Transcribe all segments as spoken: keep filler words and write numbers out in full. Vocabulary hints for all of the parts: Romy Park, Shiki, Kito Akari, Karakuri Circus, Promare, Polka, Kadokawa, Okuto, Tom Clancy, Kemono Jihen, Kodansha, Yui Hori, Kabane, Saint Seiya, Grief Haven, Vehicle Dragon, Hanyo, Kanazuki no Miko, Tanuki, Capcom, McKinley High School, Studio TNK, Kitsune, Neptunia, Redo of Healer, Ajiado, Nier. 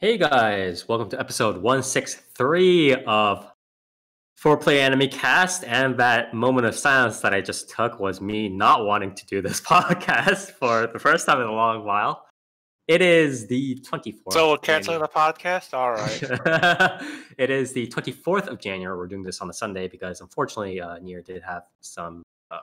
Hey guys, welcome to episode one sixty-three of four play Anime Cast, and that moment of silence that I just took was me not wanting to do this podcast for the first time in a long while. It is the twenty-fourth. So we'll cancel the podcast? All right. It is the twenty-fourth of January. We're doing this on a Sunday because unfortunately uh, Nier did have some uh,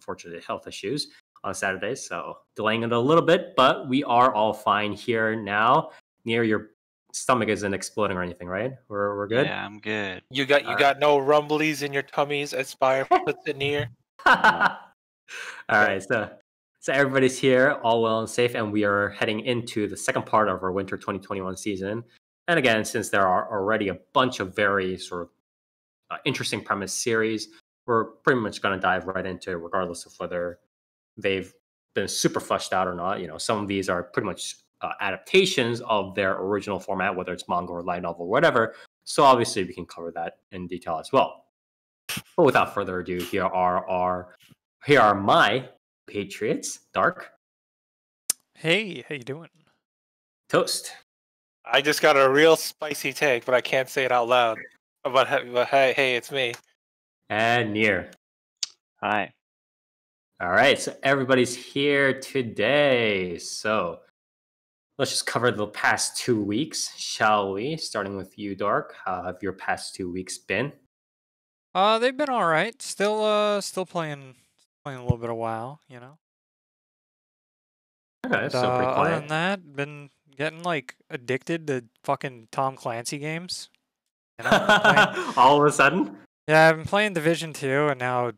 unfortunate health issues on Saturday, so delaying it a little bit, but we are all fine here now. Nier, your stomach isn't exploding or anything, right? We're we're good. Yeah, I'm good. You got you all got right. No rumblies in your tummies as Spire puts it near. All right, so so everybody's here, all well and safe, and we are heading into the second part of our winter twenty twenty-one season. And again, since there are already a bunch of very sort of uh, interesting premise series, we're pretty much going to dive right into it, regardless of whether they've been super fleshed out or not. You know, some of these are pretty much Uh, adaptations of their original format, whether it's manga or light novel or whatever. So obviously we can cover that in detail as well. But without further ado, here are our here are my Patriots. Dark. Hey, how you doing? Toast. I just got a real spicy take, but I can't say it out loud. But hey, hey, it's me. And Nier. Hi. All right, so everybody's here today. So let's just cover the past two weeks, shall we? Starting with you, Dark. How have your past two weeks been? Uh, they've been all right. Still, uh, still playing, playing a little bit of WoW, you know. Okay, but, so uh, pretty quiet. Other than that, been getting like addicted to fucking Tom Clancy games. You know, all of a sudden. Yeah, I've been playing Division Two and now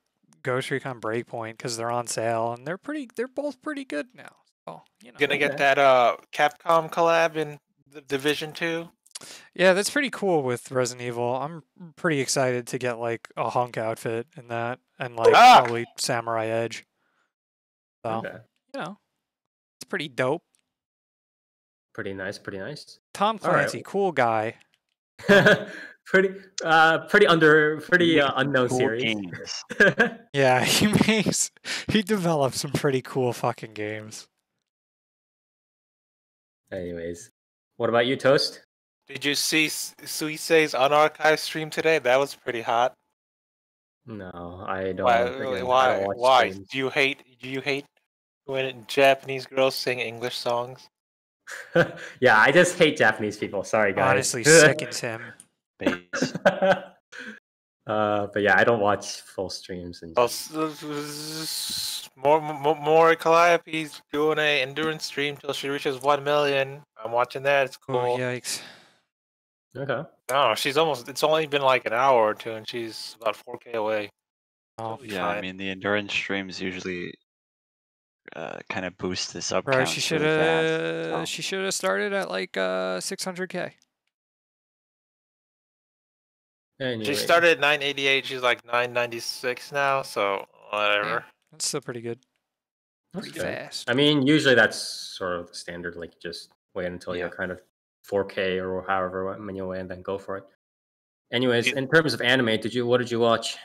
Ghost Recon Breakpoint because they're on sale and they're pretty. They're both pretty good now. Oh, you know, gonna get that uh Capcom collab in the Division Two. Yeah, that's pretty cool with Resident Evil. I'm pretty excited to get like a hunk outfit in that, and like ah! probably Samurai Edge. So okay. You know, it's pretty dope. Pretty nice, pretty nice. Tom Clancy, right. Cool guy. pretty, uh, pretty under, pretty uh, unknown cool series. Yeah, he makes, he develops some pretty cool fucking games. Anyways, what about you, Toast? Did you see Suisei's unarchived stream today? That was pretty hot. No, I don't. Why? Really, why? I why? Do you hate? Do you hate when Japanese girls sing English songs? Yeah, I just hate Japanese people. Sorry, guys. Honestly, seconds him. uh, but yeah, I don't watch full streams. And More, more, more Calliope's doing a endurance stream till she reaches one million. I'm watching that. It's cool. Oh, yikes. Okay. No, she's almost. It's only been like an hour or two, and she's about four K away. Oh, yeah. Fine. I mean, the endurance streams usually uh, kind of boost this up. Bro, she should have. Oh. She should have started at like uh, six hundred K. Anyway. She started at nine eighty-eight. She's like nine ninety-six now. So whatever. Yeah. That's still pretty good. Pretty good. Fast. I mean, usually that's sort of the standard, like just wait until yeah. you're kind of four K or however many away and then go for it. Anyways, it, in terms of anime, did you what did you watch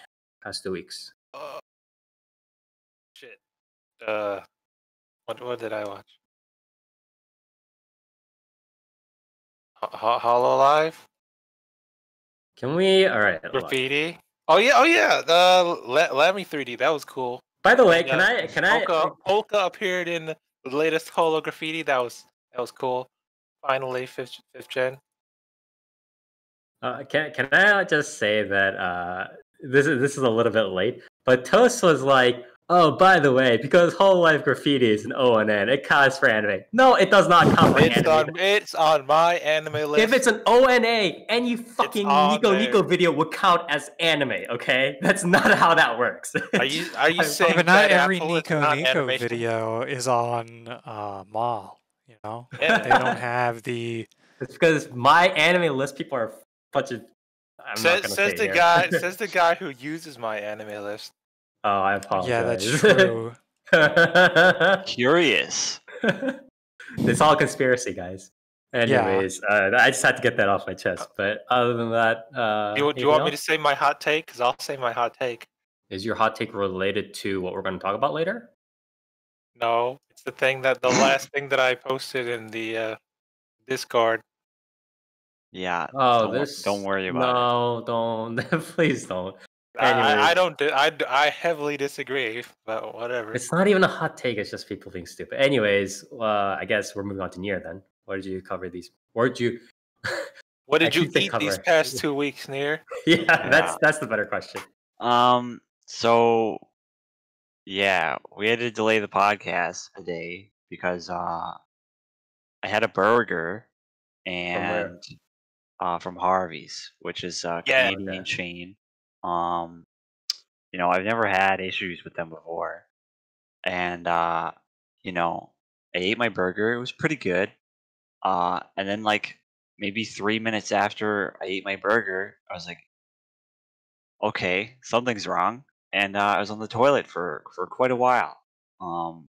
past two weeks? Uh, shit. Uh, what what did I watch? H- Hololive? Can we? All right. Graffiti. Oh yeah, oh yeah, the Lamy three D, that was cool. By the way, yeah. can I can I Polka, Polka appeared in the latest Holo Graffiti? That was that was cool. Finally, fifth fifth gen. Uh, can can I just say that uh, this is this is a little bit late, but Toast was like, oh, by the way, because Hololive Graffiti is an O N N, it counts for anime. No, it does not count for it's anime. On, it's on my anime list. If it's an O N A, any fucking Nico there. Nico video would count as anime, okay? That's not how that works. Are you, are you saying but not that every Apple Nico not Nico animation? Video is on uh, Mall, you know? Yeah. They don't have the... It's because my anime list people are a bunch of... I'm says, not says, the guy, says the guy who uses my anime list. Oh, I apologize. Yeah, that's true. Curious. It's all conspiracy, guys. Anyways, yeah. uh, I just had to get that off my chest. But other than that... Uh, do you, do you want else? me to say my hot take? Because I'll say my hot take. Is your hot take related to what we're going to talk about later? No, it's the thing that the last thing that I posted in the uh, Discord. Yeah. Oh, don't, this. Don't worry about no, it. No, don't. Please don't. I, I don't. I, I heavily disagree, but whatever. It's not even a hot take. It's just people being stupid. Anyways, uh, I guess we're moving on to Nier then. What did you cover these? Where did you? What did you eat cover? these past two weeks, Nier? yeah, yeah, that's that's the better question. Um. So, yeah, we had to delay the podcast a day because uh, I had a burger and from, uh, from Harvey's, which is a yeah, Canadian okay. chain. Um, you know, I've never had issues with them before, and uh, you know, I ate my burger. It was pretty good. Uh, and then like maybe three minutes after I ate my burger, I was like, okay, something's wrong. And uh, I was on the toilet for for quite a while. Um,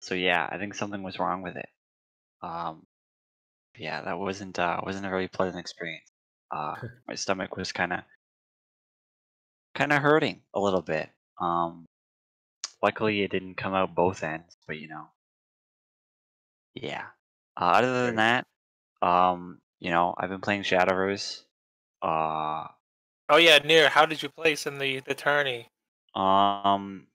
so yeah, I think something was wrong with it. Um, yeah, that wasn't uh, wasn't a very pleasant experience. Uh, my stomach was kind of kind of hurting a little bit. Um, luckily, it didn't come out both ends, but you know, yeah. Uh, other than that, um, you know, I've been playing Shadowverse. Uh, oh yeah, Nier, how did you place in the, the tourney? Um,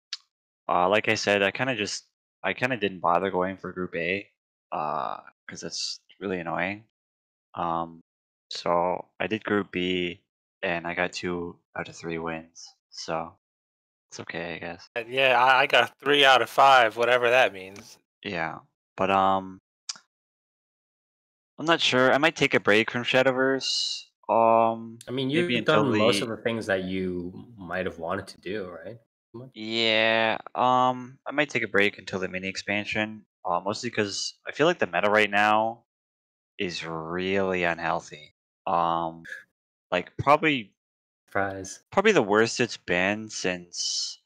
uh, like I said, I kind of just I kind of didn't bother going for Group A, uh, because that's really annoying. Um. So I did Group B, and I got two out of three wins. So it's okay, I guess. Yeah, I got three out of five, whatever that means. Yeah, but um, I'm not sure. I might take a break from Shadowverse. Um, I mean, you've done the... most of the things that you might have wanted to do, right? Yeah. Um, I might take a break until the mini expansion. Uh, mostly because I feel like the meta right now is really unhealthy. Um, like probably, Surprise. probably the worst it's been since.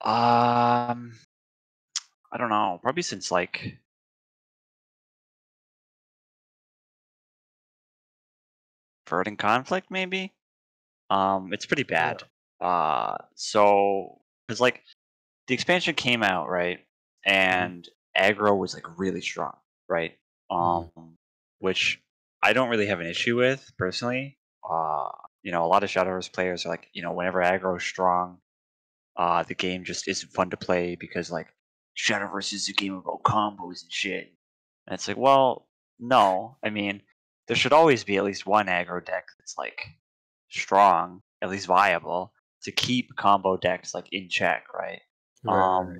Um, I don't know. Probably since like Verdant Conflict, maybe. Um, it's pretty bad. Yeah. Uh, so because like the expansion came out, right, and aggro was like really strong, right? Um, which I don't really have an issue with personally. Uh, you know, a lot of Shadowverse players are like, you know, whenever aggro is strong, uh, the game just isn't fun to play because like Shadowverse is a game about combos and shit. And it's like, well, no. I mean, there should always be at least one aggro deck that's like strong, at least viable, to keep combo decks like in check, right? Right. Um,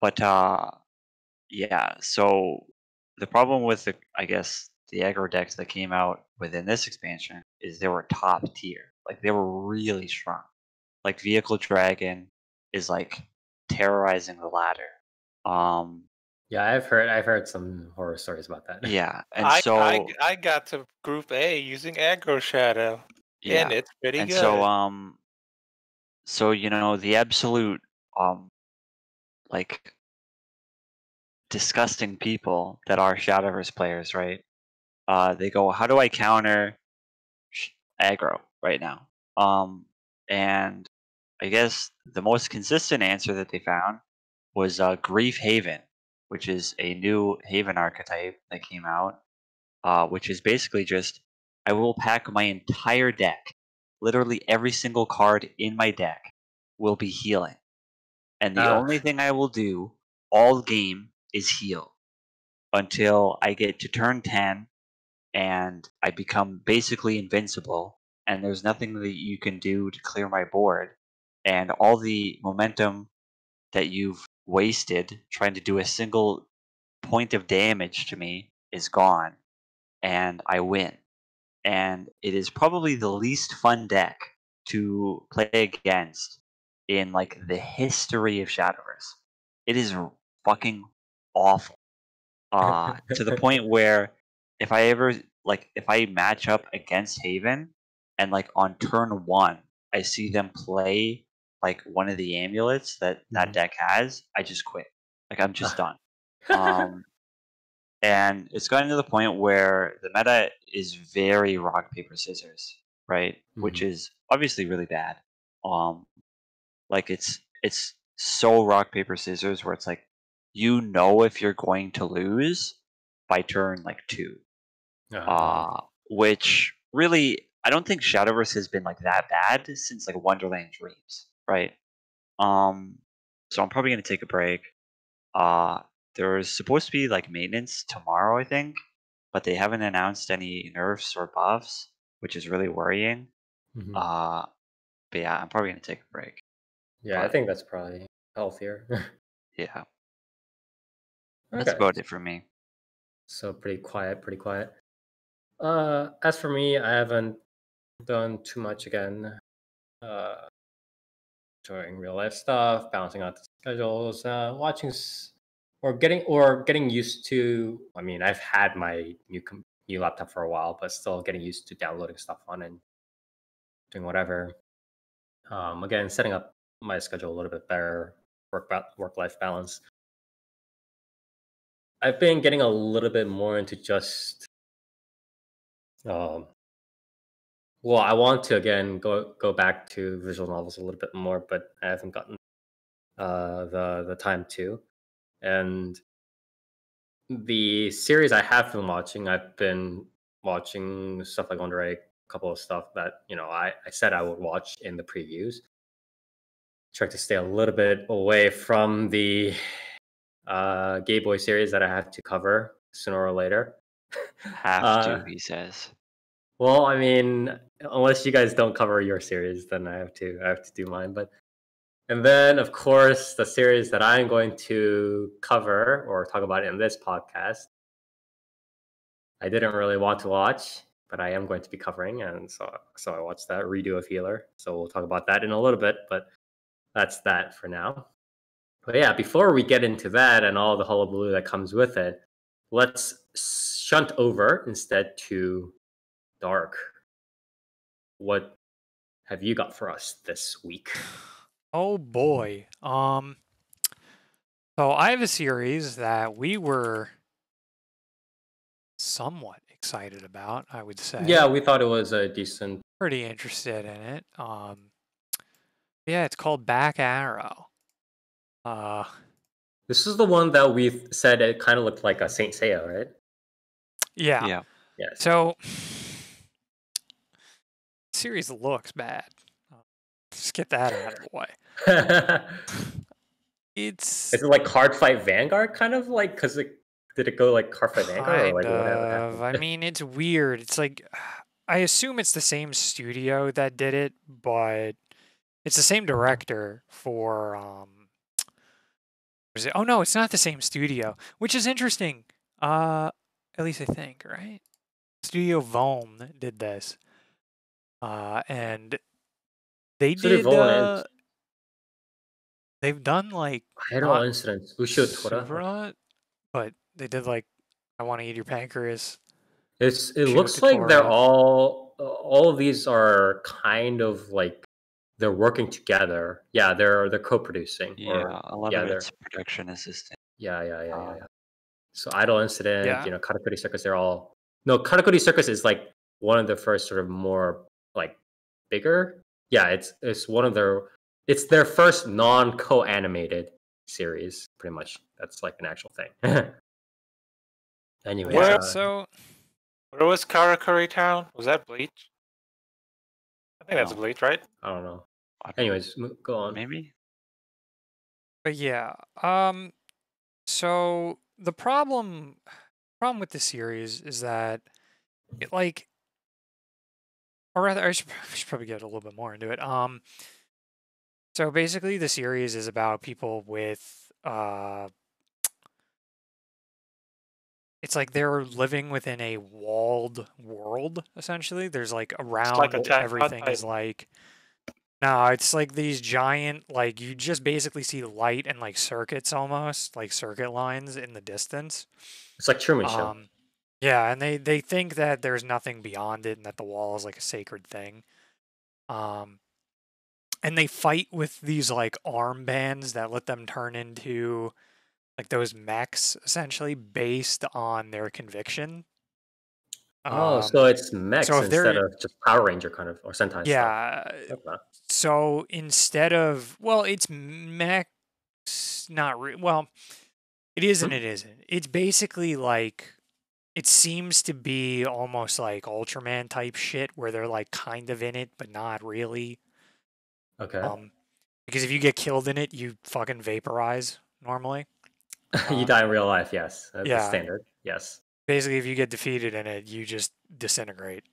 but uh. Yeah, so the problem with the, I guess, the aggro decks that came out within this expansion is they were top tier. Like, they were really strong. Like, Vehicle Dragon is, like, terrorizing the ladder. Um, yeah, I've heard I've heard some horror stories about that. Yeah, and I, so... I, I got to Group A using Aggro Shadow, yeah, and it's pretty and good. And so, um, so, you know, the absolute, um, like... disgusting people that are Shadowverse players, right? Uh, they go, how do I counter aggro right now? Um, and I guess the most consistent answer that they found was uh, Grief Haven, which is a new Haven archetype that came out, uh, which is basically just, I will pack my entire deck. Literally every single card in my deck will be healing. And the oh. only thing I will do all game is heal until I get to turn ten and I become basically invincible and there's nothing that you can do to clear my board, and all the momentum that you've wasted trying to do a single point of damage to me is gone, and I win. And it is probably the least fun deck to play against in like the history of Shadowverse. It is fucking awful, uh, to the point where if I ever like if I match up against Haven and like on turn one I see them play like one of the amulets that that deck has, I just quit. Like I'm just done. Um, and it's gotten to the point where the meta is very rock paper scissors, right? Mm-hmm. Which is obviously really bad. Um, like it's it's so rock paper scissors where it's like, you know, if you're going to lose, by turn like two, uh-huh. uh, which really I don't think Shadowverse has been like that bad since like Wonderland Dreams, right? Um, so I'm probably gonna take a break. Uh, there is supposed to be like maintenance tomorrow, I think, but they haven't announced any nerfs or buffs, which is really worrying. Mm-hmm. Uh, but yeah, I'm probably gonna take a break. Yeah, but I think that's probably healthier. Yeah. Okay. That's about it for me. So pretty quiet, pretty quiet. Uh, as for me, I haven't done too much again. Uh, doing real life stuff, balancing out the schedules, uh, watching s- or getting or getting used to. I mean, I've had my new com- new laptop for a while, but still getting used to downloading stuff on and doing whatever. Um, again, setting up my schedule a little bit better, work ba- work life balance. I've been getting a little bit more into just, um, well, I want to, again, go go back to visual novels a little bit more, but I haven't gotten uh, the, the time to. And the series I have been watching, I've been watching stuff like Wonder Egg, a couple of stuff that, you know, I, I said I would watch in the previews. Try to stay a little bit away from the Uh, gay boy series that I have to cover sooner or later. Have uh, to, he says. Well, I mean, unless you guys don't cover your series, then I have to. I have to do mine. But and then, of course, the series that I'm going to cover or talk about in this podcast, I didn't really want to watch, but I am going to be covering, and so so I watched that Redo of Healer. So we'll talk about that in a little bit, but that's that for now. But yeah, before we get into that and all the hullabaloo that comes with it, let's shunt over instead to Dark. What have you got for us this week? Oh boy. Um, so I have a series that we were somewhat excited about, I would say. Yeah, we thought it was a decent... Pretty interested in it. Um, yeah, it's called Back Arrow. Uh, this is the one that we've said it kind of looked like a Saint Seiya, right? Yeah. Yeah. Yes. So, the series looks bad. Just get that out of the way. It's. Is it like Cardfight Vanguard, kind of like? Because it did it go like Cardfight Vanguard? Or like whatever? I mean, it's weird. It's like I assume it's the same studio that did it, but it's the same director for. Um, Oh no, it's not the same studio, which is interesting. Uh, at least I think, right? Studio Vom did this, uh, and they Studio did. Uh, they've done like. I don't incidents. Suvra, but they did like, I want to eat your pancreas. It's. It Shiro looks Katora. Like they're all. All of these are kind of like. They're working together. Yeah, they're they're co-producing. Yeah, or, a lot yeah, of it's production assistant. Yeah, yeah, yeah, um, yeah. So Idol Incident, yeah. You know, Karakuri Circus. They're all no Karakuri Circus is like one of the first sort of more like bigger. Yeah, it's it's one of their it's their first non-co-animated series, pretty much. That's like an actual thing. Anyway, yeah. Uh, so what was Karakuri Town? Was that Bleach? I think that's a Bleach, right? I don't know. Anyways, go on. Maybe. But yeah. Um. So the problem, problem with the series is that, it, like, or rather, I should, I should probably get a little bit more into it. Um. So basically, the series is about people with, uh. It's like they're living within a walled world, essentially. There's like around like a everything outside. Is like... No, it's like these giant, like you just basically see light and like circuits almost, like circuit lines in the distance. It's like Truman Show. Um, yeah, and they, they think that there's nothing beyond it and that the wall is like a sacred thing. Um, and they fight with these like armbands that let them turn into... Like those mechs, essentially, based on their conviction. Oh, um, so it's mechs so instead of just Power Ranger kind of, or Sentai. Yeah. Stuff. Okay. So instead of, well, it's mechs, not re- well, it is and it isn't. It's basically like it seems to be almost like Ultraman type shit where they're like kind of in it, but not really. Okay. Um, because if you get killed in it, you fucking vaporize normally. You um, die in real life, yes. That's yeah. the standard, yes. Basically, if you get defeated in it, you just disintegrate.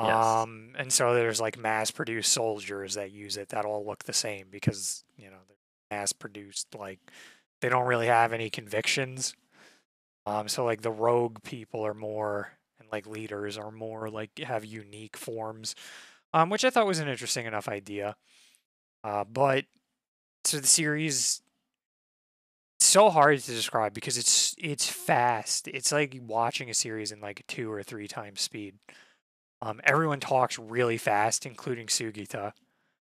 Yes. Um, and so there's like mass-produced soldiers that use it that all look the same because, you know, they're mass-produced, like, they don't really have any convictions. Um, so like the rogue people are more, and like leaders are more like have unique forms, um, which I thought was an interesting enough idea. Uh, but so the series, it's so hard to describe because it's it's fast. It's like watching a series in like two or three times speed. Um, everyone talks really fast, including Sugita.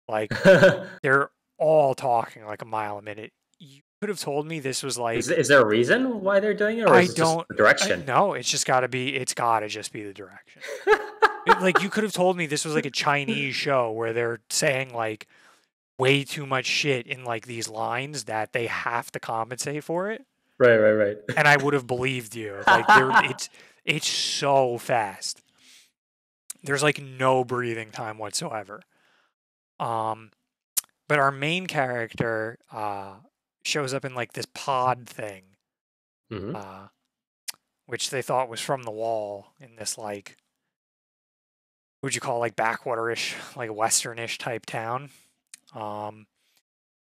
Like they're all talking like a mile a minute. You could have told me this was like. Is, is there a reason why they're doing it? Or I is it don't just the direction. I, no, it's just got to be. It's got to just be the direction. It, like you could have told me this was like a Chinese show where they're saying like way too much shit in like these lines that they have to compensate for it. Right, right, right. And I would have believed you. Like they're, it's it's so fast. There's like no breathing time whatsoever. Um, but our main character. Uh, shows up in like this pod thing, mm-hmm. uh, which they thought was from the wall in this like, what would you call like backwaterish, like westernish type town. Um,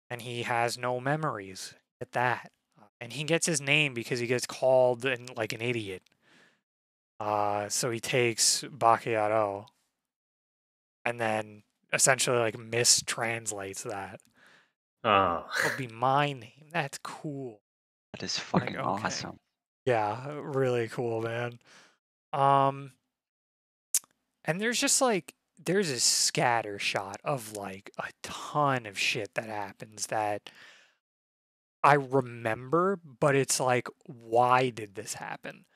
and he has no memories at that. And he gets his name because he gets called in, like an idiot. Uh, so he takes Bakiaro and then essentially like mistranslates that. Oh. It'll be my name. That's cool. That is fucking like, okay. awesome. Yeah, really cool, man. Um, and there's just like there's a scatter shot of like a ton of shit that happens that I remember, but it's like, why did this happen?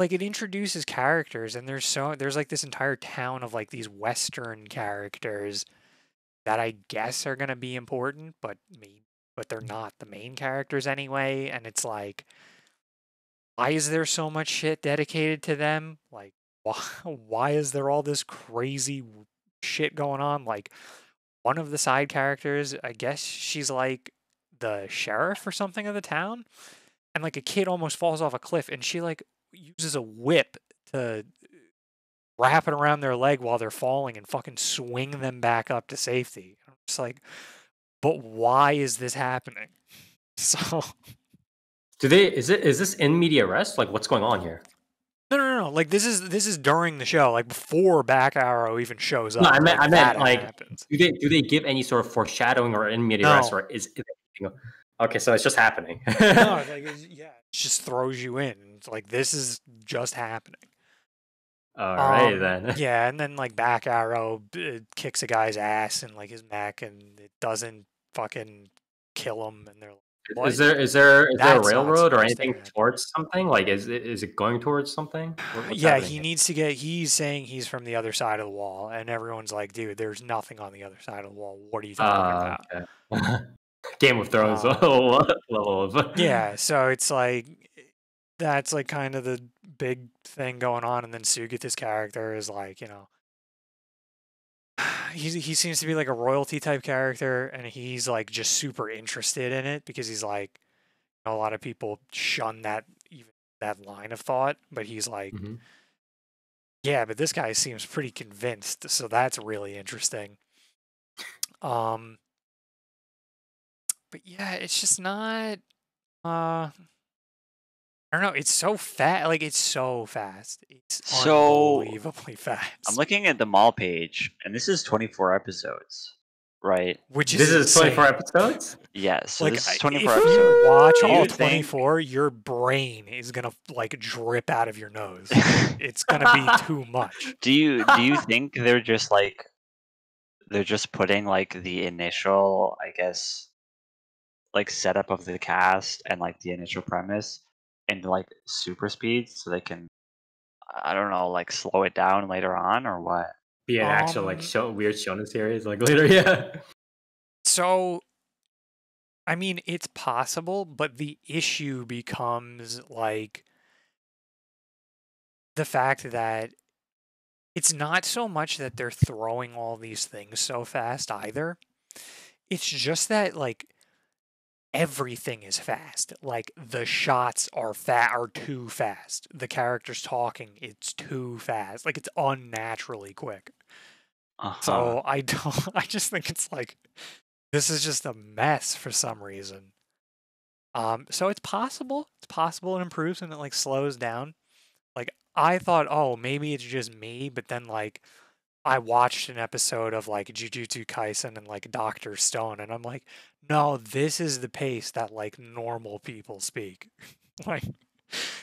Like it introduces characters, and there's so there's like this entire town of like these Western characters. That I guess are gonna be important, but me, but they're not the main characters anyway. And it's like, why is there so much shit dedicated to them? Like, why, why is there all this crazy shit going on? Like, one of the side characters, I guess she's like the sheriff or something of the town, and like a kid almost falls off a cliff, and she like uses a whip to. Wrap it around their leg while they're falling and fucking swing them back up to safety. I'm just like, but why is this happening? So, do they? Is it? Is this in media res? Like, what's going on here? No, no, no. Like, this is this is during the show, like before Back Arrow even shows up. No, I meant, like, I meant like, happens. do they do they give any sort of foreshadowing or in media no. res, or is it? You know, okay, so it's just happening. No, it's like it's, yeah, it just throws you in. It's like this is just happening. All right um, then. Yeah, and then like Back Arrow kicks a guy's ass and like his neck, and it doesn't fucking kill him. And they're like, what? Is there is there is That's there a railroad or anything towards something? Like, is it is it going towards something? What's yeah, he here? needs to get. He's saying he's from the other side of the wall, and everyone's like, "Dude, there's nothing on the other side of the wall. What are you talking uh, about?" Okay. Game of Thrones um, level of yeah. So it's like. That's like kind of the big thing going on, and then Sugita's character is like, you know, he he seems to be like a royalty type character, and he's like just super interested in it because he's like, you know, a lot of people shun that even that line of thought, but he's like, mm-hmm. yeah, but this guy seems pretty convinced, so that's really interesting. Um, but yeah, it's just not, uh. I don't know. It's so fast. Like, it's so fast. It's so unbelievably fast. I'm looking at the mall page, and this is twenty-four episodes, right? Which is this is insane. twenty-four episodes? Yes. Yeah, so like, this is twenty-four if episodes. You watch all twenty-four, your brain is gonna like drip out of your nose. It's gonna be too much. Do you do you think they're just like they're just putting like the initial, I guess, like setup of the cast and like the initial premise? And like super speed, so they can, I don't know, like slow it down later on or what? Be an um, actual like show, weird shonen series like later, yeah. So, I mean, it's possible, but the issue becomes like the fact that it's not so much that they're throwing all these things so fast either. It's just that, like, everything is fast. Like, the shots are fa- are too fast. The characters talking, it's too fast. Like, it's unnaturally quick. Uh-huh. So I don't. I just think it's like this is just a mess for some reason. Um. So it's possible. It's possible it improves and it like slows down. Like I thought, oh, maybe it's just me. But then like I watched an episode of like Jujutsu Kaisen and like Doctor Stone, and I'm like, no, this is the pace that like normal people speak. Like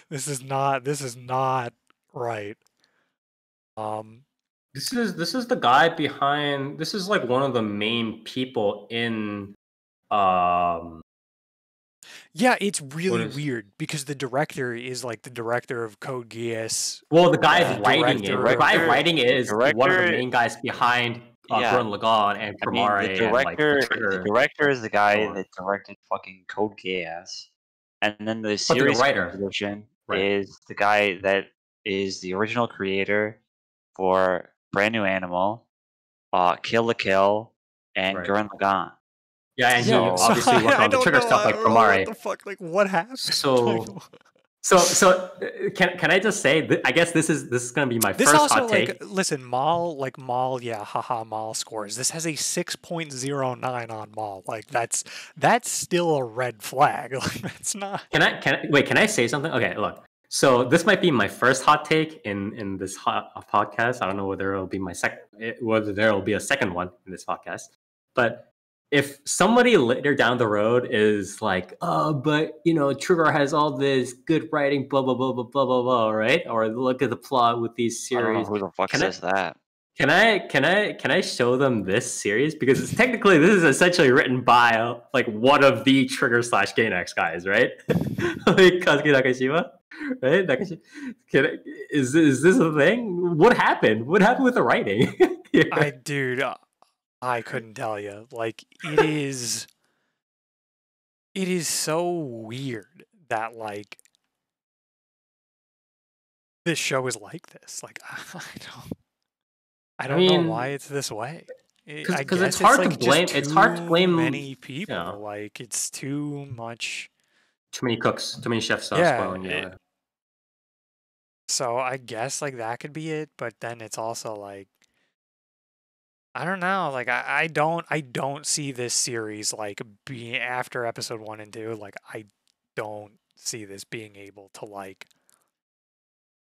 this is not. This is not right. Um. This is this is the guy behind. This is like one of the main people in. Um, yeah, it's really weird because the director is like the director of Code Geass. Well, the guy uh, writing it. The guy writing it is director, one of the main guys behind uh, yeah. Gurren Lagann and Kamari. I mean, the director, and, like, the, the director is the guy oh. that directed fucking Code Geass, and then the series the writer version right. is the guy that is the original creator for Brand New Animal, uh, Kill la Kill, and right. Gurren Lagann. Yeah, and so, you obviously so work on the trigger stuff like Kamari. What the fuck? Like, what happened? So, so, so, can can I just say? Th I guess this is this is gonna be my this first also, hot take. Like, listen, Mal, like Mal, yeah, haha, Mal scores. This has a six point zero nine on Mal. Like, that's that's still a red flag. Like, that's not. Can I can I, wait? Can I say something? Okay, look. So this might be my first hot take in in this hot uh, podcast. I don't know whether it'll be my sec whether there will be a second one in this podcast. But if somebody later down the road is like, "Oh, but you know, Trigger has all this good writing, blah blah blah blah blah blah blah," right? Or look at the plot with these series. I don't know who the fuck says that? Can I can I can I show them this series because it's technically this is essentially written by like one of the Trigger slash Gainax guys, right? Like Kazuki Nakashima, right? Nakashima. Can I, is is this a thing? What happened? What happened with the writing? Yeah. I dude, I couldn't tell you. Like it is, it is so weird that like this show is like this. Like I don't. I don't I mean, know why it's this way. Because it, it's hard it's like to blame. It's hard to blame many people. You know, like it's too much. Too many cooks. Too many chefs. Yeah. Well, yeah. So I guess like that could be it, but then it's also like I don't know. Like I, I don't. I don't see this series like being after episode one and two. Like I don't see this being able to like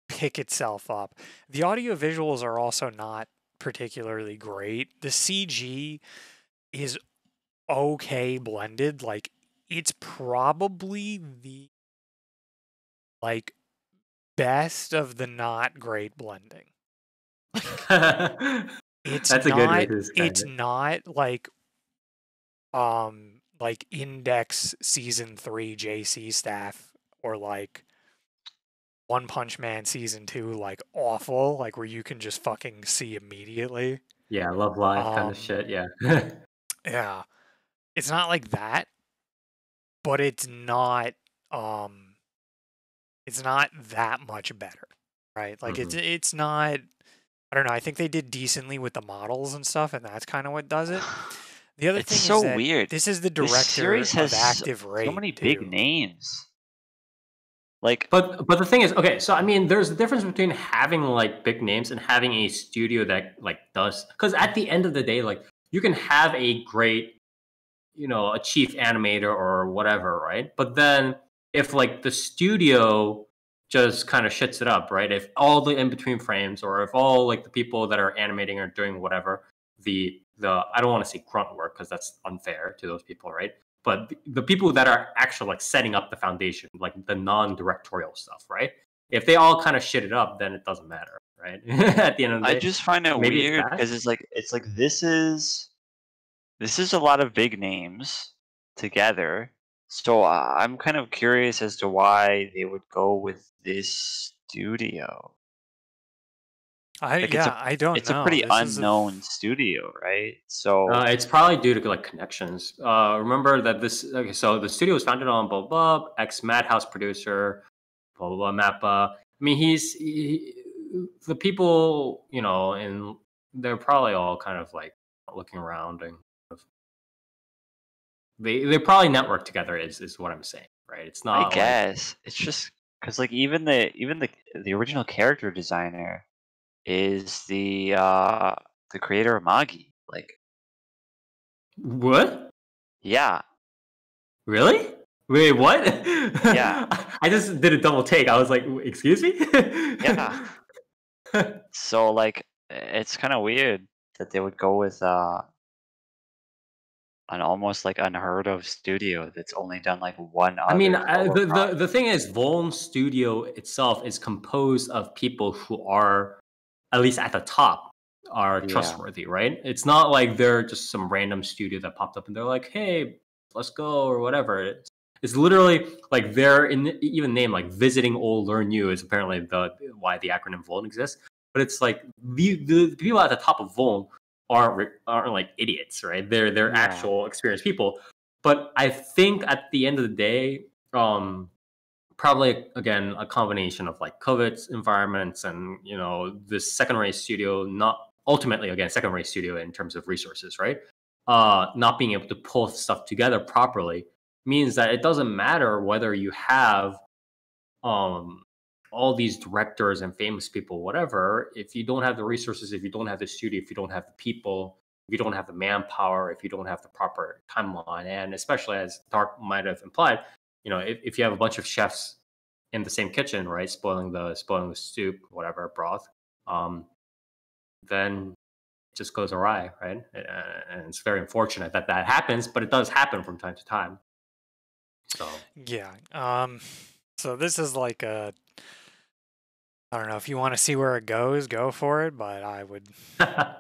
pick itself up. The audio visuals are also not particularly great. The C G is okay blended. Like it's probably the like best of the not great blending. It's That's not, a good way to describe it's it. Not like um like Index season three J C staff or like One Punch Man season two, like awful, like where you can just fucking see immediately. Yeah, Love Live um, kind of shit. Yeah, yeah. It's not like that, but it's not. Um, it's not that much better, right? Like mm-hmm. it's it's not. I don't know. I think they did decently with the models and stuff, and that's kind of what does it. The other it's thing so is that weird. This is the director this series has of Active Raid. So many too. Big names. Like, but but the thing is, okay, so I mean, there's a difference between having like big names and having a studio that like does, because at the end of the day, like you can have a great, you know, a chief animator or whatever, right? But then if like the studio just kind of shits it up, right? If all the in between frames or if all like the people that are animating are doing whatever, the the I don't want to say grunt work because that's unfair to those people, right? But the people that are actually like setting up the foundation, like the non-directorial stuff, right? If they all kind of shit it up, then it doesn't matter, right? At the end of the day, I just find it weird because it's like it's like this is this is a lot of big names together. So I'm kind of curious as to why they would go with this studio. I like yeah, a, I don't. It's know. a pretty this unknown a... studio, right? So uh, it's probably due to like connections. Uh, remember that this. Okay, so the studio was founded on blah blah, ex Madhouse producer, blah blah, blah Mappa. mean, he's he, the people, you know, and they're probably all kind of like looking around and they they probably network together is is what I'm saying, right? It's not. I guess like, it's just because like even the even the the original character designer is the uh the creator of Magi. Like what? Yeah. Really? Wait, what? Yeah. I just did a double take. I was like, excuse me? Yeah. So like it's kind of weird that they would go with uh an almost like unheard of studio that's only done like one other. I mean, I, the, the the thing is, Volm Studio itself is composed of people who are, at least at the top, are yeah. trustworthy, right? It's not like they're just some random studio that popped up and they're like, hey, let's go or whatever. It's, it's literally like they're in the, even name like Visiting Old Learn New is apparently the why the acronym Volm exists. But it's like the, the, the people at the top of Volm aren't aren't like idiots, right? They're they're yeah. actual experienced people. But I think at the end of the day, um, probably again a combination of like COVID's environments and you know this secondary studio not ultimately again secondary studio in terms of resources, right? Uh, not being able to pull stuff together properly means that it doesn't matter whether you have um. all these directors and famous people, whatever, if you don't have the resources, if you don't have the studio, if you don't have the people, if you don't have the manpower, if you don't have the proper timeline, and especially as Dark might have implied, you know, if, if you have a bunch of chefs in the same kitchen, right, spoiling the spoiling the soup, whatever, broth, um, then it just goes awry, right? And it's very unfortunate that that happens, but it does happen from time to time. So yeah. Um, so this is like a I don't know if you want to see where it goes, go for it. But I would,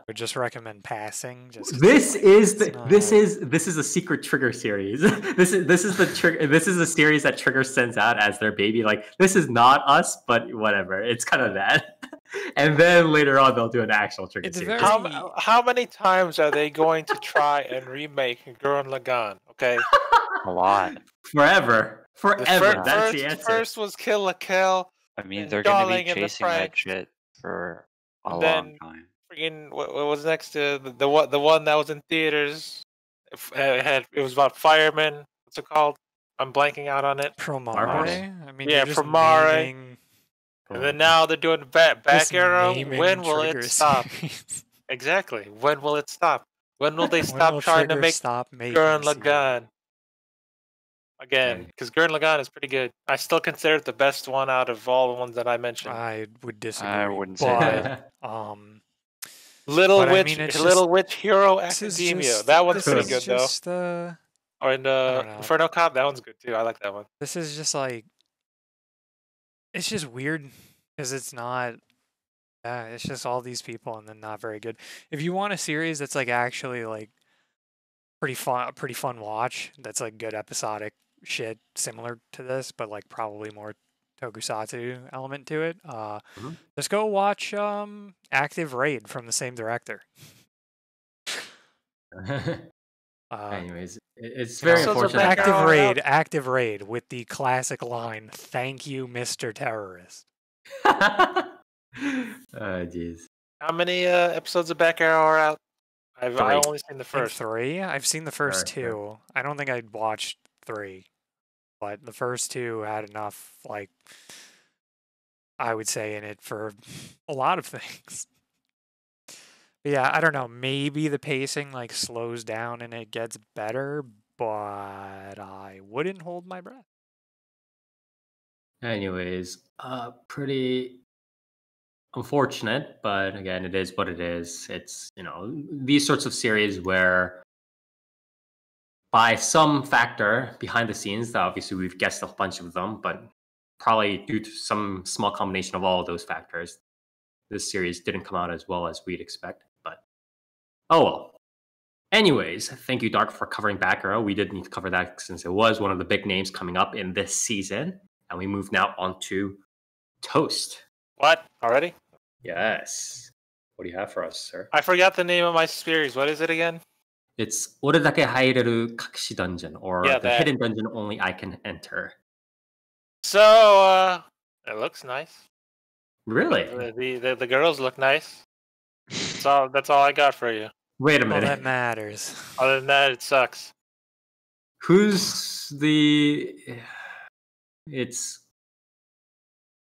would just recommend passing. Just this like, is the, not... this is this is a secret trigger series. this is this is the trigger. This is the series that Trigger sends out as their baby. Like this is not us, but whatever. It's kind of that. And then later on, they'll do an actual Trigger it's series. Very... How, how many times are they going to try and remake Gurren Lagann? Okay, a lot. Forever, forever. The first, That's the answer. First was Kill la Kill. I mean, they're going to be chasing that shit for a long time. Freaking, what was next to the, the one? The one that was in theaters. It had it was about firemen. What's it called? I'm blanking out on it. Promare. I mean, yeah, Promare. Naming... And then now they're doing back back arrow. When will it stop? Exactly. When will it stop? When will they stop trying to make Gurren Lagann? Again, because Gurren Lagann is pretty good. I still consider it the best one out of all the ones that I mentioned. I would disagree. I wouldn't say that. Um, Little but Witch, I mean, Little just, Witch Hero Academia. Just, that one's pretty good just, though. Uh, or in uh, Inferno Cop, that one's good too. I like that one. This is just like, it's just weird because it's not. Yeah, it's just all these people and then not very good. If you want a series that's like actually like pretty fun, pretty fun watch. That's like good episodic shit similar to this, but like probably more tokusatsu element to it. Uh, mm-hmm. Just go watch um, Active Raid from the same director. uh, Anyways, it's very unfortunate. Active Raid, Active Raid with the classic line, "Thank you, Mister Terrorist." Oh jeez. How many uh, episodes of Back Arrow are out? I've I only seen the first three. I've seen the first right, two. Right. I don't think I'd watched three. But the first two had enough, like, I would say, in it for a lot of things. But yeah, I don't know. Maybe the pacing, like, slows down and it gets better, but I wouldn't hold my breath. Anyways, uh, pretty unfortunate, but again, it is what it is. It's, you know, these sorts of series where by some factor behind the scenes, that obviously we've guessed a bunch of them, but probably due to some small combination of all of those factors, this series didn't come out as well as we'd expect, but oh well. Anyways, thank you, Dark, for covering Back Arrow. We did need to cover that since it was one of the big names coming up in this season, and we move now on to Toast. What? Already? Yes. What do you have for us, sir? I forgot the name of my series. What is it again? It's Oredake Haireru Kakushi Dungeon, or yeah, the that. hidden dungeon only I can enter. So, uh, it looks nice. Really? The, the, the girls look nice. That's all, that's all I got for you. Wait a minute. All that matters. Other than that, it sucks. Who's the... It's...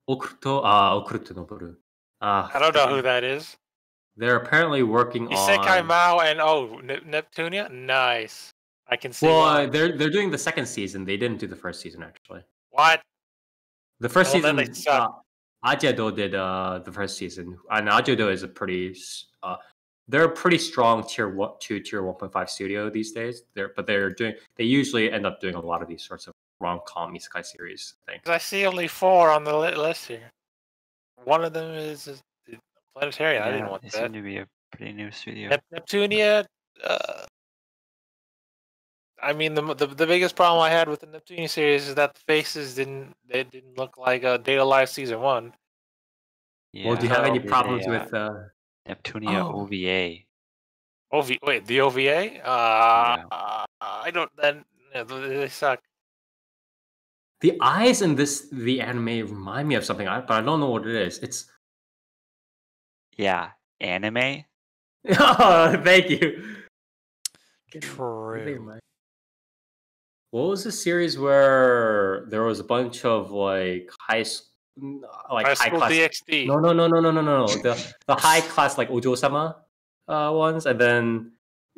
Okuto... Ah, Okuto no Boru. Ah, I don't know who that is. They're apparently working on... Isekai Mao and... Oh, Neptunia? Nice. I can see. Well, uh, they're, they're doing the second season. They didn't do the first season, actually. What? The first well, season... Uh, Ajiado did uh, the first season. And Ajiado is a pretty... Uh, they're a pretty strong tier one, two, tier one point five studio these days. They're, but they're doing, they usually end up doing a lot of these sorts of rom-com isekai series things. I see only four on the list here. One of them is Planetarium. Yeah, I didn't want they that. They seem to be a pretty new studio. Neptunia. Uh, I mean, the, the the biggest problem I had with the Neptunia series is that the faces didn't they didn't look like a Data Live season one. Yeah. Well, do you have any problems yeah, yeah. with? Uh, Neptunia oh. O V A. O V wait, the O V A? Uh, yeah. uh I don't. Then yeah, they suck. The eyes in this the anime remind me of something, but I don't know what it is. It's yeah, anime. Oh, thank you. True. What was the series where there was a bunch of like high school? Like High School DxD. No, no, no, no, no, no, no. The the high class like Ojo-sama uh, ones, and then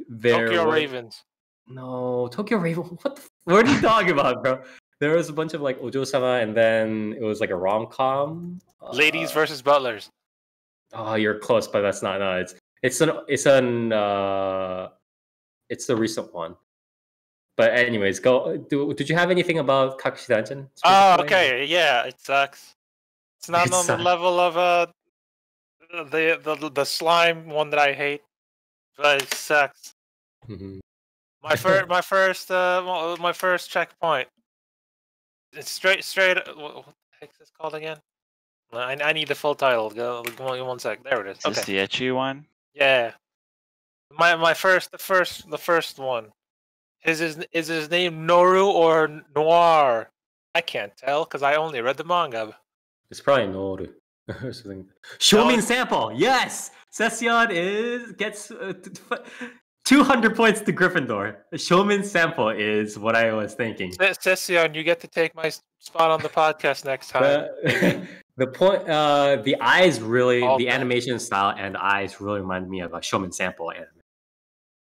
there Tokyo was... Ravens. No, Tokyo Ravens. What? The f what are you talking about, bro? There was a bunch of like Ojo-sama, and then it was like a rom com. Ladies uh... versus butlers. Oh, you're close, but that's not. No, it's it's an it's an uh, it's the recent one. But anyways, go. Do, did you have anything about Kakushi Dungeon? Oh, okay. Yeah, it sucks. It's not on the level of uh the the the slime one that I hate, but it sucks. Mm-hmm. My first my first uh my first checkpoint. It's straight straight. What, what the heck is this called again? I I need the full title. Go, go on, one sec. There it is. Is okay. This the ecchi one? Yeah. My my first the first the first one. Is his is his name Noru or Noir? I can't tell because I only read the manga. It's probably Noru. Show me a sample. Yes, Session is gets uh, two hundred points to Gryffindor. Showman sample is what I was thinking. Session, you get to take my spot on the podcast next time. The, the point, uh, the eyes really, oh, the man. animation style and eyes really remind me of a Showman sample anime.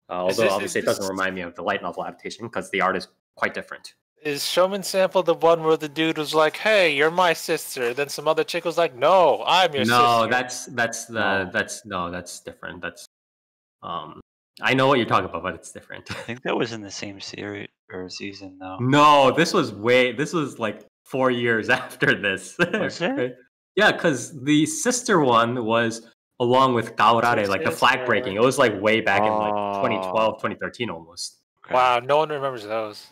Uh, although this, obviously it doesn't remind me of the light novel adaptation because the art is quite different. Is Showman Sample the one where the dude was like, "Hey, you're my sister," then some other chick was like, "No, I'm your no, sister." No, that's that's the no. that's no, that's different. That's um, I know what you're talking about, but it's different. I think that was in the same series or season, though. No, this was way. This was like four years after this. Was it? Yeah, because the sister one was. Along with Kaorare, like the flag breaking. It was like way back oh. in like twenty twelve, twenty thirteen almost. Wow, no one remembers those.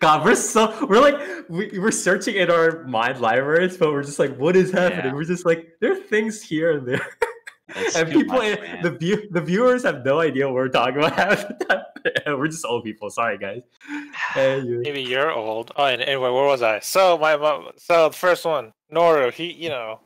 God, we're so, we're like, we, we're searching in our mind libraries, but we're just like, what is happening? Yeah. We're just like, there are things here and there. And people, much, the, view, the viewers have no idea what we're talking about half the time. We're just old people. Sorry, guys. Anyway. Maybe you're old. Oh, anyway, where was I? So, my, my so the first one, Noru, he, you know,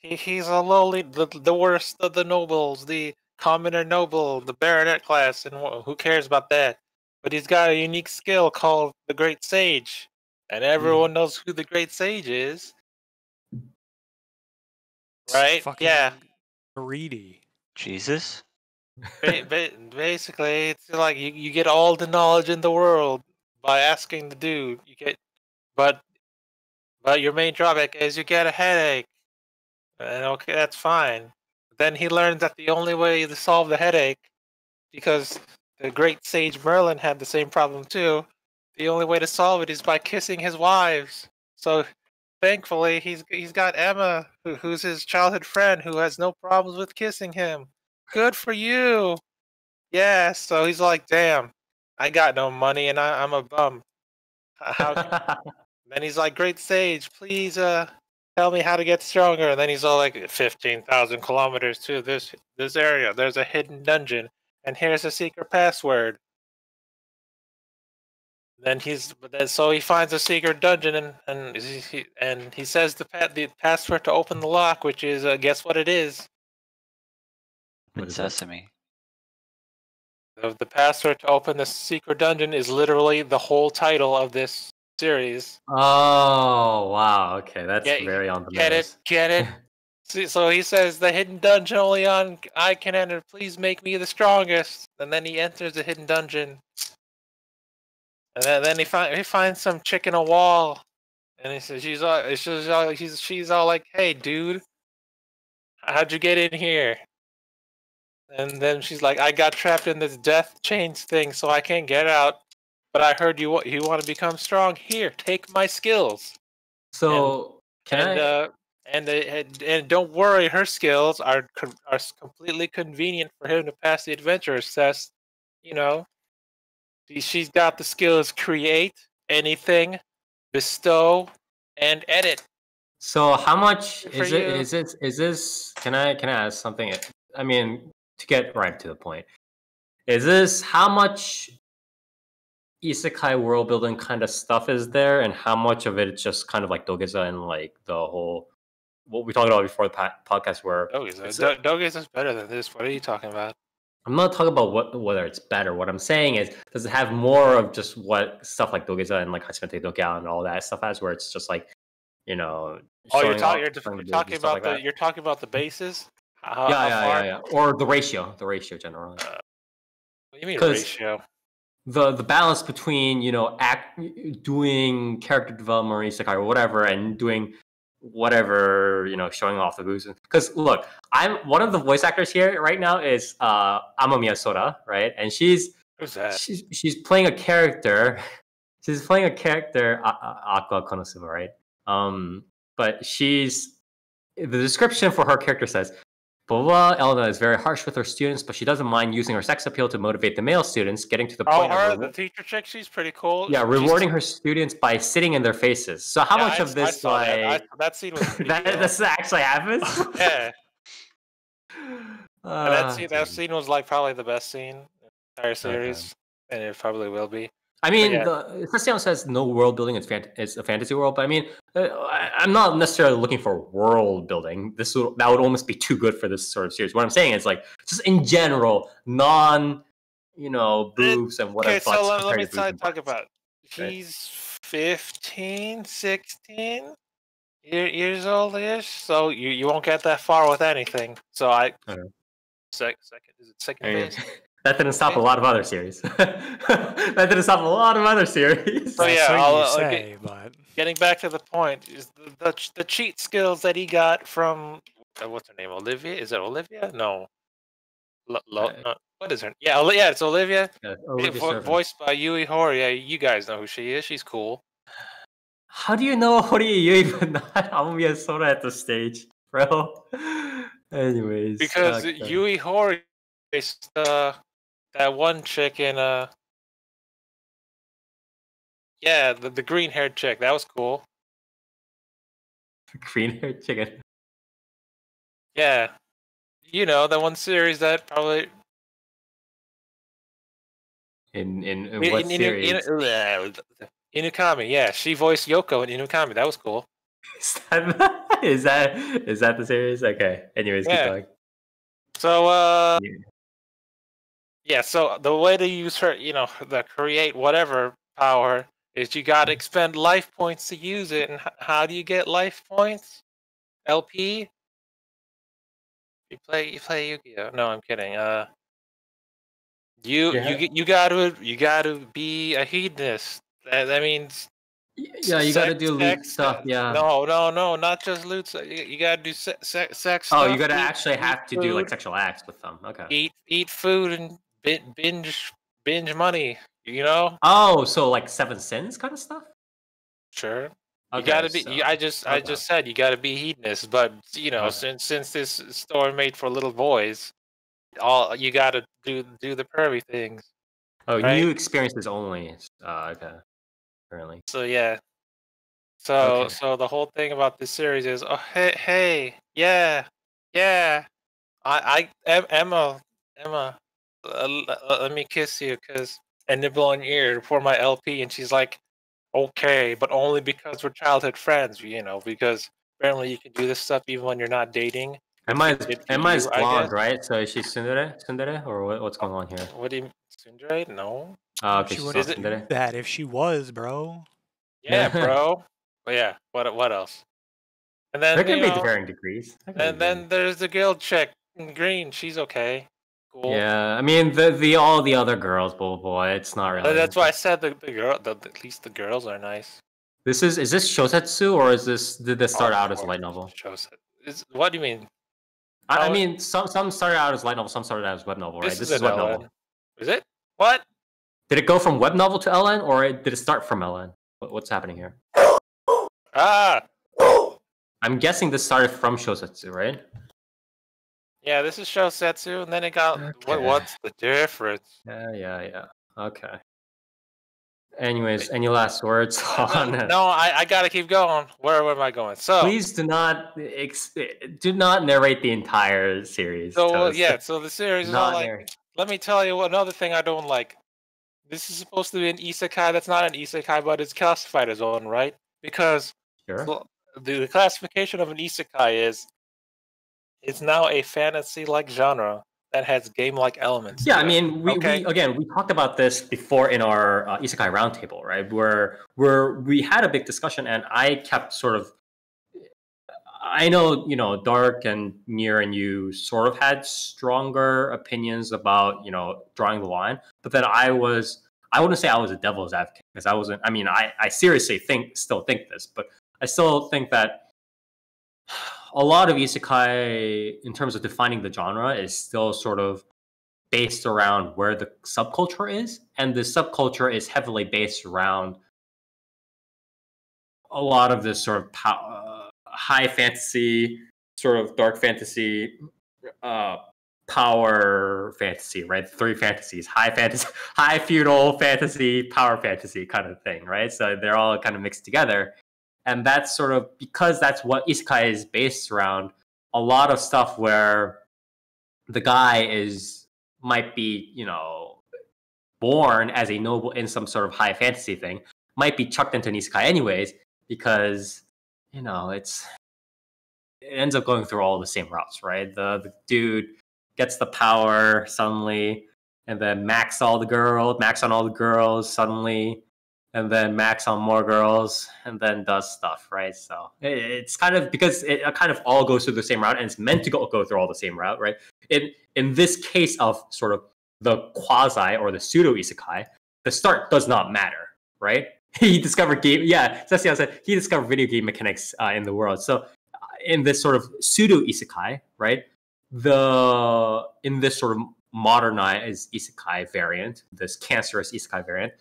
he's a lowly, the, the worst of the nobles, the commoner noble, the baronet class, and who cares about that? But he's got a unique skill called the Great Sage, and everyone mm. knows who the Great Sage is, right? Fucking yeah, greedy Jesus. Ba ba basically, it's like you you get all the knowledge in the world by asking the dude. You get, but but your main drawback is you get a headache. And okay, that's fine. Then he learned that the only way to solve the headache, because the great sage Merlin had the same problem too, the only way to solve it is by kissing his wives. So thankfully, he's he's got Emma, who, who's his childhood friend, who has no problems with kissing him. Good for you. Yeah, so he's like, damn, I got no money and I, I'm a bum. How then he's like, great sage, please, uh, tell me how to get stronger. And then he's all like, fifteen thousand kilometers to this this area. There's a hidden dungeon. And here's a secret password. Then he's so he finds a secret dungeon and and he and he says the pa the password to open the lock, which is uh, guess what it is? What is Sesame? Of the password to open the secret dungeon is literally the whole title of this series. Oh wow! Okay, that's get, very on the nose. Get it? Get it? See, so he says the hidden dungeon only on I can enter. Please make me the strongest. And then he enters the hidden dungeon. And then, then he finds he finds some chick in a wall, and he says she's all she's all she's she's all like, "Hey, dude, how'd you get in here?" And then she's like, "I got trapped in this death chains thing, so I can't get out. But I heard you you want to become strong. Here, take my skills." So and, can and, I? Uh, and, and and don't worry, her skills are are completely convenient for him to pass the adventurer's test. You know. She's got the skills create, anything, bestow, and edit. So how much is it, is it? Is this? Can I? Can I ask something? I mean, to get right to the point, is this how much isekai world building kind of stuff is there, and how much of it is just kind of like Dogeza and like the whole what we talked about before the podcast? Where Dogeza, Dogeza is better than this. What are you talking about? I'm not talking about what, whether it's better. What I'm saying is, does it have more of just what stuff like Dogeza and like Hachimete no Kya and all that stuff has, where it's just like, you know, oh, you're, talk, you're, you're talking about like the that. You're talking about the bases, how, yeah, how yeah, far? yeah, yeah, or the ratio, the ratio generally. Uh, what do you mean ratio? The the balance between you know act doing character development or isekai or whatever, and doing whatever you know, showing off the boots. Because look, I'm one of the voice actors here right now is uh, Amamiya Sora, right? And she's who's that? She's she's playing a character. She's playing a character Aqua Konosuba, right? Um, but she's the description for her character says, "Blah blah. Elna is very harsh with her students, but she doesn't mind using her sex appeal to motivate the male students. Getting to the point." Oh, her, the teacher chick, she's pretty cool. Yeah, rewarding she's... her students by sitting in their faces. So how yeah, much I, of this, like that, I, that scene was pretty that, cool. This actually happens? Yeah. Uh, that scene, that scene was like probably the best scene in the entire series, okay. And it probably will be. I mean, yeah. the Christian says no world building. It's, fan it's a fantasy world, but I mean, I, I'm not necessarily looking for world building. This would, that would almost be too good for this sort of series. What I'm saying is, like, just in general, non, you know, boobs and whatever. Okay, so let, let me talk boobs. about. He's fifteen, sixteen years old-ish, so you you won't get that far with anything. So I okay. second second is it second base? That didn't stop a lot of other series. that didn't stop a lot of other series. So yeah, I'll, say, but... getting back to the point is the, the the cheat skills that he got from uh, what's her name, Olivia? Is it Olivia? No. L L uh, what is her? Yeah, Oli yeah, it's Olivia. Yeah, Olivia vo voiced by Yui Hori. Yeah, you guys know who she is. She's cool. How do you know Hori Yui but not Amamiya Sora at the stage, bro? Anyways, because okay. Yui Hori is uh. That one chick in, uh... yeah, the, the green-haired chick. That was cool. The green-haired chicken. Yeah. You know, that one series that probably... In, in, in what in, in, series? In, in, in, Inukami, yeah. She voiced Yoko in Inukami. That was cool. Is that, is that, is that the series? Okay. Anyways, yeah. Keep going. So, uh... yeah. Yeah, so the way to use her, you know, the create whatever power is you got to expend life points to use it. And how do you get life points? L P? You play, you play Yu-Gi-Oh. No, I'm kidding. Uh, you, yeah. you, you got to, you got to be a hedonist. That, that means. Yeah, you got to do loot sex, stuff. Yeah. No, no, no, not just loot. So you you got to do se se sex. Oh, stuff, you got to actually eat, have to food, do like sexual acts with them. Okay. Eat, eat food and. Binge, binge money, you know. Oh, so like seven sins kind of stuff. Sure, okay, you gotta be. So, you, I just, okay. I just said you gotta be hedonist, but you know, okay. since since this story made for little boys, all you gotta do do the pervy things. Oh, right? New experiences only. Uh, okay, apparently. So yeah, so okay. so the whole thing about this series is, oh hey hey yeah yeah, I I Emma Emma. Uh, let me kiss you, cause and nibble on your ear for my L P. And she's like, okay, but only because we're childhood friends, you know, because apparently you can do this stuff even when you're not dating. Emma's, Emma's blonde, right? So is she tsundere, tsundere, or what, what's going on here? What do you mean, tsundere? No. Uh, okay, she wouldn't do that if she was, bro. Yeah, bro. Well, yeah, what what else? And then there can be varying degrees. And then there's the girl chick in green. She's okay. Cool. Yeah, I mean the the all the other girls, bull boy. It's not really. That's why I said the the girl. The, at least the girls are nice. This is is this shosetsu or is this did this start oh, out as a light novel? Shosetsu. What do you mean? I, I mean some some started out as light novel, some started out as web novel, right? This, this is, is web L N. Novel. Is it? What? Did it go from web novel to L N or did it start from L N? What's happening here? Ah! I'm guessing this started from shosetsu, right? Yeah, this is shosetsu, and then it got... Okay. What, what's the difference? Yeah, yeah, yeah. Okay. Anyways, any last words on... No, no I, I gotta keep going. Where, where am I going? So... Please do not... Ex do not narrate the entire series. So, well, yeah, so the series is all like... Narrate. Let me tell you another thing I don't like. This is supposed to be an isekai. That's not an isekai, but it's classified as one, right? Because sure. the, the classification of an isekai is it's now a fantasy-like genre that has game-like elements. Yeah, I mean, we, okay. we again we talked about this before in our uh, isekai roundtable, right? Where where we had a big discussion, and I kept sort of. I know, you know, Dark and Nier and you sort of had stronger opinions about, you know, drawing the line. But then I was, I wouldn't say I was a devil's advocate because I wasn't, I mean, I, I seriously think, still think this, but I still think that a lot of isekai, in terms of defining the genre, is still sort of based around where the subculture is. And the subculture is heavily based around a lot of this sort of power. High fantasy, sort of dark fantasy, uh, power fantasy, right? Three fantasies: high fantasy, high feudal fantasy, power fantasy, kind of thing, right? So they're all kind of mixed together, and that's sort of because that's what isekai is based around. A lot of stuff where the guy is might be, you know, born as a noble in some sort of high fantasy thing, might be chucked into an isekai anyways because. You know, it's it ends up going through all the same routes, right? The, the dude gets the power suddenly, and then max all the girls, max on all the girls suddenly, and then max on more girls, and then does stuff, right? So it, it's kind of because it kind of all goes through the same route, and it's meant to go go through all the same route, right? In in this case of sort of the quasi or the pseudo isekai, the start does not matter, right? He discovered game, yeah. Cecile said he discovered video game mechanics uh, in the world. So, in this sort of pseudo isekai, right? The in this sort of modernized isekai variant, this cancerous isekai variant,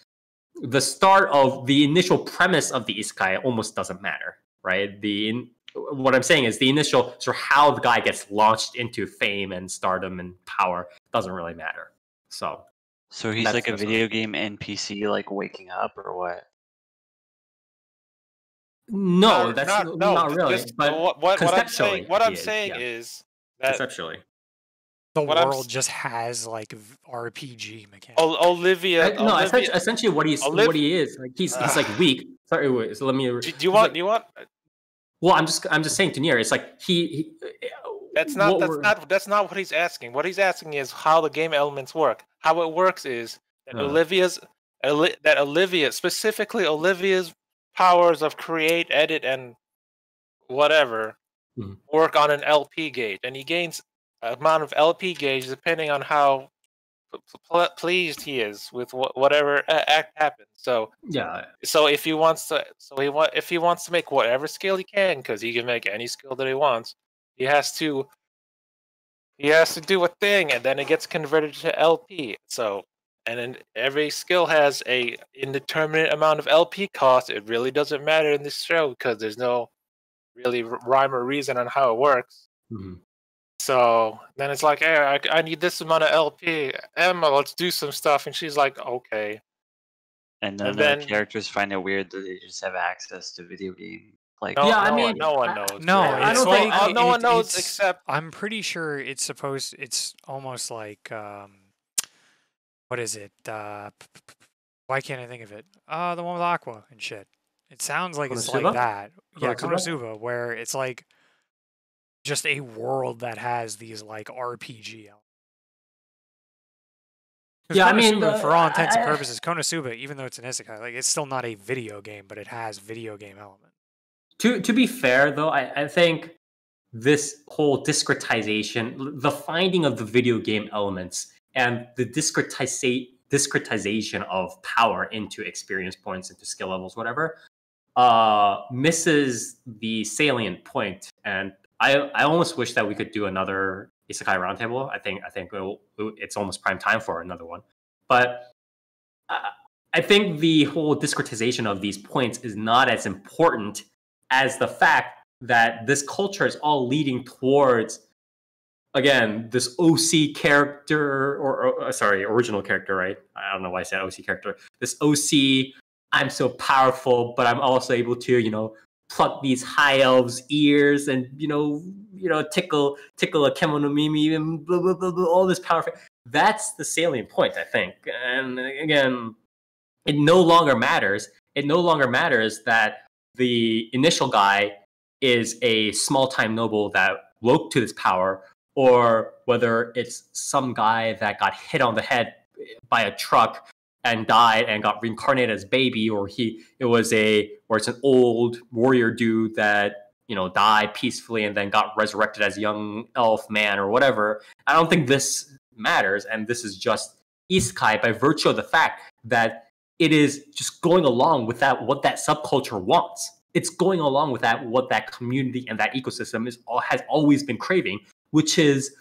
the start of the initial premise of the isekai almost doesn't matter, right? The in, what I'm saying is the initial sort of how the guy gets launched into fame and stardom and power doesn't really matter. So, so he's like a video game N P C, like waking up or what? No, no, that's not, no, not really. This, but what, what, what I'm saying, what I'm is, saying yeah. is that conceptually, the world I'm, just has like R P G mechanics. Olivia, I, no, Olivia, essentially, essentially what he's Olivia, what he is, like he's uh, he's like weak. Sorry, wait, so let me. Do, do you want? Like, do you want? Well, I'm just I'm just saying to Nier, it's like he. he that's not that's not that's not what he's asking. What he's asking is how the game elements work. How it works is that uh, Olivia's that Olivia specifically Olivia's. powers of create, edit, and whatever mm-hmm. work on an L P gauge, and he gains an amount of L P gauge depending on how pl pleased he is with wh whatever act happens. So yeah, so if he wants to, so he want if he wants to make whatever skill he can, because he can make any skill that he wants, he has to he has to do a thing, and then it gets converted to L P. So. And then every skill has a indeterminate amount of L P cost. It really doesn't matter in this show because there's no really rhyme or reason on how it works. Mm-hmm. So then it's like, hey, I, I need this amount of L P. Emma, let's do some stuff. And she's like, okay. And then, and then the characters find it weird that they just have access to video games. Like, no, yeah, no I mean, one, no one knows. No, really. I don't well, think, I, it, no one knows except. I'm pretty sure it's supposed. It's almost like. Um... what is it? Uh, why can't I think of it? Uh, the one with Aqua and shit. It sounds like Konosuba? It's like that. Yeah, Konosuba, where it's like just a world that has these like R P G elements. Yeah, Konosuba, I mean, the, for all intents and purposes, Konosuba, even though it's an isekai, like it's still not a video game, but it has video game elements. To to be fair, though, I, I think this whole discretization, the finding of the video game elements, and the discretiza discretization of power into experience points, into skill levels, whatever, uh, misses the salient point. And I I almost wish that we could do another Isekai Roundtable. I think I think it'll, it's almost prime time for another one. But I, I think the whole discretization of these points is not as important as the fact that this culture is all leading towards, again, this O C character, or, or sorry, original character, right? I don't know why I said O C character. This O C, I'm so powerful, but I'm also able to, you know, pluck these high elves' ears and, you know, you know, tickle, tickle a kemono mimi and blah, blah, blah, blah, all this powerful. That's the salient point, I think. And again, it no longer matters. It no longer matters that the initial guy is a small-time noble that woke to this power, or whether it's some guy that got hit on the head by a truck and died and got reincarnated as baby, or he it was a or it's an old warrior dude that, you know, died peacefully and then got resurrected as a young elf man or whatever. I don't think this matters, and this is just isekai by virtue of the fact that it is just going along with that what that subculture wants. It's going along with that what that community and that ecosystem is all, has always been craving, which is,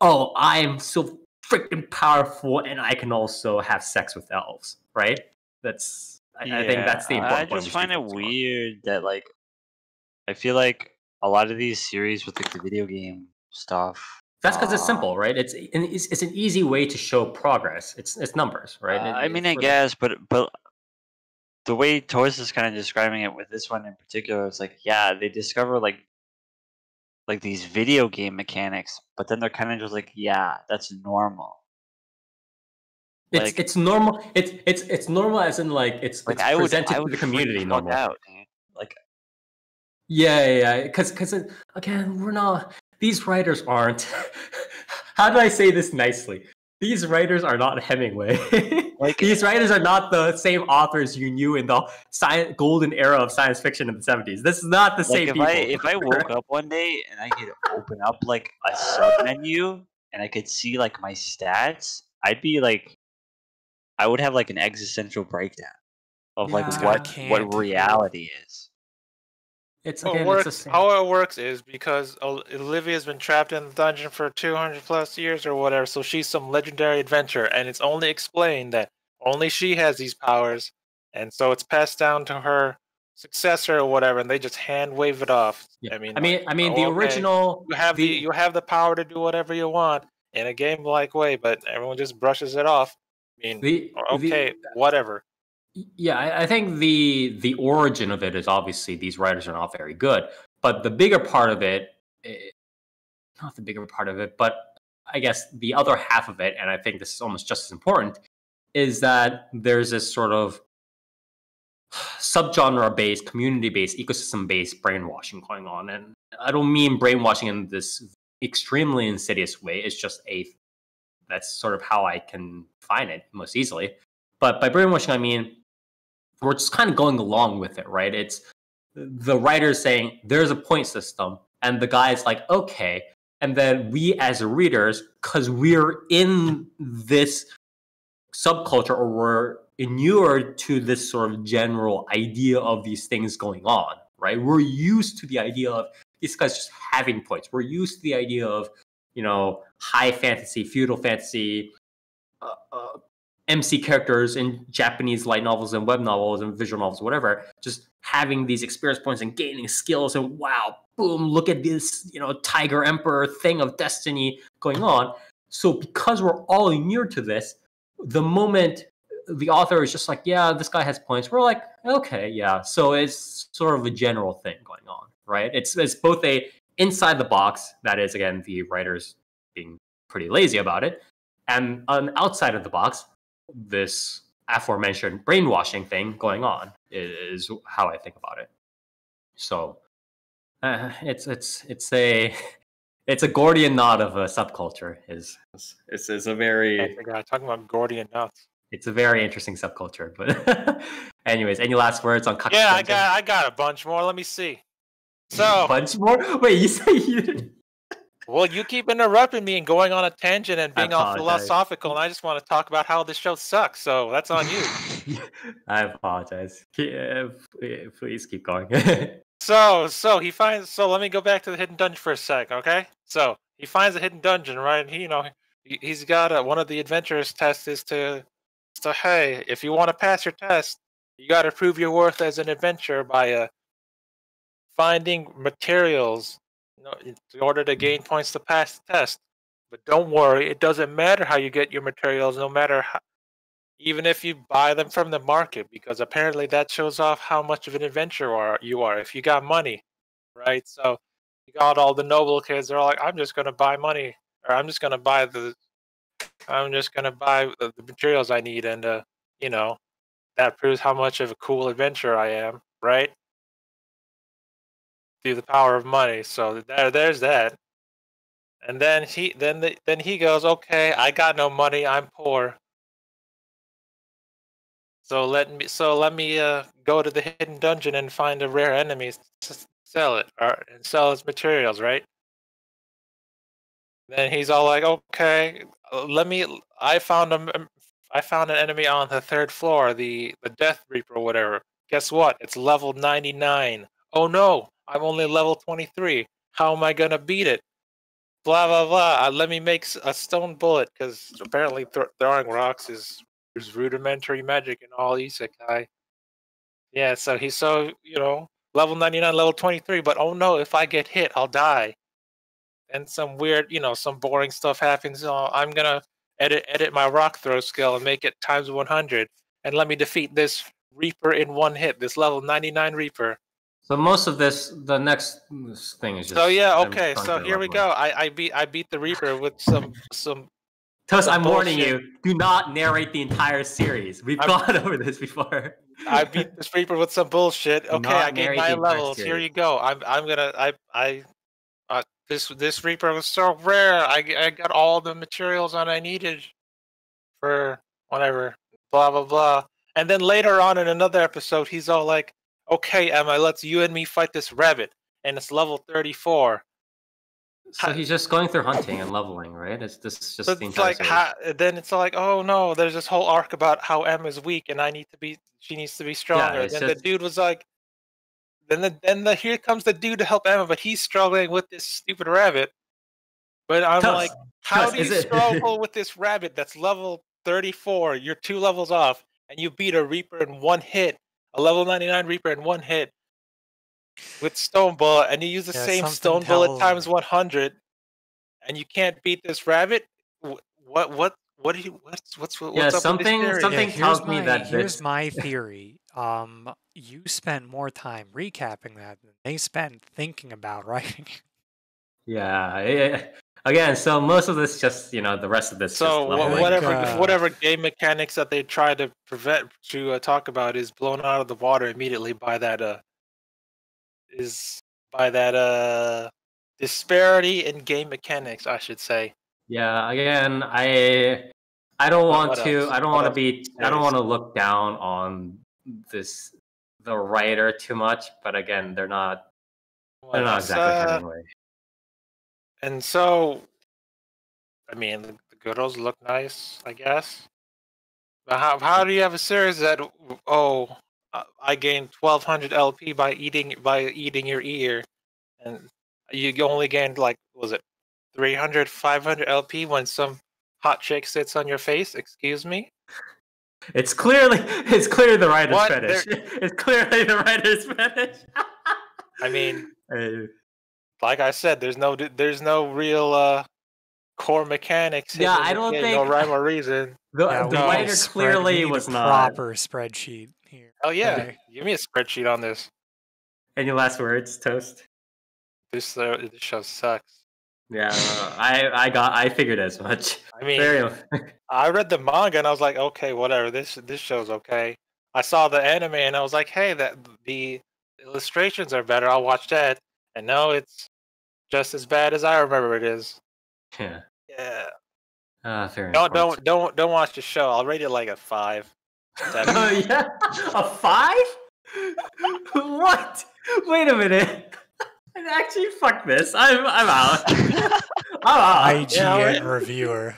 oh, I am so freaking powerful, and I can also have sex with elves, right? That's I, yeah, I think that's the important I just point find it weird on. That like I feel like a lot of these series with like the video game stuff. That's because it's simple, right? It's, it's it's an easy way to show progress. It's it's numbers, right? Uh, it, I mean, I guess, but but the way Torres is kind of describing it with this one in particular, it's like, yeah, they discover like like these video game mechanics, but then they're kind of just like, yeah, that's normal. It's like, it's normal. It's it's it's normal as in like it's like it's I presented would, I would to the community normal. Out, like, yeah, yeah, because yeah. because again, we're not. These writers aren't. How do I say this nicely? These writers are not Hemingway. Like, these writers are not the same authors you knew in the science, golden era of science fiction in the seventies. This is not the like same if people. I, if I woke up one day and I could open up like a sub menu and I could see like my stats, I'd be like, I would have like an existential breakdown of yeah, like what what reality is. It's, again, works, it's the same. How it works is because Olivia's been trapped in the dungeon for two hundred plus years or whatever, so she's some legendary adventurer, and it's only explained that only she has these powers, and so it's passed down to her successor or whatever, and they just hand wave it off. Yeah. I mean, I mean, like, I mean, oh, the okay, original you have the, the you have the power to do whatever you want in a game-like way, but everyone just brushes it off. I mean, the, okay, the, whatever. Yeah, I, I think the the origin of it is obviously these writers are not very good, but the bigger part of it, it, not the bigger part of it, but I guess the other half of it, and I think this is almost just as important, is that there's this sort of subgenre-based, community-based, ecosystem-based brainwashing going on, and I don't mean brainwashing in this extremely insidious way. It's just a that's sort of how I can find it most easily. But by brainwashing, I mean, we're just kind of going along with it, right? It's the writer's saying, there's a point system, and the guy's like, okay. And then we as readers, because we're in this subculture, or we're inured to this sort of general idea of these things going on, right? We're used to the idea of these guys just having points. We're used to the idea of, you know, high fantasy, feudal fantasy, uh, uh, M C characters in Japanese light novels and web novels and visual novels, whatever, just having these experience points and gaining skills and wow, boom, look at this, you know, tiger emperor thing of destiny going on. So because we're all inured to this, the moment the author is just like, yeah, this guy has points, we're like, okay, yeah. So it's sort of a general thing going on, right? It's it's both a inside the box, that is, again, the writers being pretty lazy about it, and an outside of the box, this aforementioned brainwashing thing going on, is how I think about it. So uh, it's it's it's a it's a Gordian knot of a subculture. Is it's is a very God, talking about Gordian knots. It's a very interesting subculture. But anyways, any last words on? Kaku yeah, Sensen? I got I got a bunch more. Let me see. So bunch more. Wait, you say you didn't... Well, you keep interrupting me and going on a tangent and being all philosophical, and I just want to talk about how this show sucks, so that's on you. I apologize. Please keep going. so, so he finds, so let me go back to the hidden dungeon for a sec, okay? So, he finds a hidden dungeon, right? And he, you know, he's got a, one of the adventurer's tests is to, so hey, if you want to pass your test, you got to prove your worth as an adventurer by uh, finding materials in order to gain points to pass the test. But don't worry, it doesn't matter how you get your materials, no matter how, even if you buy them from the market, because apparently that shows off how much of an adventurer you are, if you got money, right? So you got all the noble kids, they're all like, I'm just going to buy money, or I'm just going to buy the I'm just going to buy the, the materials I need, and uh, you know, that proves how much of a cool adventurer I am, right? Through the power of money. So there, there's that. And then he, then the, then he goes, okay, I got no money, I'm poor. So let me, so let me uh, go to the hidden dungeon and find a rare enemy, sell it, or and sell its materials, right? Then he's all like, okay, let me. I found a, I found an enemy on the third floor, the the Death Reaper, or whatever. Guess what? It's level ninety-nine. Oh no. I'm only level twenty-three. How am I going to beat it? Blah, blah, blah. Uh, let me make a stone bullet, because apparently th throwing rocks is, is rudimentary magic in all isekai. Yeah, so he's so, you know, level ninety-nine, level twenty-three, but oh no, if I get hit, I'll die. And some weird, you know, some boring stuff happens. Oh, I'm going to edit edit my rock throw skill and make it times one hundred, and let me defeat this Reaper in one hit, this level ninety-nine Reaper. So most of this, the next thing is just. So yeah, okay. So here we go. I I beat I beat the Reaper with some some. Tuss, I'm warning you. Do not narrate the entire series. We've gone over this before. I beat this Reaper with some bullshit. Okay, I gained nine levels. Here you go. I'm I'm gonna I I, uh, this this Reaper was so rare. I I got all the materials that I needed, for whatever. Blah blah blah. And then later on in another episode, he's all like, okay, Emma, let's you and me fight this rabbit, and it's level thirty-four. So he's just going through hunting and leveling, right? It's this just so the it's like how, then it's like, oh no, there's this whole arc about how Emma's weak and I need to be, she needs to be stronger. Yeah, then just... the dude was like, then the then the here comes the dude to help Emma, but he's struggling with this stupid rabbit. But I'm Tuss, like, how Tuss, do you it... struggle with this rabbit that's level thirty-four? You're two levels off, and you beat a Reaper in one hit. A level ninety-nine Reaper in one hit with stone bullet, and you use the yeah, same stone tells... bullet times one hundred, and you can't beat this rabbit. What? What? What do you? What's? What's? What's yeah, up something. With this something yeah, tells my, me that. Here's this... my theory. Um, you spent more time recapping that than they spent thinking about writing. Yeah. It, again, so most of this, just you know, the rest of this. So whatever, whatever game mechanics that they try to prevent to uh, talk about is blown out of the water immediately by that. Uh, is by that uh, disparity in game mechanics, I should say. Yeah. Again, I I don't want to. I don't want to be. I don't want to look down on this the writer too much. But again, they're not. They're not exactly Hemingway. And so, I mean, the girls look nice, I guess. But how how do you have a series that oh, I gained twelve hundred L P by eating by eating your ear, and you only gained like was it three hundred, five hundred L P when some hot chick sits on your face? Excuse me. It's clearly it's clearly the writer's what? fetish. They're... It's clearly the writer's fetish. I mean. Uh... Like I said, there's no there's no real uh, core mechanics. Yeah, I don't think no rhyme or reason. The, yeah, the writer clearly was not proper spreadsheet here. Oh yeah, okay. Give me a spreadsheet on this. Any last words, Toast? This uh, this show sucks. Yeah, I I got I figured as much. I mean, I read the manga and I was like, okay, whatever. This this show's okay. I saw the anime and I was like, hey, that the illustrations are better. I'll watch that. And no, it's just as bad as I remember it is. Yeah. Yeah. Uh, fair enough. No, don't don't don't watch the show. I'll rate it like a five. Oh yeah, a five? What? Wait a minute. And actually, fuck this. I'm I'm out. I'm out. I G N yeah, reviewer.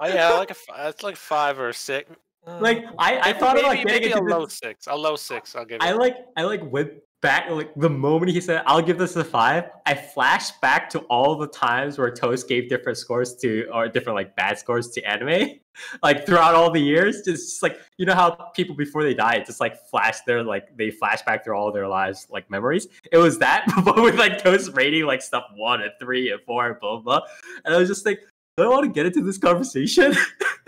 Oh yeah, like a it's like five or a six. Like I, I maybe, thought about maybe, getting maybe a low this. six. A low six. I'll give. I it. like I like went back like the moment he said I'll give this a five. I flashed back to all the times where Toast gave different scores to or different like bad scores to anime, like throughout all the years. Just, just like you know how people before they die just like flash their like they flash back through all their lives like memories. It was that, but with like Toast rating like stuff one and three and four and blah blah. And I was just like, I don't want to get into this conversation.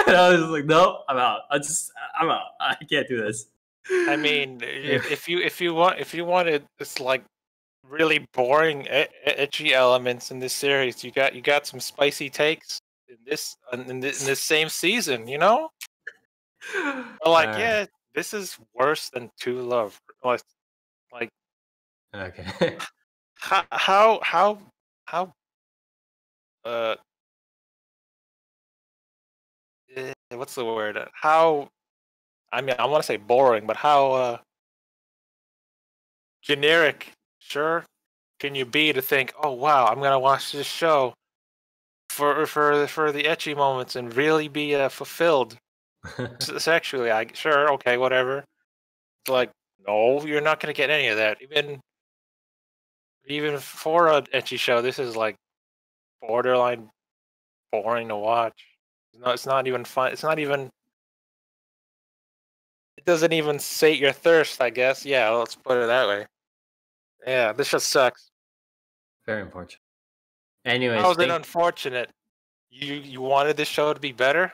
And I was just like, nope, I'm out. I just, I'm out. I can't do this. I mean, if, if you if you want if you wanted it's like really boring edgy elements in this series, you got you got some spicy takes in this in this, in this same season, you know. But like, uh, yeah, this is worse than Two Love. Like, like okay, how how how how uh. What's the word? How, I mean, I want to say boring, but how uh, generic, sure, can you be to think, oh wow, I'm gonna watch this show for for for the ecchi moments and really be uh, fulfilled sexually? I sure, okay, whatever. It's like, no, you're not gonna get any of that. Even even for an ecchi show, this is like borderline boring to watch. No, it's not even fun. It's not even. It doesn't even sate your thirst, I guess. Yeah, let's put it that way. Yeah, this just sucks. Very unfortunate. Anyways, how is it unfortunate? You you wanted this show to be better?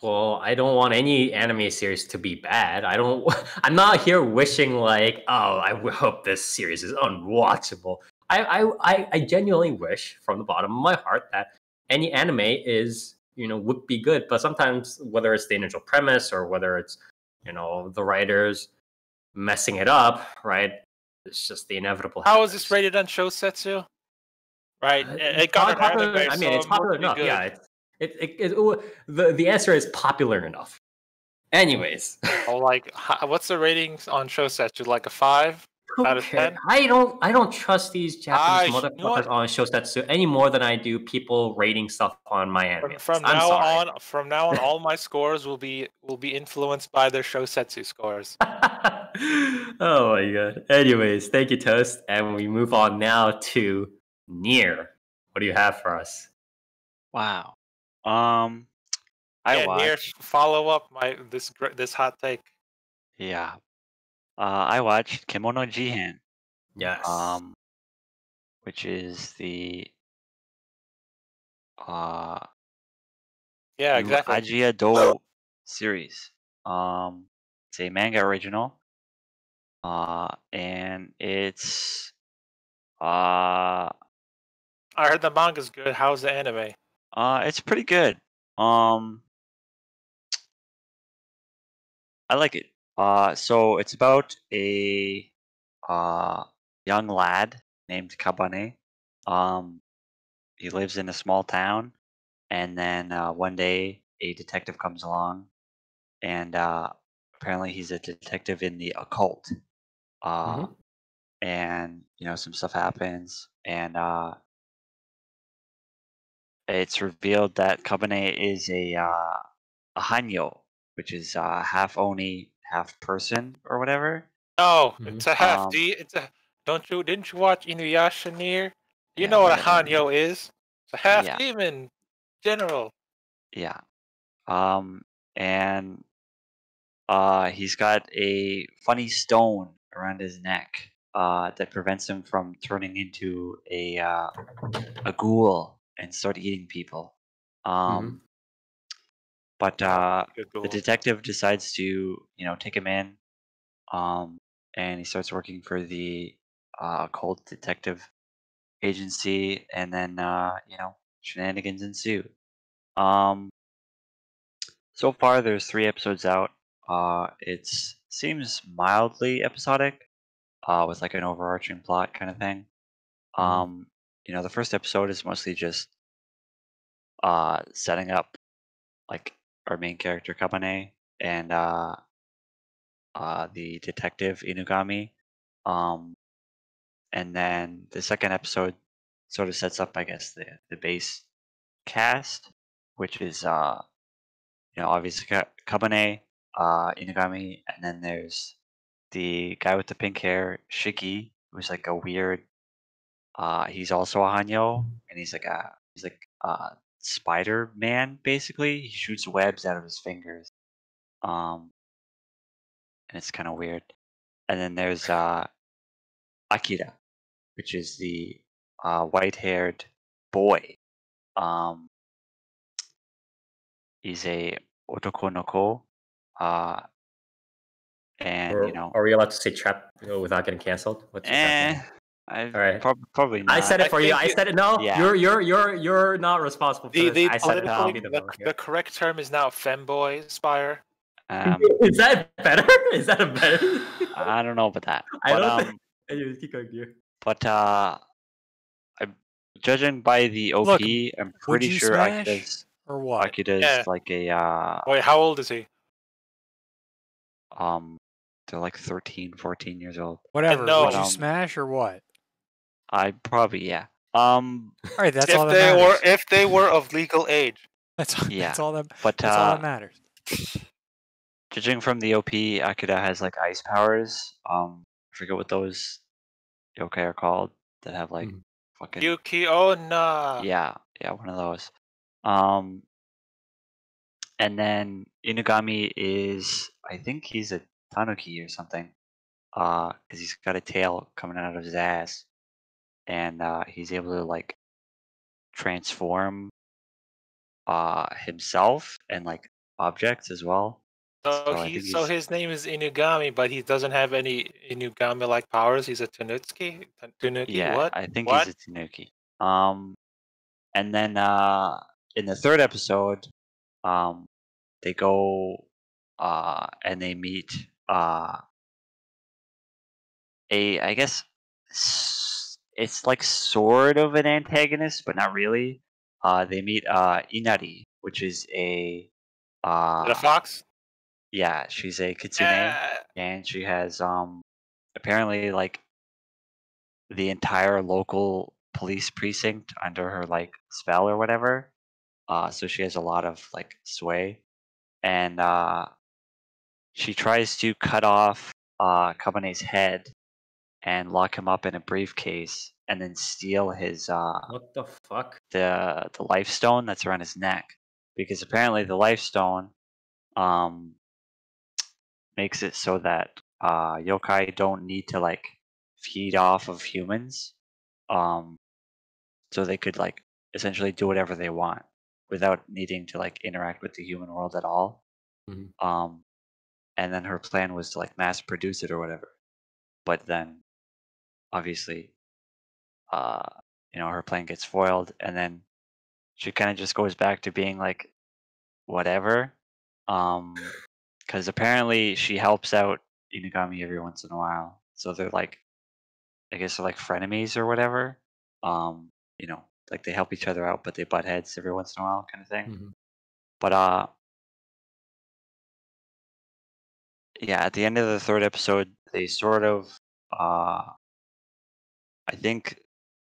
Well, I don't want any anime series to be bad. I don't. I'm not here wishing like, oh, I hope this series is unwatchable. I I I genuinely wish, from the bottom of my heart, that any anime is. You know, would be good, but sometimes whether it's the initial premise or whether it's, you know, the writers messing it up, right? It's just the inevitable. How happens. Is this rated on Shosetsu? Right, uh, it got popular. Anime, I mean, so it's popular enough. Good. Yeah, it it, it, it it the the answer is popular enough. Anyways, oh, like what's the ratings on Shosetsu? Like a five Who out of cares? ten? I don't I don't trust these Japanese I, motherfuckers you know on Shosetsu any more than I do people rating stuff on MyAnimeList. From, from now sorry. on, from now on, all my scores will be will be influenced by their Shosetsu scores. Oh my god! Anyways, thank you, Toast, and we move on now to Nier. What do you have for us? Wow. Um, I yeah, watched... Nier, follow up my this this hot take. Yeah. Uh, I watched Kemono Jihen, yes, um, which is the uh, yeah, exactly Ajiado series. Um, it's a manga original, uh, and it's uh, I heard the manga's good. How's the anime? Uh, it's pretty good. Um, I like it. Uh, so it's about a uh, young lad named Kabane. Um, he lives in a small town, and then uh, one day a detective comes along, and uh, apparently he's a detective in the occult. Uh, mm-hmm. And you know, some stuff happens, and uh, it's revealed that Kabane is a uh, a Hanyo, which is uh, half Oni. Half person or whatever. Oh, mm-hmm. It's a half um, D. It's a don't you didn't you watch Inuyasha Nier? You yeah, know what a Hanyo yeah. is? It's a half yeah. demon general. Yeah. Um, and uh, he's got a funny stone around his neck uh, that prevents him from turning into a uh, a ghoul and start eating people. Um. Mm-hmm. But uh, the detective decides to, you know, take him in, um, and he starts working for the uh, occult detective agency, and then uh, you know, shenanigans ensued. Um, so far, there's three episodes out. Uh, it seems mildly episodic, uh, with like an overarching plot kind of thing. Um, you know, the first episode is mostly just uh, setting up like our main character Kabane and uh, uh, the detective Inugami. Um, and then the second episode sort of sets up, I guess, the the base cast, which is uh, you know, obviously Kabane, uh, Inugami, and then there's the guy with the pink hair, Shiki, who's like a weird. Uh, he's also a Hanyo, and he's like a he's like uh Spider-Man basically. He shoots webs out of his fingers, um, and it's kind of weird. And then there's uh, Akira, which is the uh, white-haired boy. Um, he's a otoko no ko, uh, and or, you know. Are we allowed to say chap without getting canceled? What's eh, all right. Prob probably not. I said it for I you. I said it. No, yeah. you're you're you're you're not responsible for the, the, this. I said it. I'll be the, the, the correct term is now femboy spire. Um, is that better? Is that a better? I don't know about that. But, I don't. Um, anyways, keep going here. But uh, I'm, judging by the O P, Look, I'm pretty sure Akira's or what? Akira's yeah. like a. Uh, Wait, how old is he? Um, they're like thirteen, fourteen years old. Whatever. No. Would um, you smash or what? I probably yeah. Um. All right, that's if all that they matters. Were, if they were of legal age. That's yeah. That's all that. But, that's uh, all that matters. Judging from the O P, Akira has like ice powers. Um, I forget what those yokai are called that have like mm. fucking Yuki-onna. Yeah, yeah, one of those. Um, and then Inugami is, I think he's a tanuki or something, uh, because he's got a tail coming out of his ass, and uh, he's able to like transform uh himself and like objects as well. So, so, he, so his name is Inugami, but he doesn't have any Inugami-like powers. He's a Tanuki? Tanuki yeah, what? I think what? He's a Tanuki. Um, and then uh, in the third episode, um, they go uh, and they meet uh, a, I guess, it's like sort of an antagonist, but not really. Uh, they meet uh, Inari, which is a... Uh, the fox? Yeah, she's a kitsune, yeah. And she has um apparently like the entire local police precinct under her like spell or whatever. Uh, so she has a lot of like sway, and uh, she tries to cut off uh Kabane's head and lock him up in a briefcase, and then steal his uh what the fuck the the life stone that's around his neck, because apparently the life stone um. makes it so that uh, yokai don't need to like feed off of humans, um, so they could like essentially do whatever they want without needing to like interact with the human world at all. Mm-hmm. Um, and then her plan was to like mass produce it or whatever, but then obviously, uh, you know, her plan gets foiled, and then she kind of just goes back to being like whatever. Um, Because apparently she helps out Inugami every once in a while, so they're like, I guess they're like frenemies or whatever. Um, you know, like they help each other out, but they butt heads every once in a while, kind of thing. Mm-hmm. But uh, yeah, at the end of the third episode, they sort of, uh, I think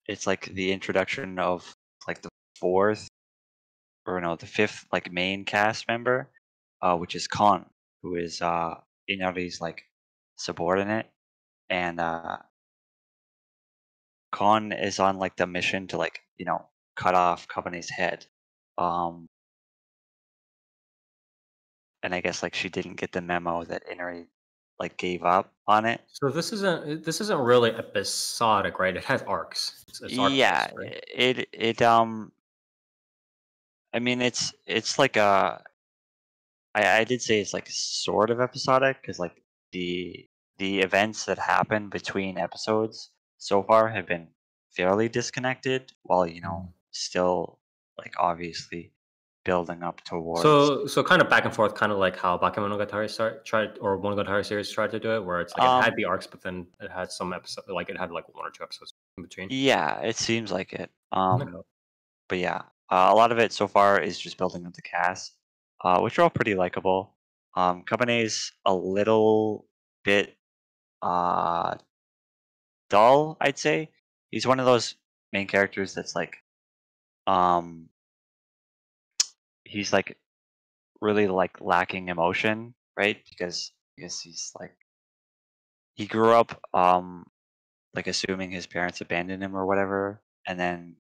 it's like the introduction of like the fourth, or no, the fifth like main cast member, uh, which is Kon, who is uh, Inari's like subordinate, and uh, Kon is on like the mission to like, you know, cut off Kabane's head, um, and I guess like she didn't get the memo that Inari like gave up on it. So this isn't this isn't really episodic, right? It has arcs. It's, it's arcs, yeah, right? it it um, I mean it's it's like a. I, I did say it's like sort of episodic, because like the the events that happen between episodes so far have been fairly disconnected, while, you know, still, like, obviously building up towards. So, so kind of back and forth, kind of like how Bakemonogatari start tried, or Monogatari series tried to do it, where it's like um, it had the arcs, but then it had some episode, like it had like one or two episodes in between. Yeah, it seems like it. Um, but yeah, uh, a lot of it so far is just building up the cast, uh, which are all pretty likable. Um, Kabane's a little bit uh, dull, I'd say. He's one of those main characters that's like, um, he's like really like lacking emotion, right? Because I guess he's like, he grew up um, like assuming his parents abandoned him or whatever, and then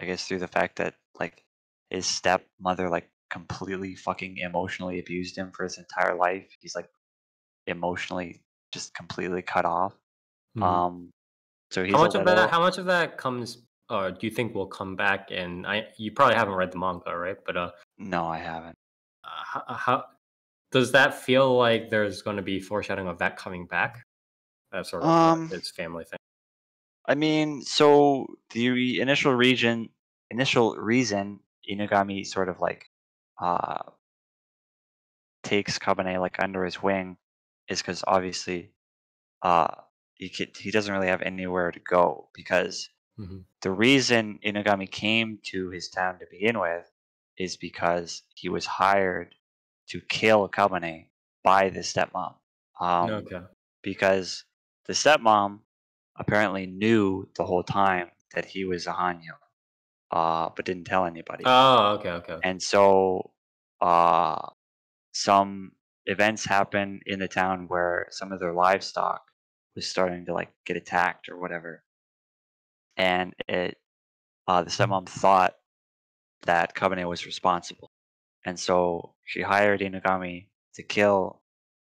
I guess through the fact that like his stepmother like completely fucking emotionally abused him for his entire life, he's like emotionally just completely cut off. Mm-hmm. Um, so he's how much of that? How much of that comes? Uh, do you think will come back? And I, you probably haven't read the manga, right? But uh, no, I haven't. Uh, how, how does that feel? Like there's going to be foreshadowing of that coming back? That sort of um, his family thing. I mean, so the initial region, initial reason Inugami sort of like uh, takes Kabane like under his wing is because obviously uh, he could, he doesn't really have anywhere to go because. Mm-hmm. The reason Inugami came to his town to begin with is because he was hired to kill Kabane by the stepmom. Um, okay. Because the stepmom apparently knew the whole time that he was a Hanyo, uh, but didn't tell anybody. Oh, okay, okay. And so uh, some events happen in the town where some of their livestock was starting to like get attacked or whatever. And it, uh, the stepmom thought that Kabane was responsible. And so she hired Inugami to kill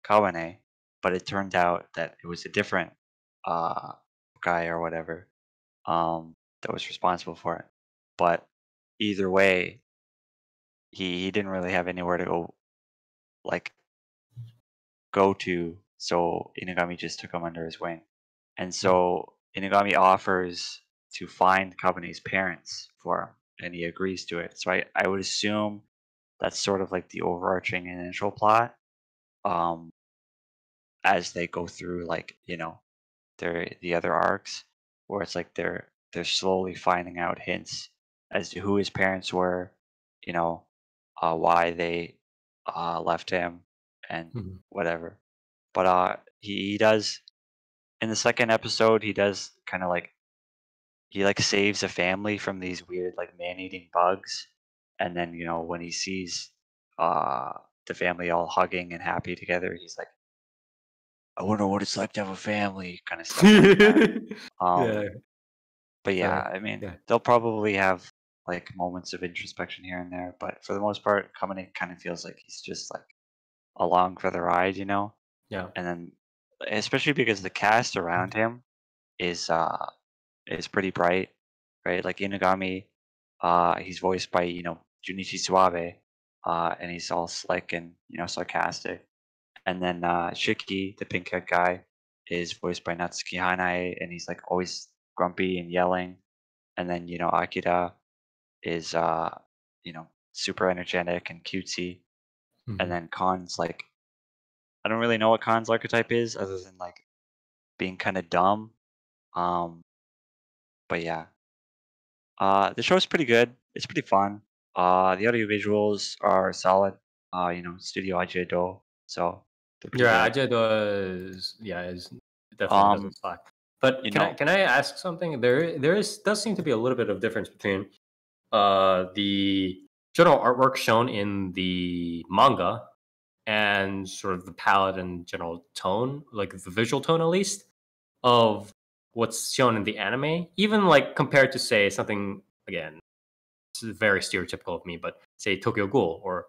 Kabane, but it turned out that it was a different uh, guy or whatever um, that was responsible for it. But either way, he, he didn't really have anywhere to go, like, go to, so Inugami just took him under his wing. And so Inugami offers to find Kabane's parents for him, and he agrees to it. So I, I would assume that's sort of like the overarching initial plot, um, as they go through like, you know, their the other arcs, where it's like they're they're slowly finding out hints as to who his parents were, you know, uh, why they uh, left him, and mm-hmm. whatever. But uh, he, he does in the second episode, he does kind of like. He like saves a family from these weird like man-eating bugs, and then you know when he sees uh, the family all hugging and happy together, he's like, "I wonder what it's like to have a family," kind of stuff. Like that. Um, yeah. But yeah, uh, I mean, yeah. They'll probably have like moments of introspection here and there, but for the most part, Kamine kind of feels like he's just like along for the ride, you know? Yeah. And then, especially because the cast around him is. Uh, is pretty bright, right? Like Inugami, uh, he's voiced by, you know, Junichi Suabe, uh, and he's all slick and, you know, sarcastic. And then uh, Shiki, the pink-haired guy, is voiced by Natsuki Hanae, and he's, like, always grumpy and yelling. And then, you know, Akira is, uh, you know, super energetic and cutesy. Mm-hmm. And then Khan's, like, I don't really know what Khan's archetype is other than, like, being kind of dumb. Um, But yeah, uh, the show's pretty good. It's pretty fun. Uh, the audio visuals are solid. Uh, you know, Studio Ajiado. So yeah, Ajiado is yeah is definitely um, doesn't slack. But can know, I can I ask something? There there is does seem to be a little bit of difference between uh, the general artwork shown in the manga and sort of the palette and general tone, like the visual tone at least of. What's shown in the anime, even like compared to say something again, this is very stereotypical of me, but say Tokyo Ghoul or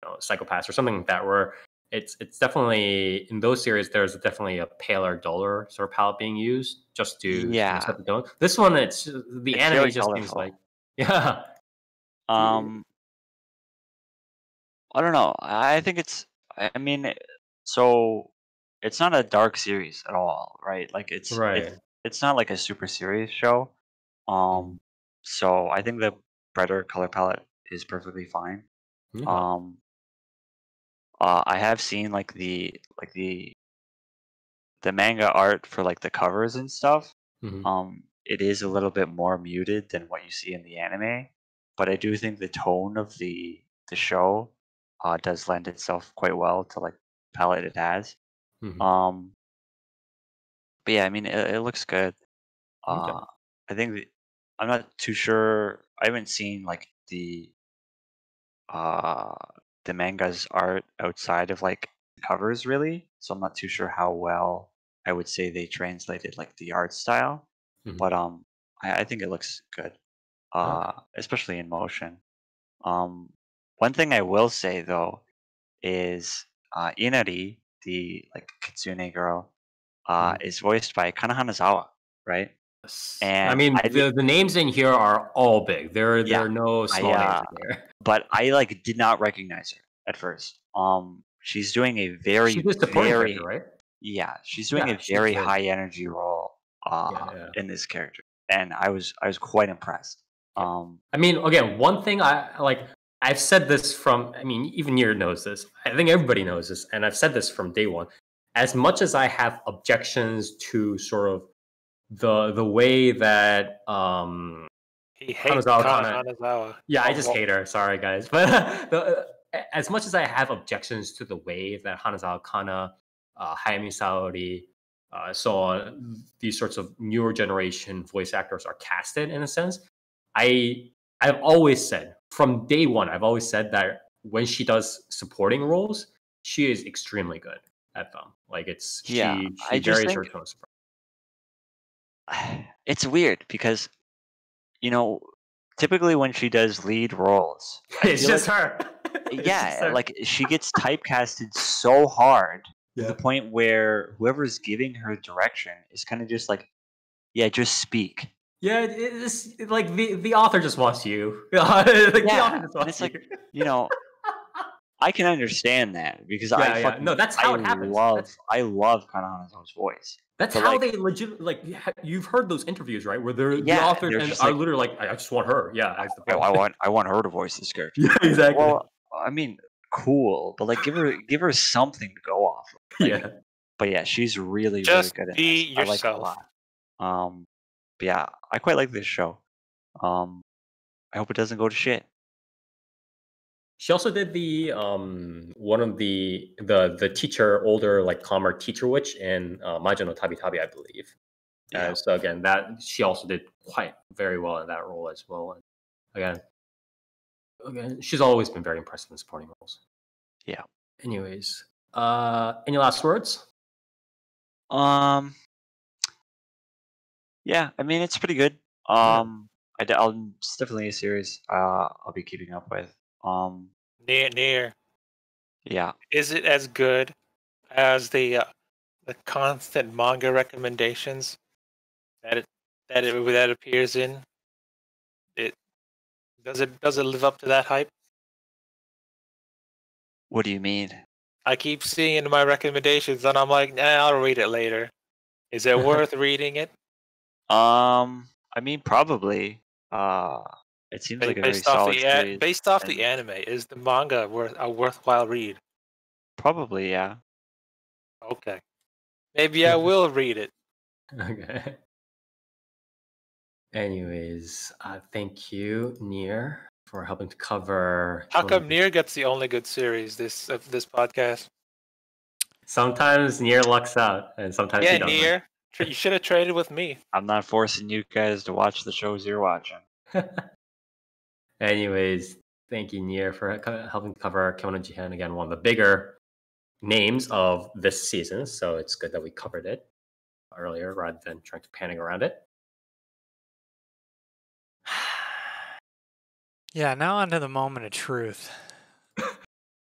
you know, Psychopaths or something like that, where it's it's definitely in those series there's definitely a paler, duller sort of palette being used just to yeah. You know, this one it's the it's anime just colorful. Seems like yeah. Um, I don't know. I think it's. I mean, so it's not a dark series at all, right? Like it's right. It's, It's not like a super serious show. Um, so I think the brighter color palette is perfectly fine. Yeah. Um, uh, I have seen like the like the the manga art for like the covers and stuff. Mm-hmm. Um, it is a little bit more muted than what you see in the anime, but I do think the tone of the the show uh, does lend itself quite well to like the palette it has. Mm-hmm. Um, but yeah, I mean, it, it looks good. Okay. Uh, I think the, I'm not too sure. I haven't seen like the uh, the manga's art outside of like covers really, so I'm not too sure how well I would say they translated like the art style. Mm-hmm. But um, I, I think it looks good, uh, okay. especially in motion. Um, one thing I will say though is uh, Inari, the like Kitsune girl, uh, mm-hmm. is voiced by Kana Hanazawa, right? And I mean, I the, the names in here are all big. There, yeah, there are no small I, uh, names in here. But I like did not recognize her at first. Um, she's doing a very, she's just very, character, right? Yeah, she's doing yeah, a very high energy role uh, yeah, yeah. in this character, and I was, I was quite impressed. Um, I mean, again, one thing I like, I've said this from, I mean, even Nir knows this. I think everybody knows this, and I've said this from day one. As much as I have objections to sort of the the way that um he hates Hanazawa, Kana, Hanazawa. yeah I just hate her, sorry guys, but the, as much as I have objections to the way that Hanazawa Kana, uh Hayami Saori, uh so on, these sorts of newer generation voice actors are casted in a sense, I I've always said from day one, I've always said that when she does supporting roles, she is extremely good at them. Like it's yeah she, she I just think her tone. It's weird because, you know, typically when she does lead roles, it's just like, her. yeah, just her. Like she gets typecasted so hard yeah. to the point where whoever's giving her direction is kind of just like, yeah, just speak. Yeah, it's like the, the author just wants you. like, yeah, the author just wants it's you. Like, you know, I can understand that because yeah, I yeah. fucking, no, that's how I it happens. Love, that's... I love Kana Hanazawa's voice. That's but how like, they legit like you've heard those interviews, right? Where they're yeah, the authors and like, are literally like, I just want her. Yeah, that's the point. I want I want her to voice this character. Yeah, exactly. Well, I mean, cool, but like give her give her something to go off of. Like, yeah. But yeah, she's really, just really good at be this. Yourself. I like it a lot. Um but yeah, I quite like this show. Um I hope it doesn't go to shit. She also did the um, one of the the the teacher, older like calmer teacher witch in uh, Majin no Tabi Tabi, I believe. Yeah. Uh, so again, that she also did quite very well in that role as well. And again, again, she's always been very impressive in supporting roles. Yeah. Anyways, uh, any last words? Um. Yeah, I mean it's pretty good. Um, yeah. I I'll, it's definitely a series Uh, I'll be keeping up with. Um, near, near. Yeah. Is it as good as the uh, the constant manga recommendations that it that it that appears in? It does it does it live up to that hype? What do you mean? I keep seeing it in my recommendations, and I'm like, nah, I'll read it later. Is it worth reading it? Um, I mean, probably. Uh. It seems based like a very solid the, series. Based off and the anime, is the manga worth a worthwhile read? Probably, yeah. Okay. Maybe I will read it. Okay. Anyways, uh, thank you, Nier, for helping to cover... How come Nier gets the only good series this of this podcast? Sometimes Nier lucks out, and sometimes yeah, he doesn't. Yeah, Nier, tra- you should have traded with me. I'm not forcing you guys to watch the shows you're watching. Anyways, thank you, Nier, for helping cover Kemono Jihen, again, one of the bigger names of this season, so it's good that we covered it earlier rather than trying to panic around it. Yeah, now onto the moment of truth.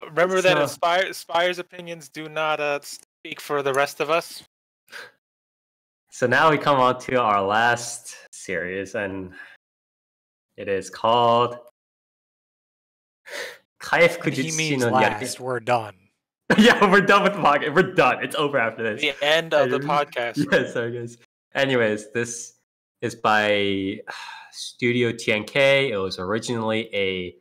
Remember so, that Aspire, Aspire's opinions do not uh, speak for the rest of us. So now we come on to our last series, and it is called Kaifukujutsu. He means no last. We're done. yeah, we're done with the podcast. We're done. It's over after this. The end of the podcast. Yes, yeah, right? So guys. Anyways, this It's by Studio T N K. It was originally a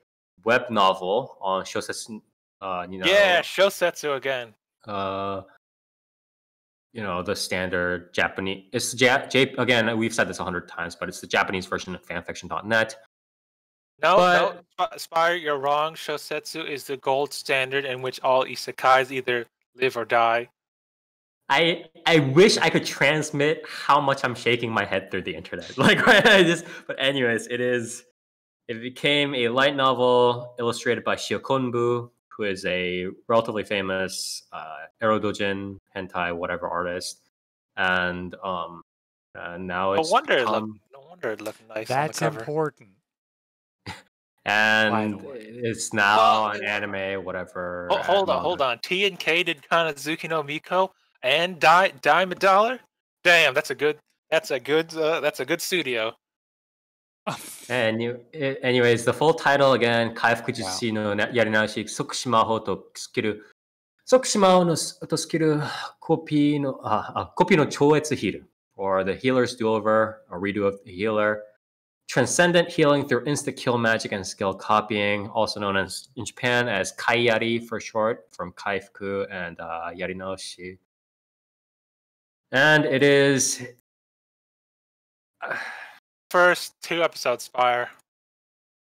web novel on Shosetsu. Uh, you know, yeah, Shosetsu again. Uh, you know, the standard Japanese. It's ja J again. We've said this a hundred times, but it's the Japanese version of fanfiction dot net. No, but, no, Spire, you're wrong. Shosetsu is the gold standard in which all isekais either live or die. I I wish I could transmit how much I'm shaking my head through the internet. Like, I just. But anyways, it is. It became a light novel illustrated by Shiokonbu, who is a relatively famous uh, erodoujin, hentai, whatever artist, and um, uh, now it's. No wonder it looked, no wonder it looked nice. That's on the cover. Important. And it's now an anime, whatever. Oh, hold on, hold on. T and K did Kanazuki no Miko and Di Dime a Dollar. Damn, that's a good. That's a good. Uh, that's a good studio. And you, it, anyways, the full title again: Kaifukujushi no Yarinaoshi Sokushimaho to Tsukiru Sokushimaho no to Tsukiru Copy no Copy no Chouetsu Hiru, or the Healer's Do Over, a Redo of the Healer. Transcendent healing through instant kill magic and skill copying, also known as in Japan as Kaiyari for short, from Kaifuku and uh, Yarinaoshi. And it is first two episodes. Spire,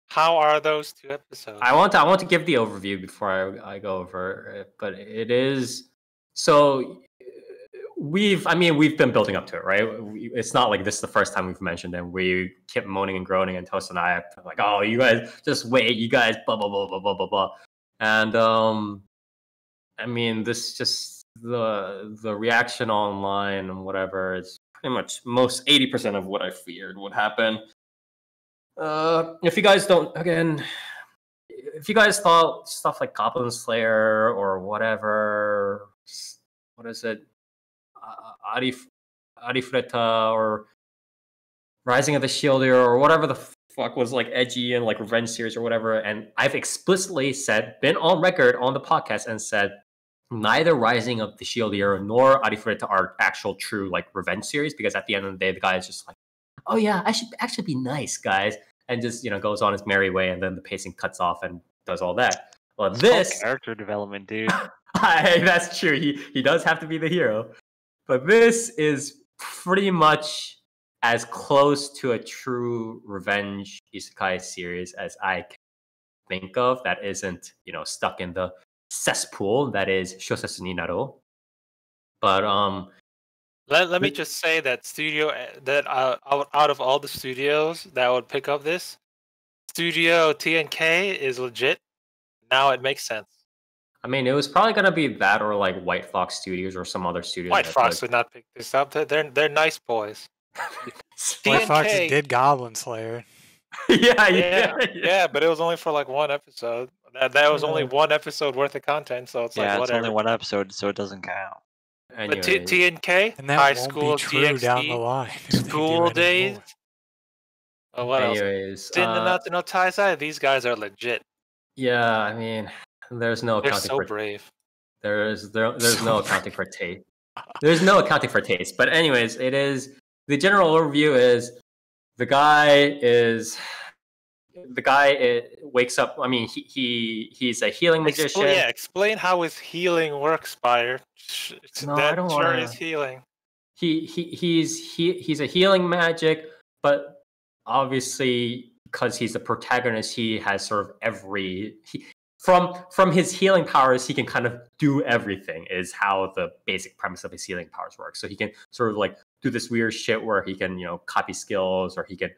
how are those two episodes? I want to, I want to give the overview before I, I go over it, but it is so. We've, I mean, we've been building up to it, right? We, it's not like this is the first time we've mentioned it. We kept moaning and groaning, and Toast and I are like, oh, you guys, just wait, you guys, blah, blah, blah, blah, blah, blah, blah. And, um, I mean, this just, the the reaction online and whatever is pretty much most eighty percent of what I feared would happen. Uh, if you guys don't, again, if you guys thought stuff like Goblin Slayer or whatever, what is it? Arif, Arifreta or Rising of the Shielder or whatever the fuck was like edgy and like revenge series or whatever. And I've explicitly said, been on record on the podcast and said, neither Rising of the Shielder nor Arifreta are actual true like revenge series, because at the end of the day, the guy is just like, oh yeah, I should actually be nice, guys. And just, you know, goes on his merry way, and then the pacing cuts off and does all that. Well, this oh, character development, dude. I, that's true. He, he does have to be the hero. But this is pretty much as close to a true revenge isekai series as I can think of that isn't, you know, stuck in the cesspool that is Shosetsu ni Naru. But um, let let me just say that studio that uh, out of all the studios that would pick up this, Studio T N K is legit. Now it makes sense. I mean, it was probably gonna be that or like White Fox Studios or some other studio. White Fox would not pick this up. They're they're nice boys. White Fox did Goblin Slayer. yeah, yeah, yeah, yeah, but it was only for like one episode. That that was only one episode worth of content, so it's yeah, like whatever. It's only one episode, so it doesn't count. Anyways. But T N K, and that High School DxD, down the line. School Days. Oh, what Anyways, else? Uh, Didn't no Taizai. These guys are legit. Yeah, I mean. There's no accounting They're so for brave. There's there, there's so no accounting brave. for taste. There's no accounting for taste. But anyways, it is the general overview is the guy is the guy is, wakes up. I mean, he he he's a healing magician. Expl yeah, explain how his healing works, Spire. No, that I don't sure wanna... is healing. He he he's he he's a healing magic, but obviously because he's the protagonist, he has sort of every. He, From from his healing powers, he can kind of do everything. Is how the basic premise of his healing powers works. So he can sort of like do this weird shit where he can, you know, copy skills, or he can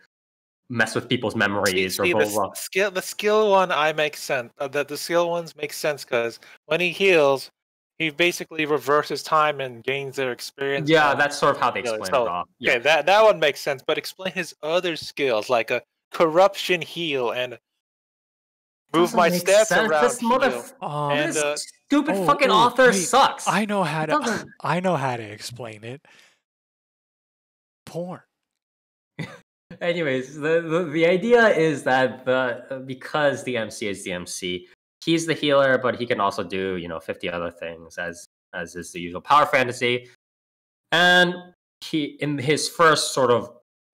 mess with people's memories, see, or blah, the, blah. Skill, the skill one, I make sense. Uh, the the skill ones make sense because when he heals, he basically reverses time and gains their experience. Yeah, that's sort of how they explain so, it. All. Yeah, okay, that that one makes sense. But explain his other skills, like a corruption heal and. Move my steps sense. around. This mother, um, and, uh, this stupid oh, fucking oh, author wait, sucks. I know how to. Doesn't... I know how to explain it. Porn. Anyways, the, the the idea is that the because the M C is the M C, he's the healer, but he can also do, you know, fifty other things as as is the usual power fantasy. And he in his first sort of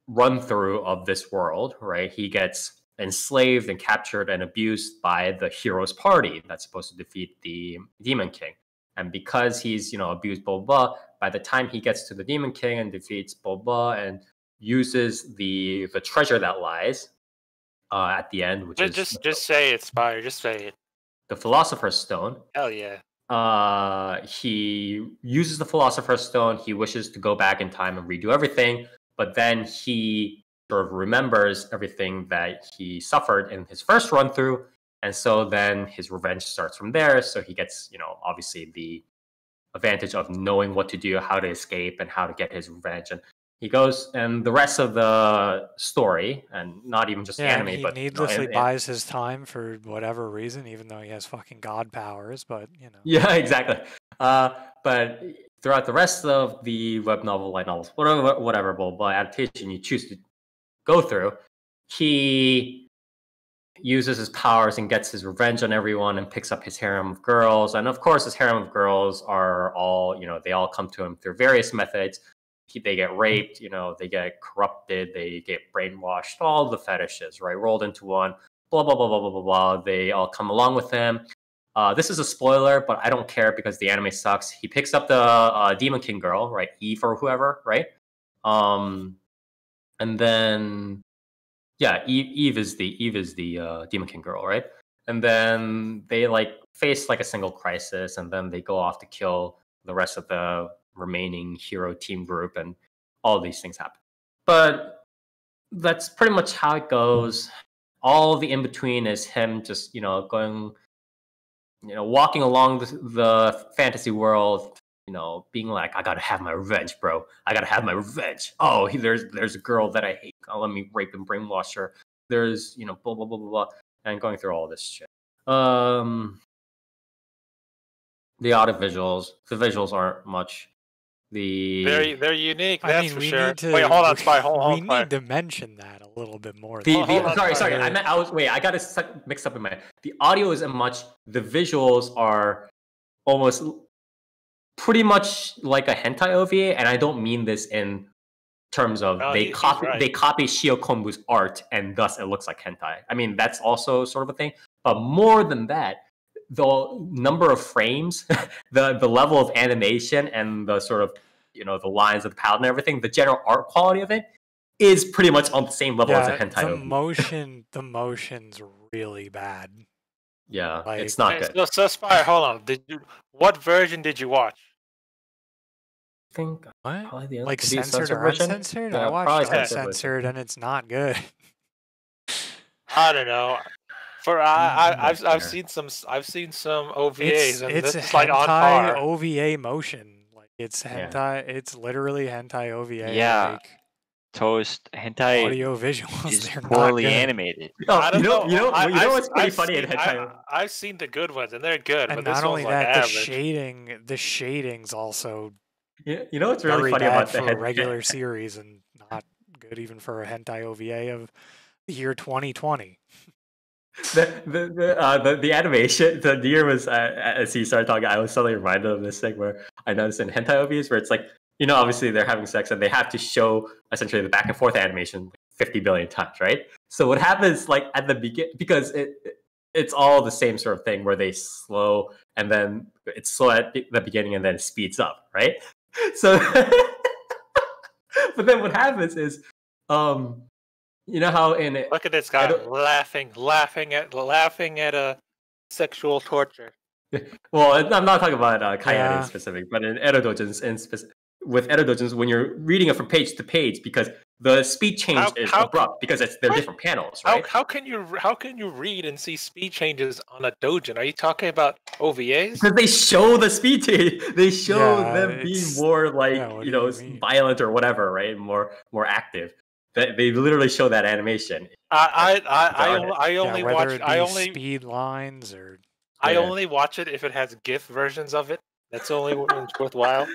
run through of this world, right? He gets enslaved and captured and abused by the hero's party that's supposed to defeat the Demon King. And because he's, you know, abused, blah, blah, blah, by the time he gets to the Demon King and defeats blah, blah, and uses the the treasure that lies uh, at the end, which just, is... Just you know, just say it, Spire. Just say it. The Philosopher's Stone. Hell yeah. Uh, he uses the Philosopher's Stone. He wishes to go back in time and redo everything. But then he sort of remembers everything that he suffered in his first run through. And so then his revenge starts from there. So he gets, you know, obviously the advantage of knowing what to do, how to escape, and how to get his revenge. And he goes, and the rest of the story, and not even just yeah, anime, he but he needlessly you know, buys his time for whatever reason, even though he has fucking god powers. But you know, yeah, exactly. Uh, but throughout the rest of the web novel, light novels, whatever, whatever, but adaptation you choose to go through, he uses his powers and gets his revenge on everyone, and picks up his harem of girls. And of course, his harem of girls are all, you know, they all come to him through various methods. They get raped, you know, they get corrupted, they get brainwashed, all the fetishes, right? Rolled into one, blah, blah, blah, blah, blah, blah, blah. They all come along with him. Uh, this is a spoiler, but I don't care because the anime sucks. He picks up the uh, Demon King girl, right? Eve or whoever, right? Um, and then, yeah, Eve, Eve is the, Eve is the uh, Demon King girl, right? And then they, like, face, like, a single crisis, and then they go off to kill the rest of the remaining hero team group, and all these things happen. But that's pretty much how it goes. All the in between is him just, you know, going, you know, walking along the, the fantasy world, you know, being like, I gotta have my revenge, bro. I gotta have my revenge. Oh, there's there's a girl that I hate. Oh, let me rape and brainwash her. There's, you know, blah blah blah blah blah, and going through all this shit. Um, the audio visuals, the visuals aren't much. The they're they're unique. I that's mean, for we sure. Need to, wait, hold on, Spy. Hold on. We hold, need to mention that a little bit more. The, the, hold, hold sorry, on, sorry. I, meant, I was wait. I got it mixed up in my. The audio isn't much. The visuals are almost pretty much like a hentai O V A, and I don't mean this in terms of oh, they copy right. they copy Shiokonbu's art, and thus it looks like hentai. I mean that's also sort of a thing, but more than that, the number of frames, the the level of animation, and the sort of, you know, the lines of the palette and everything, the general art quality of it is pretty much on the same level yeah, as a hentai. The movie. motion, the motion's really bad. Yeah, like, it's not okay, good. So, so Spire, hold on. Did you? What version did you watch? I think what? The like censored or uncensored? Yeah, I watched uncensored, and it's not good. I don't know. For I, I I've I've seen some I've seen some O V As it's, and it's this is like on par. O V A motion, like it's hentai. Yeah. It's literally hentai O V A. Yeah, like, toast hentai audio visuals. Is they're poorly animated. No, I don't you know, know. You know. I, you know what's pretty I've funny seen, in hentai. I, I've seen the good ones and they're good. And but not only that, like the shading, the shading's also. Yeah, you know what's really funny about the hentai regular series and not good even for a hentai O V A of the year twenty twenty. The the the, uh, the the animation the year was uh, as he started talking, I was suddenly reminded of this thing where I noticed in hentai O Vs where it's like, you know, obviously they're having sex and they have to show essentially the back and forth animation fifty billion times, right? So what happens like at the beginning, because it it's all the same sort of thing where they slow and then it's slow at the beginning and then it speeds up, right? So but then what happens is um you know how in it, look at this guy laughing, laughing at, laughing at a sexual torture. Well, I'm not talking about uh, Kayane yeah. in specific, but in Erodoujin's, in specific, with Erodoujin's, when you're reading it from page to page, because the speed change how, is how, abrupt because it's they're what? different panels, right? How, how can you how can you read and see speed changes on a doujin? Are you talking about O V As? Because they show the speed change. They show yeah, them being more like yeah, you know you violent or whatever, right? More more active. They literally show that animation. I I I, I only yeah, watch it I only speed lines or I yeah. only watch it if it has GIF versions of it. That's only when it's worthwhile.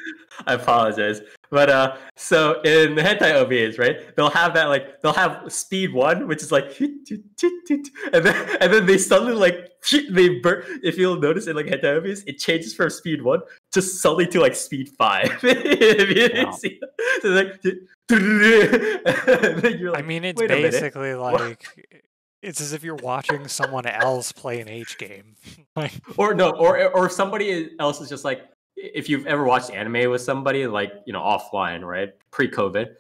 I apologize. But uh, so in the hentai O V As, right? They'll have that like they'll have speed one, which is like, and then and then they suddenly like they burn. If you'll notice in like hentai O V As, it changes from speed one to suddenly to like speed five. Wow. See? So like, like, I mean, it's basically like. It's as if you're watching someone else play an H game. Like, or no, or or if somebody else is just like, if you've ever watched anime with somebody, like, you know, offline, right? Pre-COVID.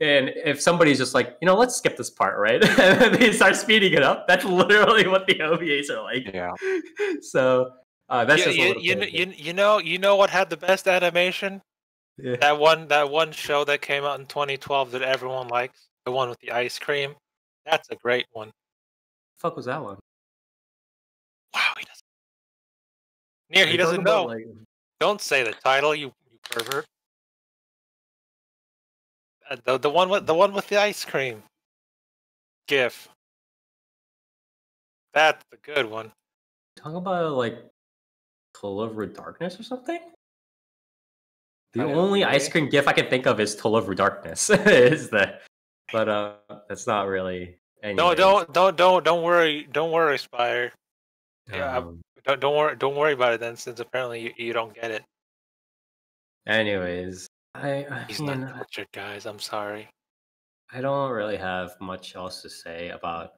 And if somebody's just like, you know, let's skip this part, right? And then they start speeding it up. That's literally what the O V As are like. Yeah. So uh, that's you, just you, a you, know, you, you know you know what had the best animation? Yeah. That one that one show that came out in twenty twelve that everyone likes, the one with the ice cream. That's a great one. Fuck was that one? Wow, he doesn't. Near, he doesn't know. Like... Don't say the title, you, you pervert. Uh, the the one with the one with the ice cream GIF. That's the good one. Talking about like Tolover Darkness or something. The only know. ice cream GIF I can think of is Tolover Darkness. Is that? But uh, that's not really. Anyways. No, don't, don't, don't, don't worry, don't worry, Spire. Yeah, um, don't, don't worry, don't worry about it then, since apparently you, you don't get it. Anyways, I, I he's mean, not cultured, guys. I'm sorry. I don't really have much else to say about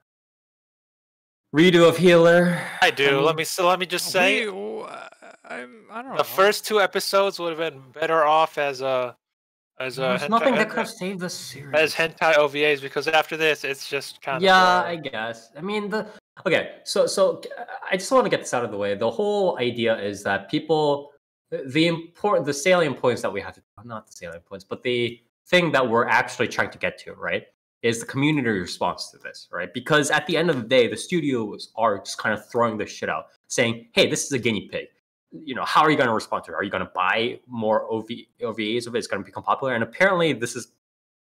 Redo of Healer. I do. I mean, let me, so let me just say, we, uh, I'm, I don't know. The first two episodes would have been better off as a. As There's hentai, nothing that could have saved the series. As hentai O V As, because after this, it's just kind yeah, of... Yeah, I guess. I mean, the okay, so so I just want to get this out of the way. The whole idea is that people... The important, the salient points that we have to... Not the salient points, but the thing that we're actually trying to get to, right? Is the community response to this, right? Because at the end of the day, the studios are just kind of throwing this shit out, saying, hey, this is a guinea pig. You know, how are you going to respond to it? Are you going to buy more O V As of it? It's going to become popular. And apparently this is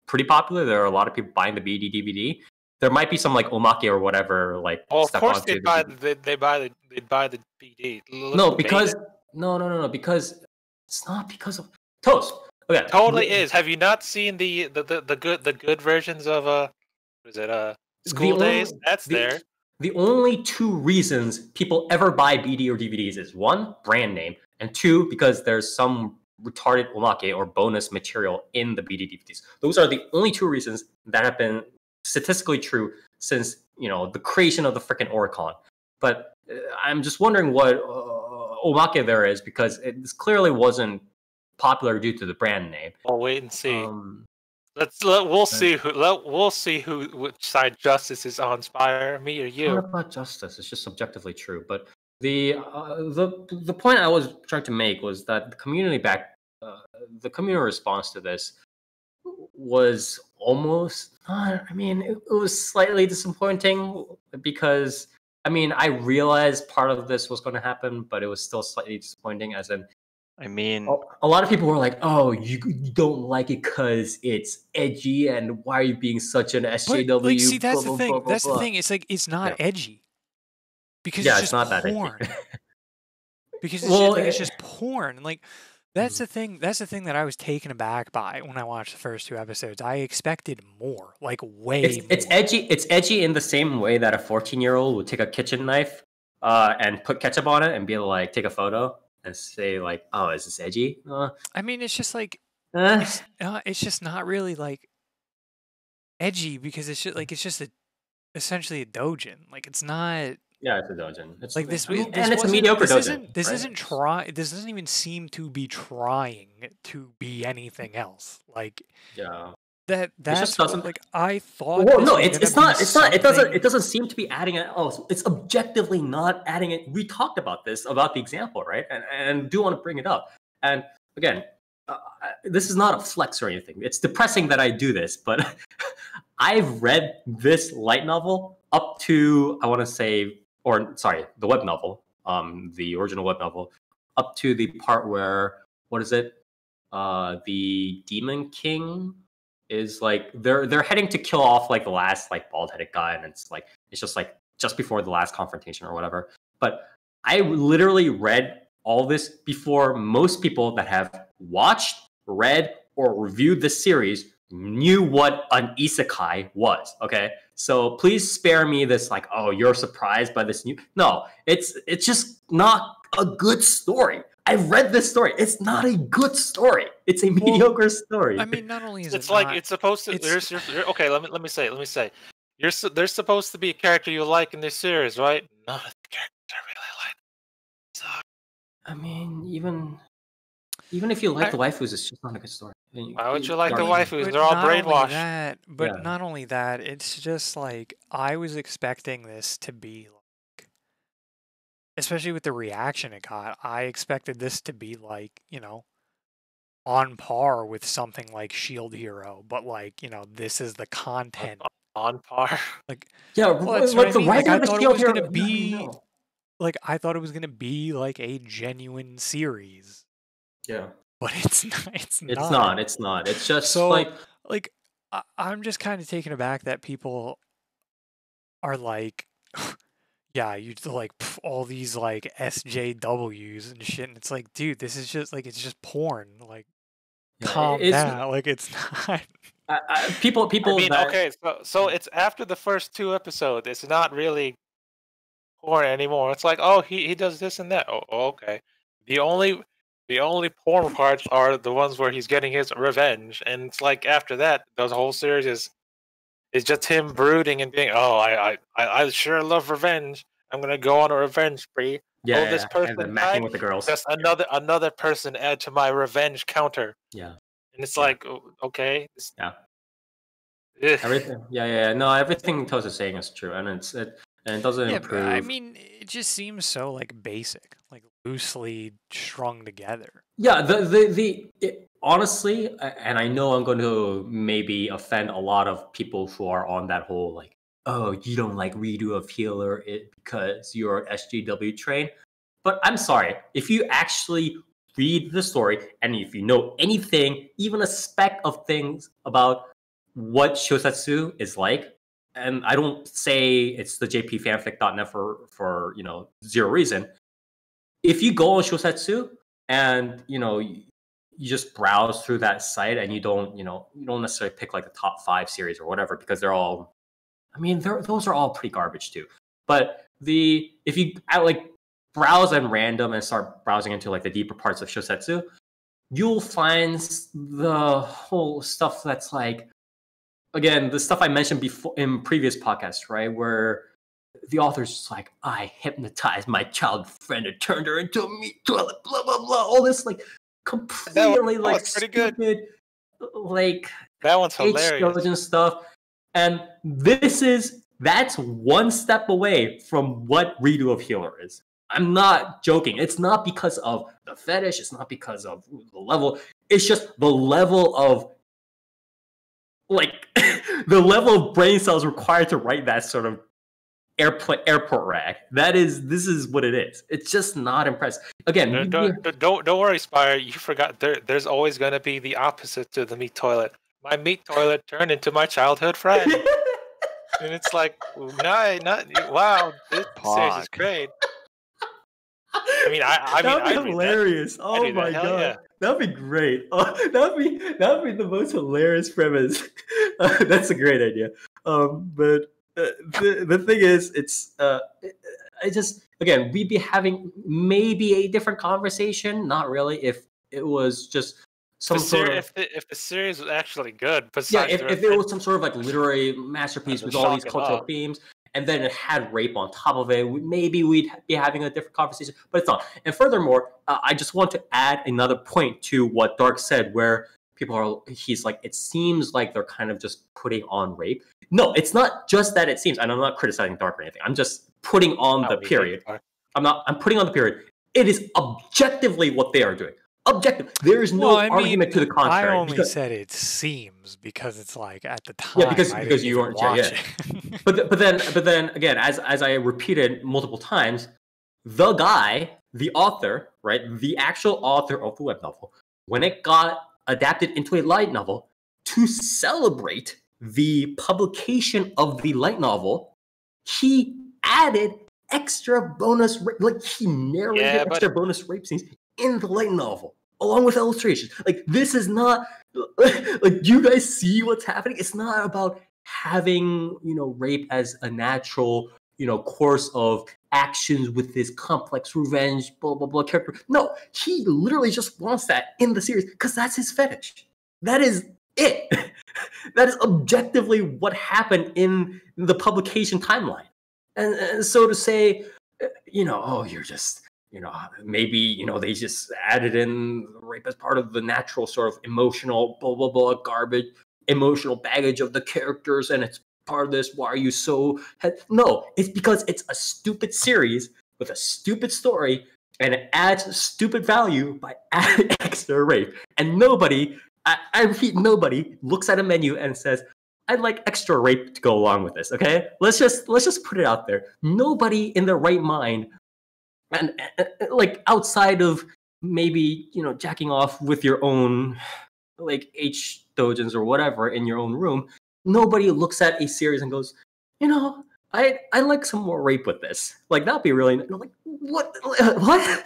pretty popular. There are a lot of people buying the B D D V D. There might be some like omake or whatever. Like, well, of course they buy the, they buy the they buy the B D. No, because no, no, no, no, because it's not because of Toast. Okay, totally is. Have you not seen the the the, the good the good versions of uh, was it uh School Days? That's there. The only two reasons people ever buy B D or D V Ds is one, brand name, and two, because there's some retarded omake or bonus material in the B D D V Ds. Those are the only two reasons that have been statistically true since, you know, the creation of the freaking Oricon. But uh, I'm just wondering what uh, omake there is, because it clearly wasn't popular due to the brand name. I'll wait and see. Um, Let's let we'll see who let we'll see who which side justice is on, Spire, me or you. It's not about justice; it's just subjectively true. But the uh, the the point I was trying to make was that the community back uh, the community response to this was almost not. I mean, it, it was slightly disappointing because I mean I realized part of this was going to happen, but it was still slightly disappointing. As in. I mean, a lot of people were like, "Oh, you, you don't like it because it's edgy, and why are you being such an S J W?" But, like, see, that's blah, the thing. Blah, blah, that's blah. the thing. It's like it's not yeah. edgy because yeah, it's, just it's not porn. that edgy. because it's, well, just, like, it's just porn. And, like that's mm-hmm. the thing. That's the thing that I was taken aback by when I watched the first two episodes. I expected more, like way. It's, more. it's edgy. It's edgy in the same way that a fourteen-year-old would take a kitchen knife uh, and put ketchup on it and be like, "Take a photo." And say like, oh, is this edgy? Uh, I mean, it's just like, uh, it's, uh, it's just not really like edgy because it's just like it's just a, essentially a doujin. Like it's not. Yeah, it's a doujin. It's like this, I mean, this and it's a mediocre doujin. Isn't, this right? isn't try. This doesn't even seem to be trying to be anything else. Like yeah, that that just doesn't what, like I thought. Well, no, it's it's not. It's something... not. It doesn't. It doesn't seem to be adding it. Oh, it's objectively not adding it. We talked about this about the example, right? And and do want to bring it up. And again, uh, this is not a flex or anything. It's depressing that I do this, but I've read this light novel up to I want to say, or sorry, the web novel, um, the original web novel, up to the part where what is it? Uh, the Demon King. Is like they're they're heading to kill off like the last like bald-headed guy, and it's like it's just like just before the last confrontation or whatever. But I literally read all this before most people that have watched, read, or reviewed this series knew what an isekai was, okay? So please spare me this, like, oh, you're surprised by this new... No, it's it's just not a good story. I read this story. It's not a good story. It's a well, mediocre story. I mean, not only is it's it like not, it's supposed to. It's... There's, there's, there, okay, let me let me say. Let me say. You're su there's supposed to be a character you like in this series, right? None of the characters I really like. So, I mean, even even if you like I, the waifus, it's just not a good story. I mean, why would you like the waifus? They're all brainwashed. That, but yeah. Not only that, it's just like I was expecting this to be. Like, especially with the reaction it got, I expected this to be like, you know, on par with something like Shield Hero, but like, you know, this is the content. On, on par? Like, yeah, well, that's like, what I mean. Like, I thought it was going to be, no, no. like, I thought it was going to be like a genuine series. Yeah. But it's not. It's, it's not. not. It's not. It's just so, like, like, I I'm just kind of taken aback that people are like, yeah, you like pff, all these like S J Ws and shit, and it's like, dude, this is just like, it's just porn. Like, yeah, calm it's, down. Like, it's not. I, I, people, people. I mean, that... okay, so so it's after the first two episodes, it's not really porn anymore. It's like, oh, he he does this and that. Oh, okay. The only the only porn parts are the ones where he's getting his revenge, and it's like after that, the whole series is. It's just him brooding and being, oh, I, I, I sure love revenge. I'm gonna go on a revenge spree. Yeah, oh, this yeah. person and then with the girls. Just another another person add to my revenge counter. Yeah, and it's yeah. like, okay, yeah, ugh. everything. Yeah, yeah, no, everything Toz is saying is true, and it's it and it doesn't yeah, improve. But, I mean, it just seems so like basic, like loosely strung together. Yeah, the the the. It, honestly, and I know I'm going to maybe offend a lot of people who are on that whole like, oh, you don't like Redo of Healer it because you're an S J W train. But I'm sorry, if you actually read the story and if you know anything, even a speck of things about what Shosatsu is like, and I don't say it's the J P fanfic dot net for, for you know, zero reason. If you go on Shosatsu and, you know, you just browse through that site and you don't, you know, you don't necessarily pick like the top five series or whatever, because they're all, I mean, they're, those are all pretty garbage too. But the, if you I like browse and random and start browsing into like the deeper parts of Shosetsu, you'll find the whole stuff that's like, again, the stuff I mentioned before in previous podcasts, right? Where the author's just like, I hypnotized my child friend and turned her into a meat toilet, blah, blah, blah, all this like, completely that like pretty stupid, good. Like that one's hilarious and stuff. And this is that's one step away from what Redo of Healer is. I'm not joking. It's not because of the fetish. It's not because of the level. It's just the level of like the level of brain cells required to write that sort of airport airport rag. That is, this is what it is. It's just not impressive. Again, don't don't, don't worry, Spire. You forgot. There, there's always going to be the opposite to the meat toilet. My meat toilet turned into my childhood friend, and it's like, no, not wow. This series is great. I mean, I, I that'd mean, be I'd hilarious. That. Oh my that. god, yeah. That'd be great. Oh, that'd be that'd be the most hilarious premise. Uh, that's a great idea. Um, but. Uh, the the thing is, it's uh, I just again we'd be having maybe a different conversation. Not really, if it was just some the sort of if the, if the series was actually good. Yeah, if, if it was some sort of like literary masterpiece with all these cultural up. themes, and then it had rape on top of it, maybe we'd be having a different conversation. But it's not. And furthermore, uh, I just want to add another point to what Dark said, where people are. He's like, it seems like they're kind of just putting on rape. No, it's not just that it seems, and I'm not criticizing Dark or anything. I'm just putting on the period. I'm not. I'm putting on the period. It is objectively what they are doing. Objective. There is no well, I mean, argument to the contrary. I only because, said it seems because it's like at the time. Yeah, because I because you weren't watching. Yeah. but th but then but then again, as as I repeated multiple times, the guy, the author, right, the actual author of the web novel, when it got adapted into a light novel, to celebrate the publication of the light novel, he added extra bonus, like he narrated yeah, extra bonus rape scenes in the light novel, along with illustrations. Like, this is not, like, you guys see what's happening? It's not about having, you know, rape as a natural, you know, course of actions with this complex revenge, blah, blah, blah character. No, he literally just wants that in the series because that's his fetish. That is it. That is objectively what happened in the publication timeline. And, and so to say, you know, oh, you're just, you know, maybe, you know, they just added in rape as part of the natural sort of emotional, blah, blah, blah, garbage, emotional baggage of the characters, and it's part of this, why are you so... No, it's because it's a stupid series with a stupid story, and it adds stupid value by adding extra rape. And nobody, I, I repeat, nobody looks at a menu and says, I'd like extra rape to go along with this, okay? Let's just let's just put it out there. Nobody in their right mind, and, and, and like, outside of maybe, you know, jacking off with your own, like, H dojins or whatever in your own room, nobody looks at a series and goes, you know, I I like some more rape with this. Like, that'd be really, like, what what?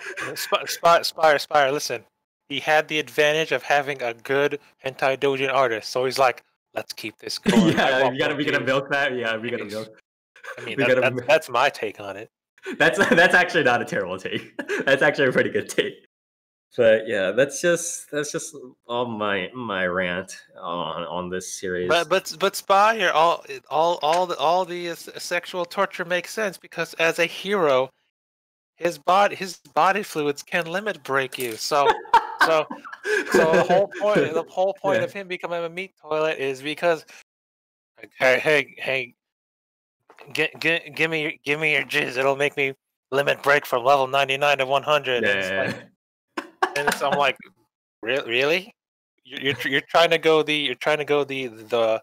Spire, Spire, Spire, listen. He had the advantage of having a good hentai doujin artist, so he's like, let's keep this going. Yeah, we gotta we gotta milk that. Yeah, we gotta milk. I mean, that, gotta, that, that's my take on it. That's that's actually not a terrible take. That's actually a pretty good take. But yeah, that's just that's just all my my rant on on this series. But but but Spire, all all all the all the sexual torture makes sense because as a hero, his body his body fluids can limit break you. So. So, so the whole point, the whole point yeah. of him becoming a meat toilet is because, hey, hey, hey, get, get, give me, give me your jizz. It'll make me limit break from level ninety-nine to one hundred. Yeah. And, it's like, and so I'm like, Re really? You're, you're you're trying to go the you're trying to go the the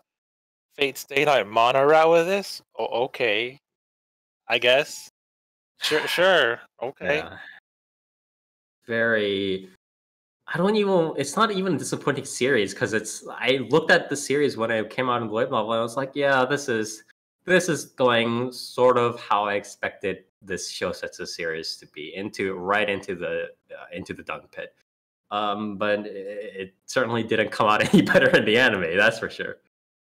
Fate Stay Night mono route with this? Oh, okay, I guess. Sure, sure, okay. Yeah. Very. I don't even, it's not even a disappointing series because it's, I looked at the series when it came out in the light novel and I was like, yeah, this is, this is going sort of how I expected this Shosetsu series to be, into, right into the, uh, into the dung pit. Um, but it certainly didn't come out any better in the anime, that's for sure.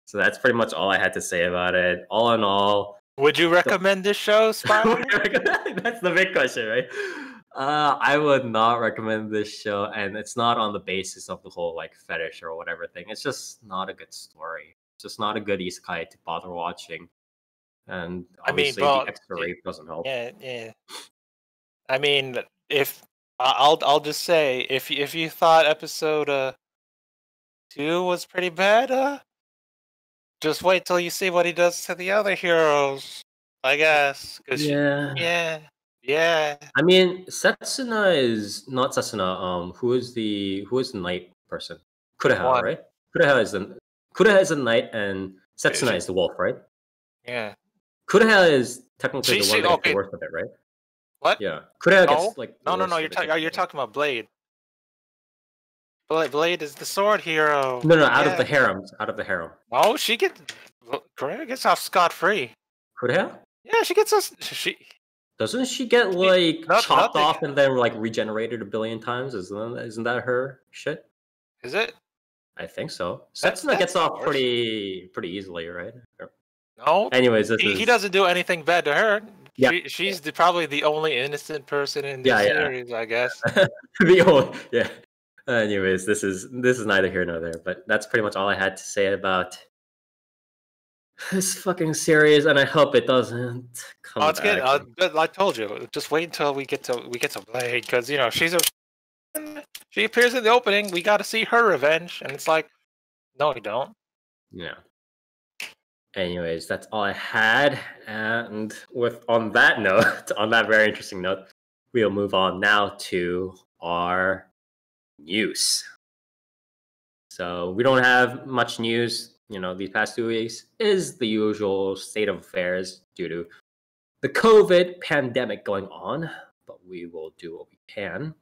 So that's pretty much all I had to say about it. All in all. Would you recommend this show, Spire? That's the big question, right? Uh, I would not recommend this show, and it's not on the basis of the whole, like, fetish or whatever thing. It's just not a good story. It's just not a good isekai to bother watching. And obviously, I mean, well, the extra rape doesn't help. Yeah, yeah. I mean, if I'll I'll just say if if you thought episode uh two was pretty bad, uh, just wait till you see what he does to the other heroes, I guess. 'Cause yeah. She, yeah. Yeah, I mean, Setsuna is not Setsuna. Um, who is the who is the knight person? Kureha, what? Right? Kureha is the Kureha is the knight, and Setsuna she, is the wolf, right? Yeah. Kureha is technically she, the one she, that okay. gets the worst of it, right? What? Yeah. Kureha no? gets like no, no, no. You're talking. You're talking about Blade. Blade. Blade is the sword hero. No, no, yeah. out of the harem. Out of the harem. Oh, she gets Kureha gets off scot free. Kureha? Yeah, she gets us. She. Doesn't she get, like, not, chopped nothing. off and then, like, regenerated a billion times? Isn't that, isn't that her shit? Is it? I think so. That's, Setsuna that's gets off pretty pretty easily, right? No. Anyways, this he, is... he doesn't do anything bad to her. Yeah. She, she's yeah. The, probably the only innocent person in the yeah, series, yeah. I guess. the only, yeah. Anyways, this is this is neither here nor there, but that's pretty much all I had to say about this fucking series, and I hope it doesn't come. Oh, it's good. Uh, I told you, just wait until we get to we get to Blade, because you know she's a she appears in the opening. We got to see her revenge, and it's like, no, we don't. Yeah. Anyways, that's all I had, and with on that note, on that very interesting note, we'll move on now to our news. So we don't have much news. You know, these past two weeks is the usual state of affairs due to the COVID pandemic going on, but we will do what we can.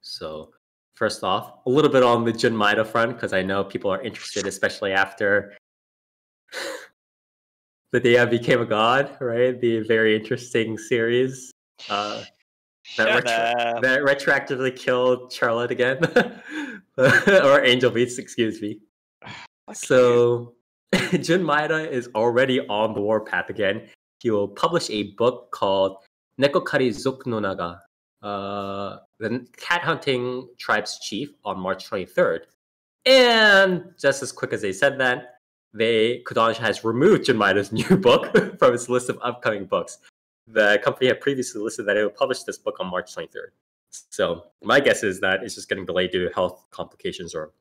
So first off, a little bit on the Jun Maeda front, because I know people are interested, especially after The Day I Became a God, right? The very interesting series uh, that, retro that retroactively killed Charlotte again, or Angel Beats, excuse me. Fuck so Jun Maeda is already on the warpath again. He will publish a book called Nekokari Zoku no Naga, uh, the cat hunting tribe's chief, on March twenty-third. And just as quick as they said that, they Kodansha has removed Jun Maeda's new book from its list of upcoming books. The company had previously listed that it would publish this book on March twenty-third. So my guess is that it's just getting delayed due to health complications, or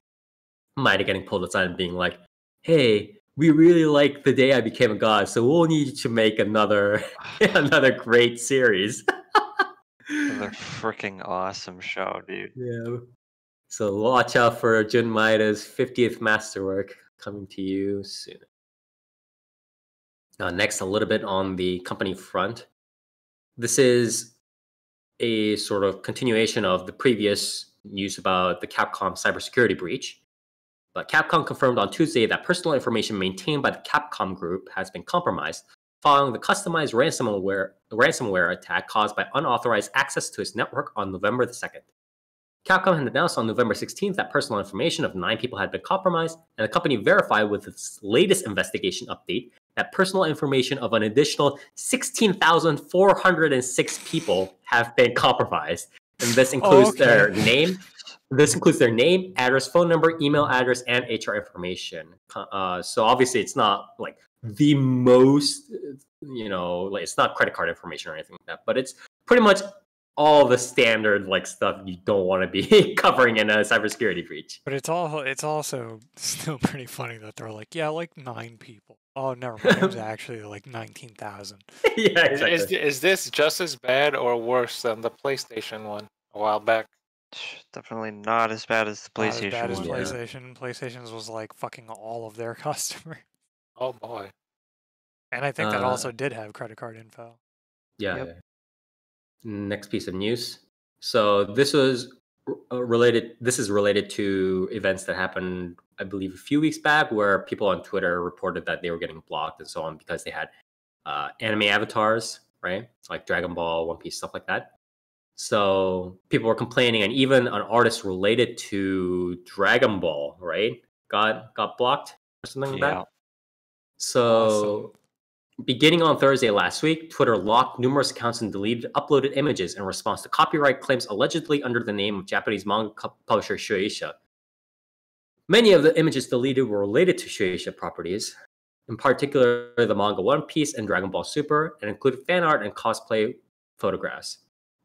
Maeda getting pulled aside and being like, "Hey, we really like The Day I Became a God, so we'll need you to make another another great series." Another freaking awesome show, dude. Yeah. So watch out for Jun Maeda's fiftieth masterwork coming to you soon. Now, next, a little bit on the company front. This is a sort of continuation of the previous news about the Capcom cybersecurity breach. But Capcom confirmed on Tuesday that personal information maintained by the Capcom Group has been compromised following the customized ransomware, ransomware attack caused by unauthorized access to its network on November the second. Capcom had announced on November sixteenth that personal information of nine people had been compromised, and the company verified with its latest investigation update that personal information of an additional sixteen thousand four hundred six people have been compromised. And this includes oh, okay. their name, this includes their name, address, phone number, email address, and H R information. Uh, so obviously, it's not like the most, you know, like, it's not credit card information or anything like that, but it's pretty much all the standard like stuff you don't want to be covering in a cybersecurity breach. But it's all it's also still pretty funny that they're like, yeah, like nine people. Oh, never mind. It was actually like nineteen thousand. Yeah, exactly. Is, is this just as bad or worse than the PlayStation one a while back? Definitely not as bad as the PlayStation not as bad one. As PlayStation. Yeah. PlayStation's was like fucking all of their customers. Oh boy. And I think uh, that also did have credit card info. Yeah. Yep. Yeah. Next piece of news. So this was related. This is related to events that happened, I believe, a few weeks back, where people on Twitter reported that they were getting blocked and so on because they had uh, anime avatars, right? Like Dragon Ball, One Piece, stuff like that. So people were complaining, and even an artist related to Dragon Ball, right, got got blocked or something like yeah. that. So. Awesome. Beginning on Thursday last week, Twitter locked numerous accounts and deleted uploaded images in response to copyright claims allegedly under the name of Japanese manga publisher Shueisha. Many of the images deleted were related to Shueisha properties, in particular the manga One Piece and Dragon Ball Super, and included fan art and cosplay photographs.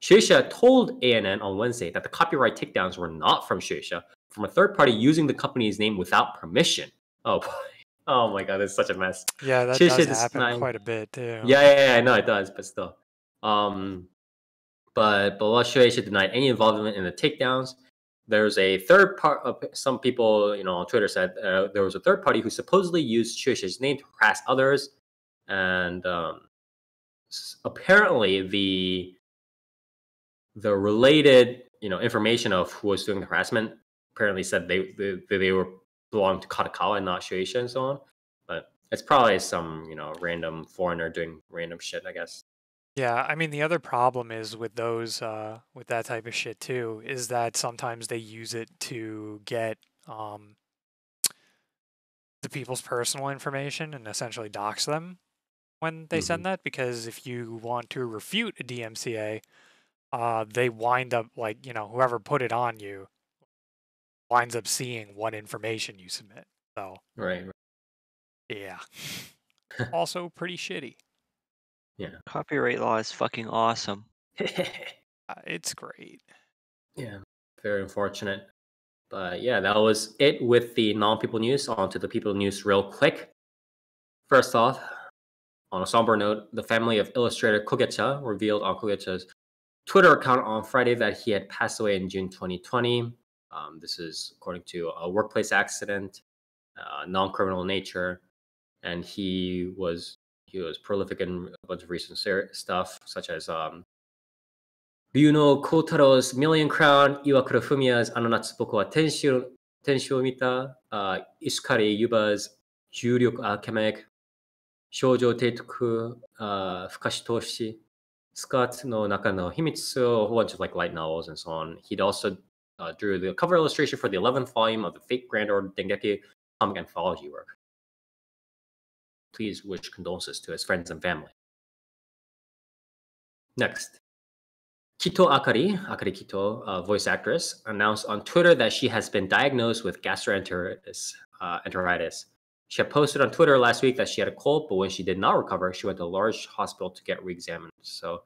Shueisha told A N N on Wednesday that the copyright takedowns were not from Shueisha, from a third party using the company's name without permission. Oh boy. Oh my god, it's such a mess. Yeah, that Shueisha does happen not... quite a bit, too. Yeah, yeah, yeah, no, it does, but still. Um, but but while Shueisha denied any involvement in the takedowns, there's a third part of some people, you know, on Twitter said uh, there was a third party who supposedly used Shueisha's name to harass others, and um, apparently the the related, you know, information of who was doing the harassment apparently said they they, they were. belong to Kadokawa and not Shueisha and so on, but it's probably some, you know, random foreigner doing random shit, I guess. Yeah, I mean, the other problem is with those, uh, with that type of shit too, is that sometimes they use it to get um, the people's personal information and essentially dox them when they mm-hmm. send that, because if you want to refute a D M C A, uh, they wind up, like, you know, whoever put it on you winds up seeing what information you submit. So right, right. Yeah. Also pretty shitty. Yeah. Copyright law is fucking awesome. uh, it's great. Yeah. Very unfortunate. But yeah, that was it with the non-people news. On to the people news real quick. First off, on a somber note, the family of illustrator Kogecha revealed on Kogecha's Twitter account on Friday that he had passed away in June twenty twenty. Um, this is according to a workplace accident, uh, non-criminal nature, and he was he was prolific in a bunch of recent stuff, such as um, Ryuno Kotaro's Million Crown, Iwakura Fumiya's Anonatsu Boku wa Tenshu Tenshu Mita, uh, Isukari Yuba's Juryoku Alchemic, 少女提督、uh, Fukashi Toshi, Scott no Nakano Himitsu, a whole bunch of like light novels and so on. He'd also uh, drew the cover illustration for the eleventh volume of the Fate Grand Order Dengeki comic anthology work. Please wish condolences to his friends and family. Next, Kito Akari, Akari Kito, uh, voice actress, announced on Twitter that she has been diagnosed with gastroenteritis. Uh, enteritis. She had posted on Twitter last week that she had a cold, but when she did not recover, she went to a large hospital to get re-examined. So,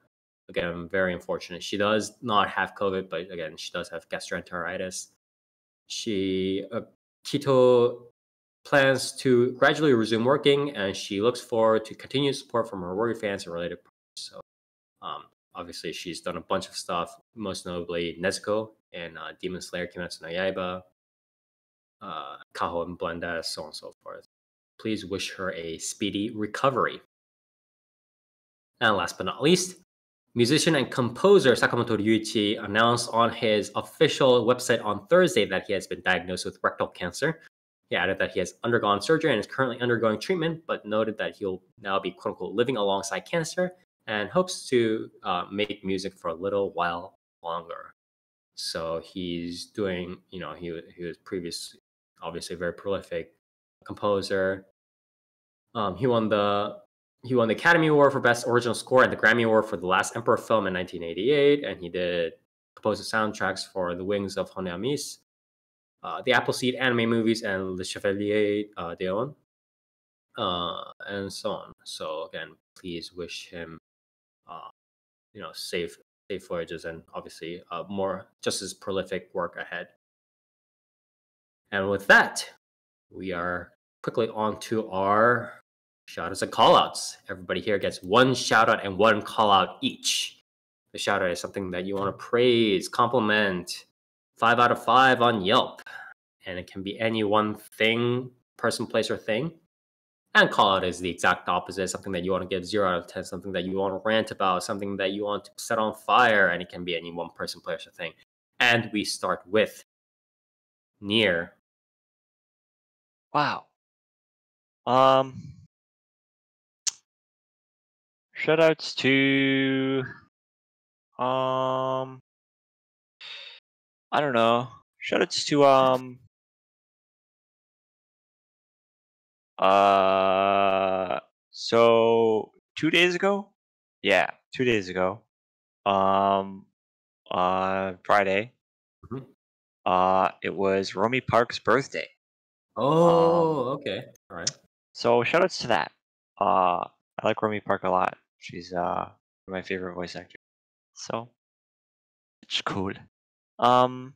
again, very unfortunate. She does not have COVID, but again, she does have gastroenteritis. She, uh, Kito plans to gradually resume working, and she looks forward to continued support from her warrior fans and related parties. So, um, obviously, she's done a bunch of stuff, most notably Nezuko and uh, Demon Slayer, Kimetsu no Yaiba, uh, Kaho and Blenda, so on and so forth. Please wish her a speedy recovery. And last but not least, musician and composer Sakamoto Ryuichi announced on his official website on Thursday that he has been diagnosed with rectal cancer. He added that he has undergone surgery and is currently undergoing treatment, but noted that he'll now be quote-unquote living alongside cancer and hopes to uh, make music for a little while longer. So he's doing, you know, he, he was previously obviously a very prolific composer. Um, he won the he won the Academy Award for Best Original Score and the Grammy Award for The Last Emperor film in nineteen eighty-eight, and he did compose the soundtracks for The Wings of Hone Amis, uh, the Appleseed anime movies, and Le Chevalier uh, d'Eon, uh, and so on. So again, please wish him, uh, you know, safe safe voyages and obviously uh, more just as prolific work ahead. And with that, we are quickly on to our shout-outs and call-outs. Everybody here gets one shout-out and one call-out each. The shout-out is something that you want to praise, compliment, five out of five on Yelp. And it can be any one thing, person, place, or thing. And call-out is the exact opposite, something that you want to give zero out of ten, something that you want to rant about, something that you want to set on fire, and it can be any one person, place, or thing. And we start with Nier. Wow. Um, shoutouts to, um, I don't know. Shoutouts to, um, uh, so two days ago? Yeah, two days ago. Um, uh, Friday. Mm-hmm. Uh, it was Romy Park's birthday. Oh, um, okay. All right. So shoutouts to that. Uh, I like Romy Park a lot. She's uh my favorite voice actor. So it's cool. Um,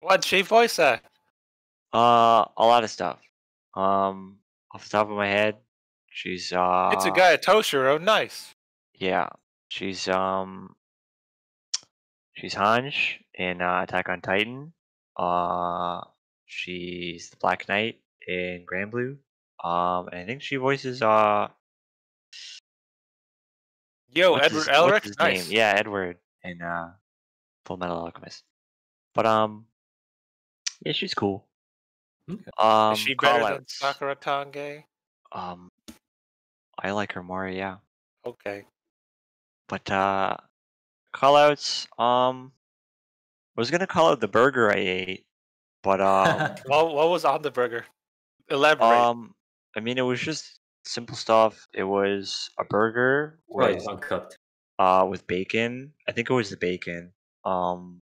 what she voice act? Uh, a lot of stuff. Um, off the top of my head, she's uh. It's a guy at Toshiro. Nice. Yeah, she's um. She's Hange in uh, Attack on Titan. Uh. She's the Black Knight in Granblue. Um, and I think she voices uh. Yo, Edward his, Elric. His nice. Name? Yeah, Edward in uh, Full Metal Alchemist. But um, yeah, she's cool. Okay. Um, Is she better than Sakura Tange? Um, I like her more. Yeah. Okay. But uh, callouts. Um, I was gonna call out the burger I ate. But um, what what was on the burger? Elaborate. Um, I mean, it was just simple stuff. It was a burger with oh, uncooked, uh, with bacon. I think it was the bacon, um,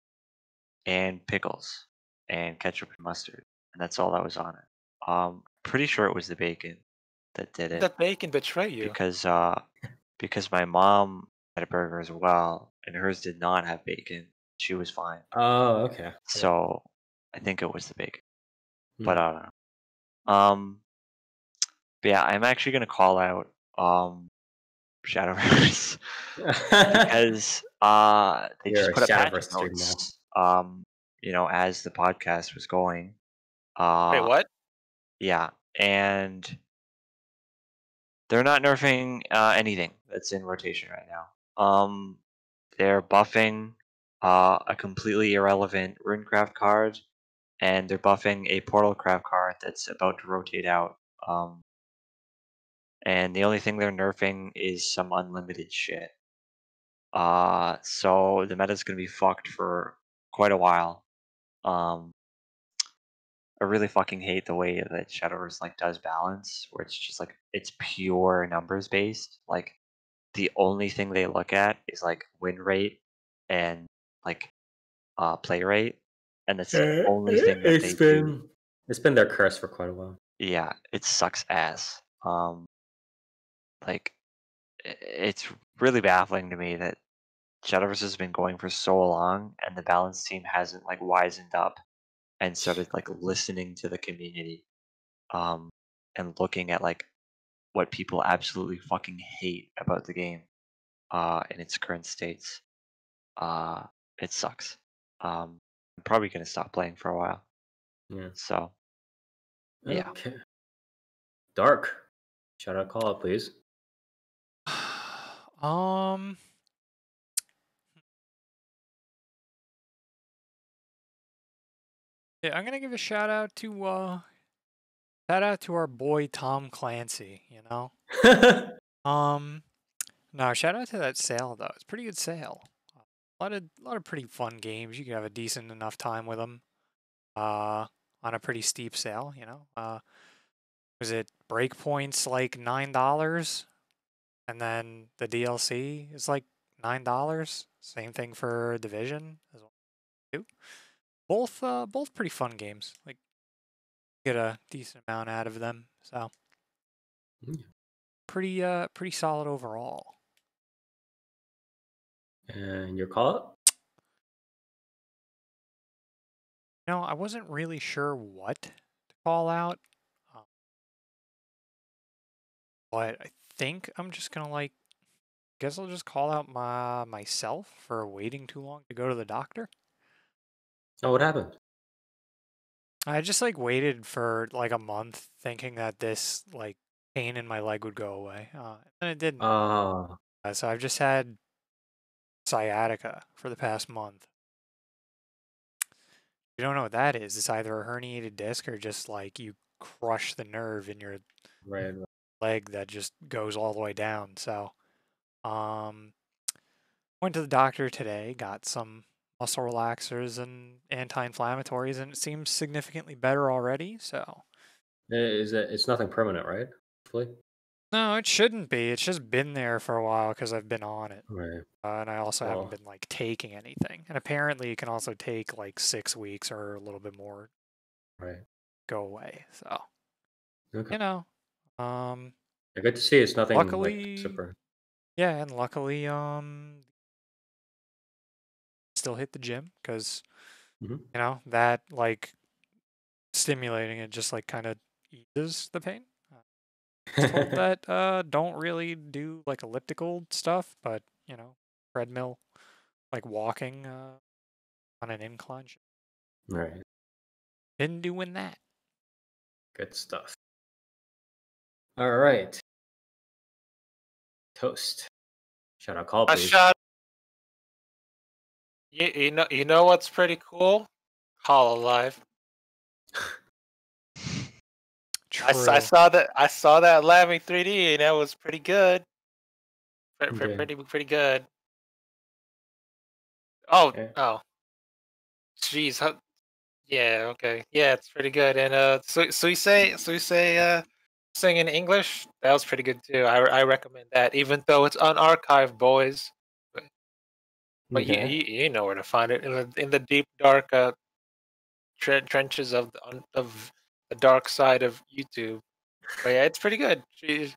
and pickles and ketchup and mustard, and that's all that was on it. Um, pretty sure it was the bacon that did it. The bacon betrayed you because uh, because my mom had a burger as well, and hers did not have bacon. She was fine. Oh, okay. So. I think it was the bacon, but I don't know. Um, but yeah, I'm actually gonna call out um, Shadowverse because uh, they You're just put up patch notes. Um, you know, as the podcast was going. Uh, Wait, what? Yeah, and they're not nerfing uh, anything that's in rotation right now. Um, they're buffing uh, a completely irrelevant Runecraft card. And they're buffing a Portalcraft card that's about to rotate out. Um, and the only thing they're nerfing is some unlimited shit. Uh, so the meta's gonna be fucked for quite a while. Um, I really fucking hate the way that Shadowverse like does balance, where it's just like it's pure numbers based. Like the only thing they look at is like win rate and like uh play rate, and that's the only thing that they do. It's been their curse for quite a while. Yeah, it sucks ass. Um, like it's really baffling to me that Shadowverse has been going for so long, and the balance team hasn't like wisened up and started like listening to the community, um, and looking at like what people absolutely fucking hate about the game, uh, in its current states. Uh, it sucks. Um, I'm probably gonna stop playing for a while. Yeah. So. Yeah. Okay. Dark. Shout out, call out, please. Um. Yeah, I'm gonna give a shout out to uh, shout out to our boy Tom Clancy. You know, um, no, shout out to that sale though. It's a pretty good sale. A lot of a lot of pretty fun games. You can have a decent enough time with them. Uh, on a pretty steep sale. You know, uh, was it Breakpoint's like nine dollars, and then the D L C is like nine dollars. Same thing for Division as well too. Both, uh, both pretty fun games. Like, get a decent amount out of them. So, mm. pretty, uh, pretty solid overall. And your call up? You know, I wasn't really sure what to call out, um, but I think I'm just gonna like. I guess I'll just call out my myself for waiting too long to go to the doctor. Oh, what happened? I just like waited for like a month thinking that this like pain in my leg would go away. Uh, and it didn't. Oh. Uh, so I've just had sciatica for the past month. You don't know what that is. It's either a herniated disc or just like you crush the nerve in your right, right. leg that just goes all the way down. So, um, went to the doctor today, got some muscle relaxers and anti-inflammatories, and it seems significantly better already. So, is it? It's nothing permanent, right? Hopefully. No, it shouldn't be. It's just been there for a while because I've been on it, right. uh, and I also well. haven't been like taking anything. And apparently, you can also take like six weeks or a little bit more, right? Go away. So, okay. you know, um, yeah, good to see. It's nothing. Luckily, like, super. Yeah, and luckily, um. still hit the gym because mm-hmm. you know that like stimulating it just like kind of eases the pain. I was told that uh don't really do like elliptical stuff, but you know, treadmill, like walking uh on an incline, right? Been doing that. Good stuff. All right, toast. Shout out, call, please. You, you know, you know what's pretty cool? Hololive. I, I saw that. I saw that Lamy three D, and that was pretty good. Pretty, okay. pretty, pretty good. Oh, okay. oh, jeez. How, yeah, okay, yeah, it's pretty good. And uh, so, so you say, so you say, uh, sing in English. That was pretty good too. I, I recommend that, even though it's unarchived, boys. But okay. you, you, you know where to find it in the in the deep dark uh, tre trenches of the of the dark side of YouTube. But yeah, it's pretty good. Jeez.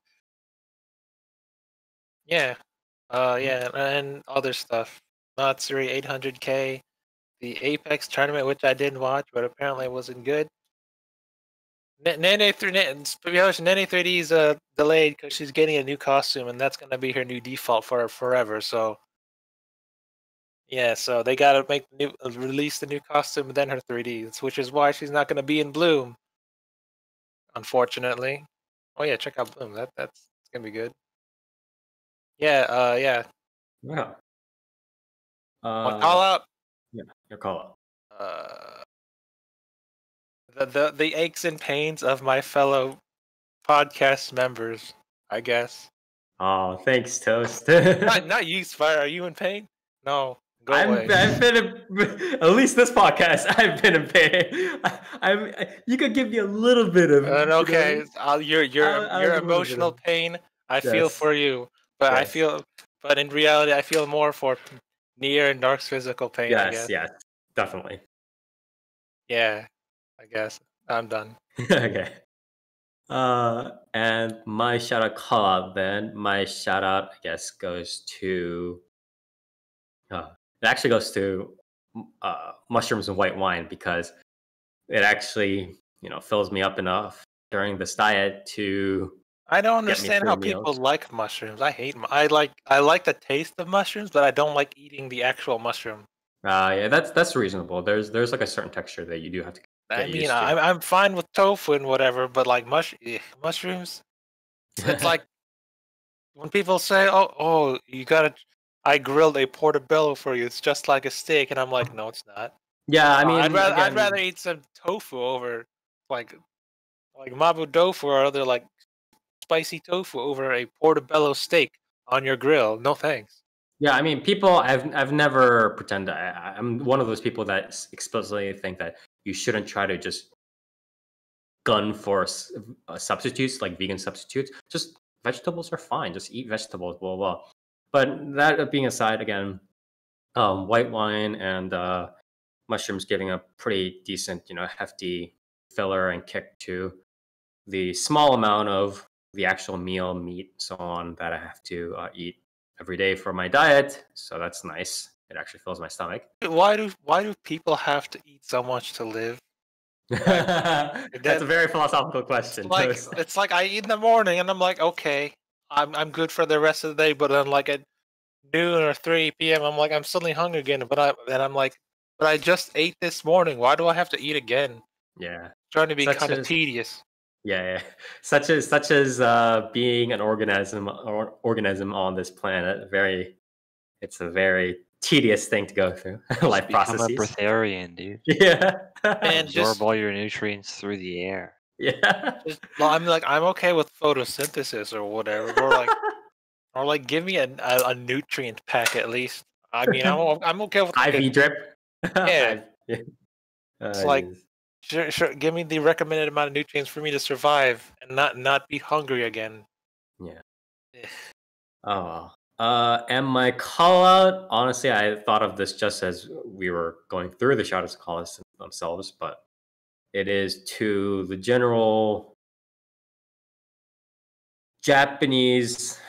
Yeah, uh, yeah, and other stuff. Matsuri eight hundred K, the Apex tournament, which I didn't watch, but apparently it wasn't good. Nene three Nene's uh delayed because she's getting a new costume, and that's gonna be her new default for forever. So. Yeah, so they gotta make new, release the new costume and then her three Ds, which is why she's not gonna be in Bloom, unfortunately. Oh yeah, check out Bloom. That that's gonna be good. Yeah, uh, yeah. Wow. Uh, call up. Yeah, your call up. Uh, the the the aches and pains of my fellow podcast members. I guess. Oh, thanks, Toast. not, not you, Spire. Are you in pain? No. Go I'm, away. I've been in, at least this podcast. I've been in pain. I, I'm. You could give me a little bit of. Uh, okay, you know, I'll, your your I'll, I'll your emotional pain. I yes. feel for you, but yes. I feel. But in reality, I feel more for Nier and Dark's physical pain. Yes, I guess. yes, definitely. Yeah, I guess I'm done. Okay. Uh, and my shout out call out then. My shout out, I guess, goes to. Uh, It actually goes to uh, mushrooms and white wine because it actually, you know, fills me up enough during this diet to. I don't understand how meals. people like mushrooms. I hate. I like. I like the taste of mushrooms, but I don't like eating the actual mushroom. Ah, uh, yeah, that's that's reasonable. There's there's like a certain texture that you do have to. Get I mean, used to. I'm I'm fine with tofu and whatever, but like mush ugh, mushrooms, it's like when people say, "Oh, oh, you gotta." I grilled a portobello for you. It's just like a steak, and I'm like, no, it's not. Yeah, I mean, I'd rather again, I'd rather eat some tofu over, like, like mabu tofu or other like spicy tofu over a portobello steak on your grill. No thanks. Yeah, I mean, people. I've I've never pretended. I, I'm one of those people that explicitly think that you shouldn't try to just gun for uh, substitutes like vegan substitutes. Just vegetables are fine. Just eat vegetables. Blah blah. blah. But that being aside, again, um, white wine and uh, mushrooms giving a pretty decent, you know, hefty filler and kick to the small amount of the actual meal, meat, so on, that I have to uh, eat every day for my diet. So that's nice. It actually fills my stomach. Why do why do people have to eat so much to live? Like, that's that, a very philosophical question. It's like, so. It's like I eat in the morning and I'm like, okay. I'm I'm good for the rest of the day, but then like at noon or three p m, I'm like I'm suddenly hungry again. But I and I'm like, but I just ate this morning. Why do I have to eat again? Yeah, trying to be kind of tedious. Yeah, yeah, such as such as uh, being an organism or organism on this planet. Very, it's a very tedious thing to go through. Life processes. Become a breatharian, dude. Yeah, and absorb just, all your nutrients through the air. Yeah, just, I'm like I'm okay with photosynthesis or whatever, or like, or like give me a, a a nutrient pack at least. I mean, I'm I'm okay with like I V a, drip. Yeah, yeah. Uh, it's like sure, sure, give me the recommended amount of nutrients for me to survive and not not be hungry again. Yeah. Oh, uh, and my call out. Honestly, I thought of this just as we were going through the shout outs and call outs themselves, but. It is to the general Japanese.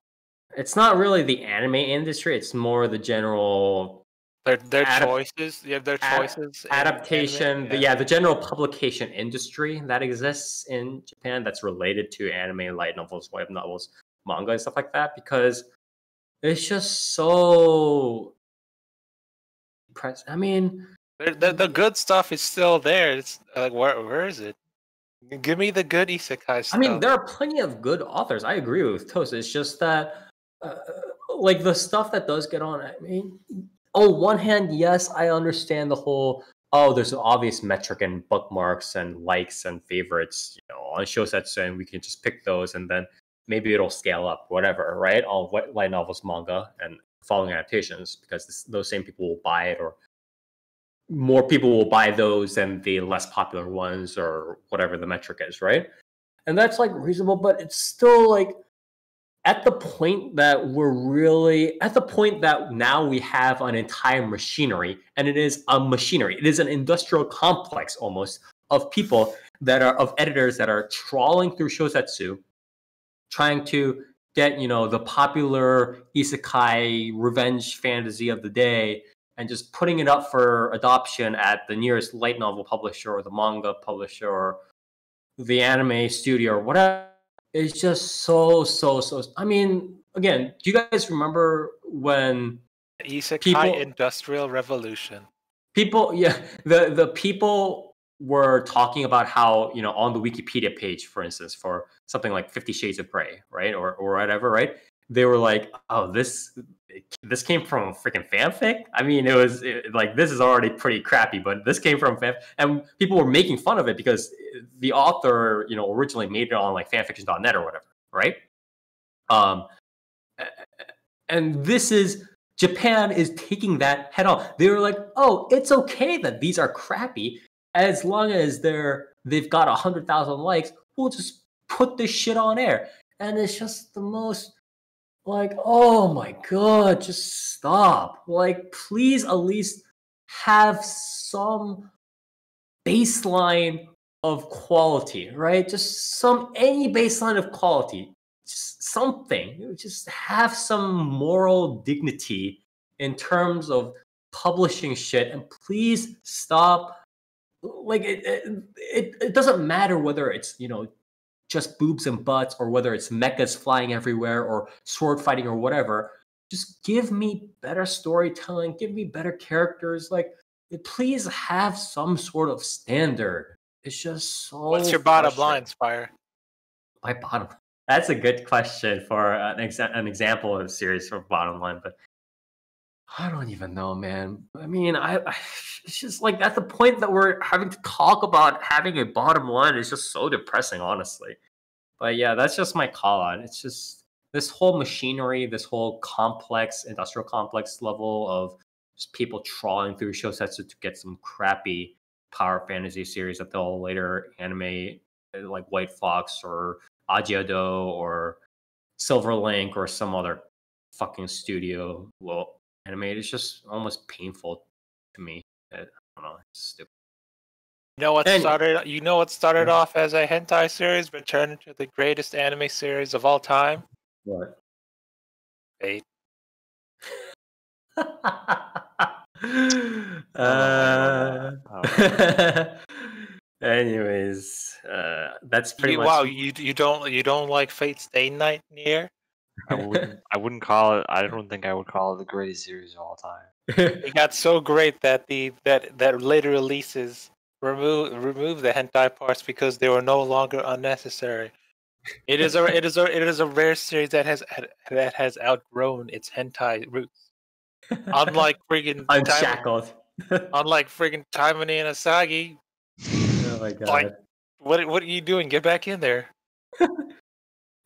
It's not really the anime industry. It's more the general their their ad, choices. Yeah, their choices. Ad, adaptation. Anime, yeah. The, yeah, the general publication industry that exists in Japan that's related to anime, light novels, web novels, manga, and stuff like that. Because it's just so depressing. I mean. The, the good stuff is still there. It's like where where is it? Give me the good isekai stuff. I mean, there are plenty of good authors. I agree with Toast. It's just that, uh, like the stuff that does get on. I mean, on one hand, yes, I understand the whole. Oh, there's an obvious metric and bookmarks and likes and favorites, you know, on Shosetsu, and we can just pick those, and then maybe it'll scale up, whatever, right? All light novels, manga, and following adaptations, because this, those same people will buy it or. More people will buy those than the less popular ones or whatever the metric is, right? And that's like reasonable, but it's still like at the point that we're really at the point that now we have an entire machinery, and it is a machinery. It is an industrial complex almost of people that are of editors that are trawling through Shosetsu, trying to get, you know, the popular isekai revenge fantasy of the day. And just putting it up for adoption at the nearest light novel publisher or the manga publisher or the anime studio or whatever. It's just so, so, so... I mean, again, do you guys remember when... Isekai people, Industrial Revolution. People, yeah. The, the people were talking about how, you know, on the Wikipedia page, for instance, for something like Fifty Shades of Grey, right? Or, or whatever, right? They were like, oh, this... This came from a freaking fanfic. I mean, it was it, like this is already pretty crappy, but this came from fanfic, and people were making fun of it because the author, you know, originally made it on like fanfiction dot net or whatever, right? Um, and this is, Japan is taking that head on. They were like, oh, it's okay that these are crappy. As long as they're, they've got one hundred thousand likes, we'll just put this shit on air. And it's just the most, like, oh my God, just stop. Like, please at least have some baseline of quality, right? Just some, any baseline of quality, just something. Just have some moral dignity in terms of publishing shit. And please stop. Like, it, it, it doesn't matter whether it's, you know, just boobs and butts, or whether it's mechas flying everywhere or sword fighting or whatever. Just give me better storytelling. Give me better characters. Like, please have some sort of standard. It's just so. What's your bottom line, Spire? My bottom. That's a good question for an, exa an example of a series for bottom line, but I don't even know, man. I mean, I, I it's just like at the point that we're having to talk about having a bottom line is just so depressing, honestly. But yeah, that's just my call on. It's just this whole machinery, this whole complex, industrial complex level of just people trawling through shosetsu to get some crappy power fantasy series that they'll later anime, like White Fox or Ajiado or Silver Link or some other fucking studio will animate. It's just almost painful to me. I don't know. It's stupid. You know what started? You know what started off as a hentai series, but turned into the greatest anime series of all time. What? Fate. uh, oh. Anyways, uh, that's pretty you, much. Wow, you you don't you don't like Fate's Day Night Near? I wouldn't. I wouldn't call it. I don't think I would call it the greatest series of all time. It got so great that the that that later releases remove remove the hentai parts because they were no longer unnecessary. It is a it is a it is a rare series that has that has outgrown its hentai roots. Unlike friggin' unshackled. Unlike friggin' Taimani and Asagi. Oh my God! Like, what what are you doing? Get back in there.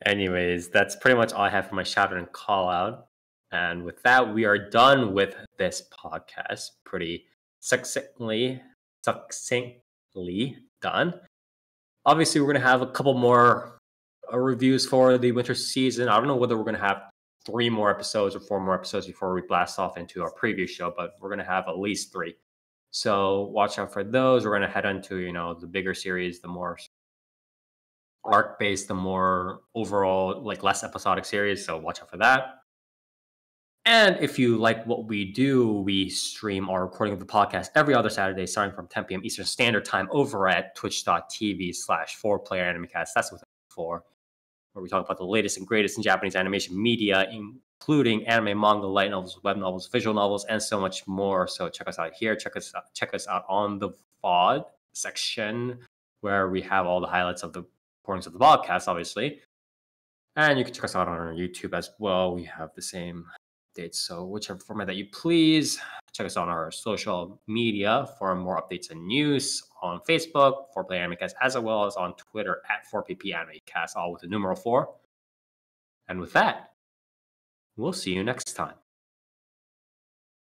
Anyways, that's pretty much all I have for my shout out and call out. And with that, we are done with this podcast. Pretty succinctly, succinctly done. Obviously, we're going to have a couple more uh, reviews for the winter season. I don't know whether we're going to have three more episodes or four more episodes before we blast off into our preview show, but we're going to have at least three. So watch out for those. We're going to head into, you know, the bigger series, the more arc based, the more overall, like less episodic series. So watch out for that. And if you like what we do, we stream our recording of the podcast every other Saturday, starting from ten P M Eastern Standard Time over at twitch dot T V slash four player anime cast. That's what I'm for, where we talk about the latest and greatest in Japanese animation media, including anime, manga, light novels, web novels, visual novels, and so much more. So check us out here. Check us out, check us out on the V O D section, where we have all the highlights of the recordings of the podcast, obviously. And you can check us out on our YouTube as well. We have the same dates. So whichever format that you please, check us out on our social media for more updates and news on Facebook, four play anime cast, as well as on Twitter at four P P anime cast, all with the numeral four. And with that, we'll see you next time.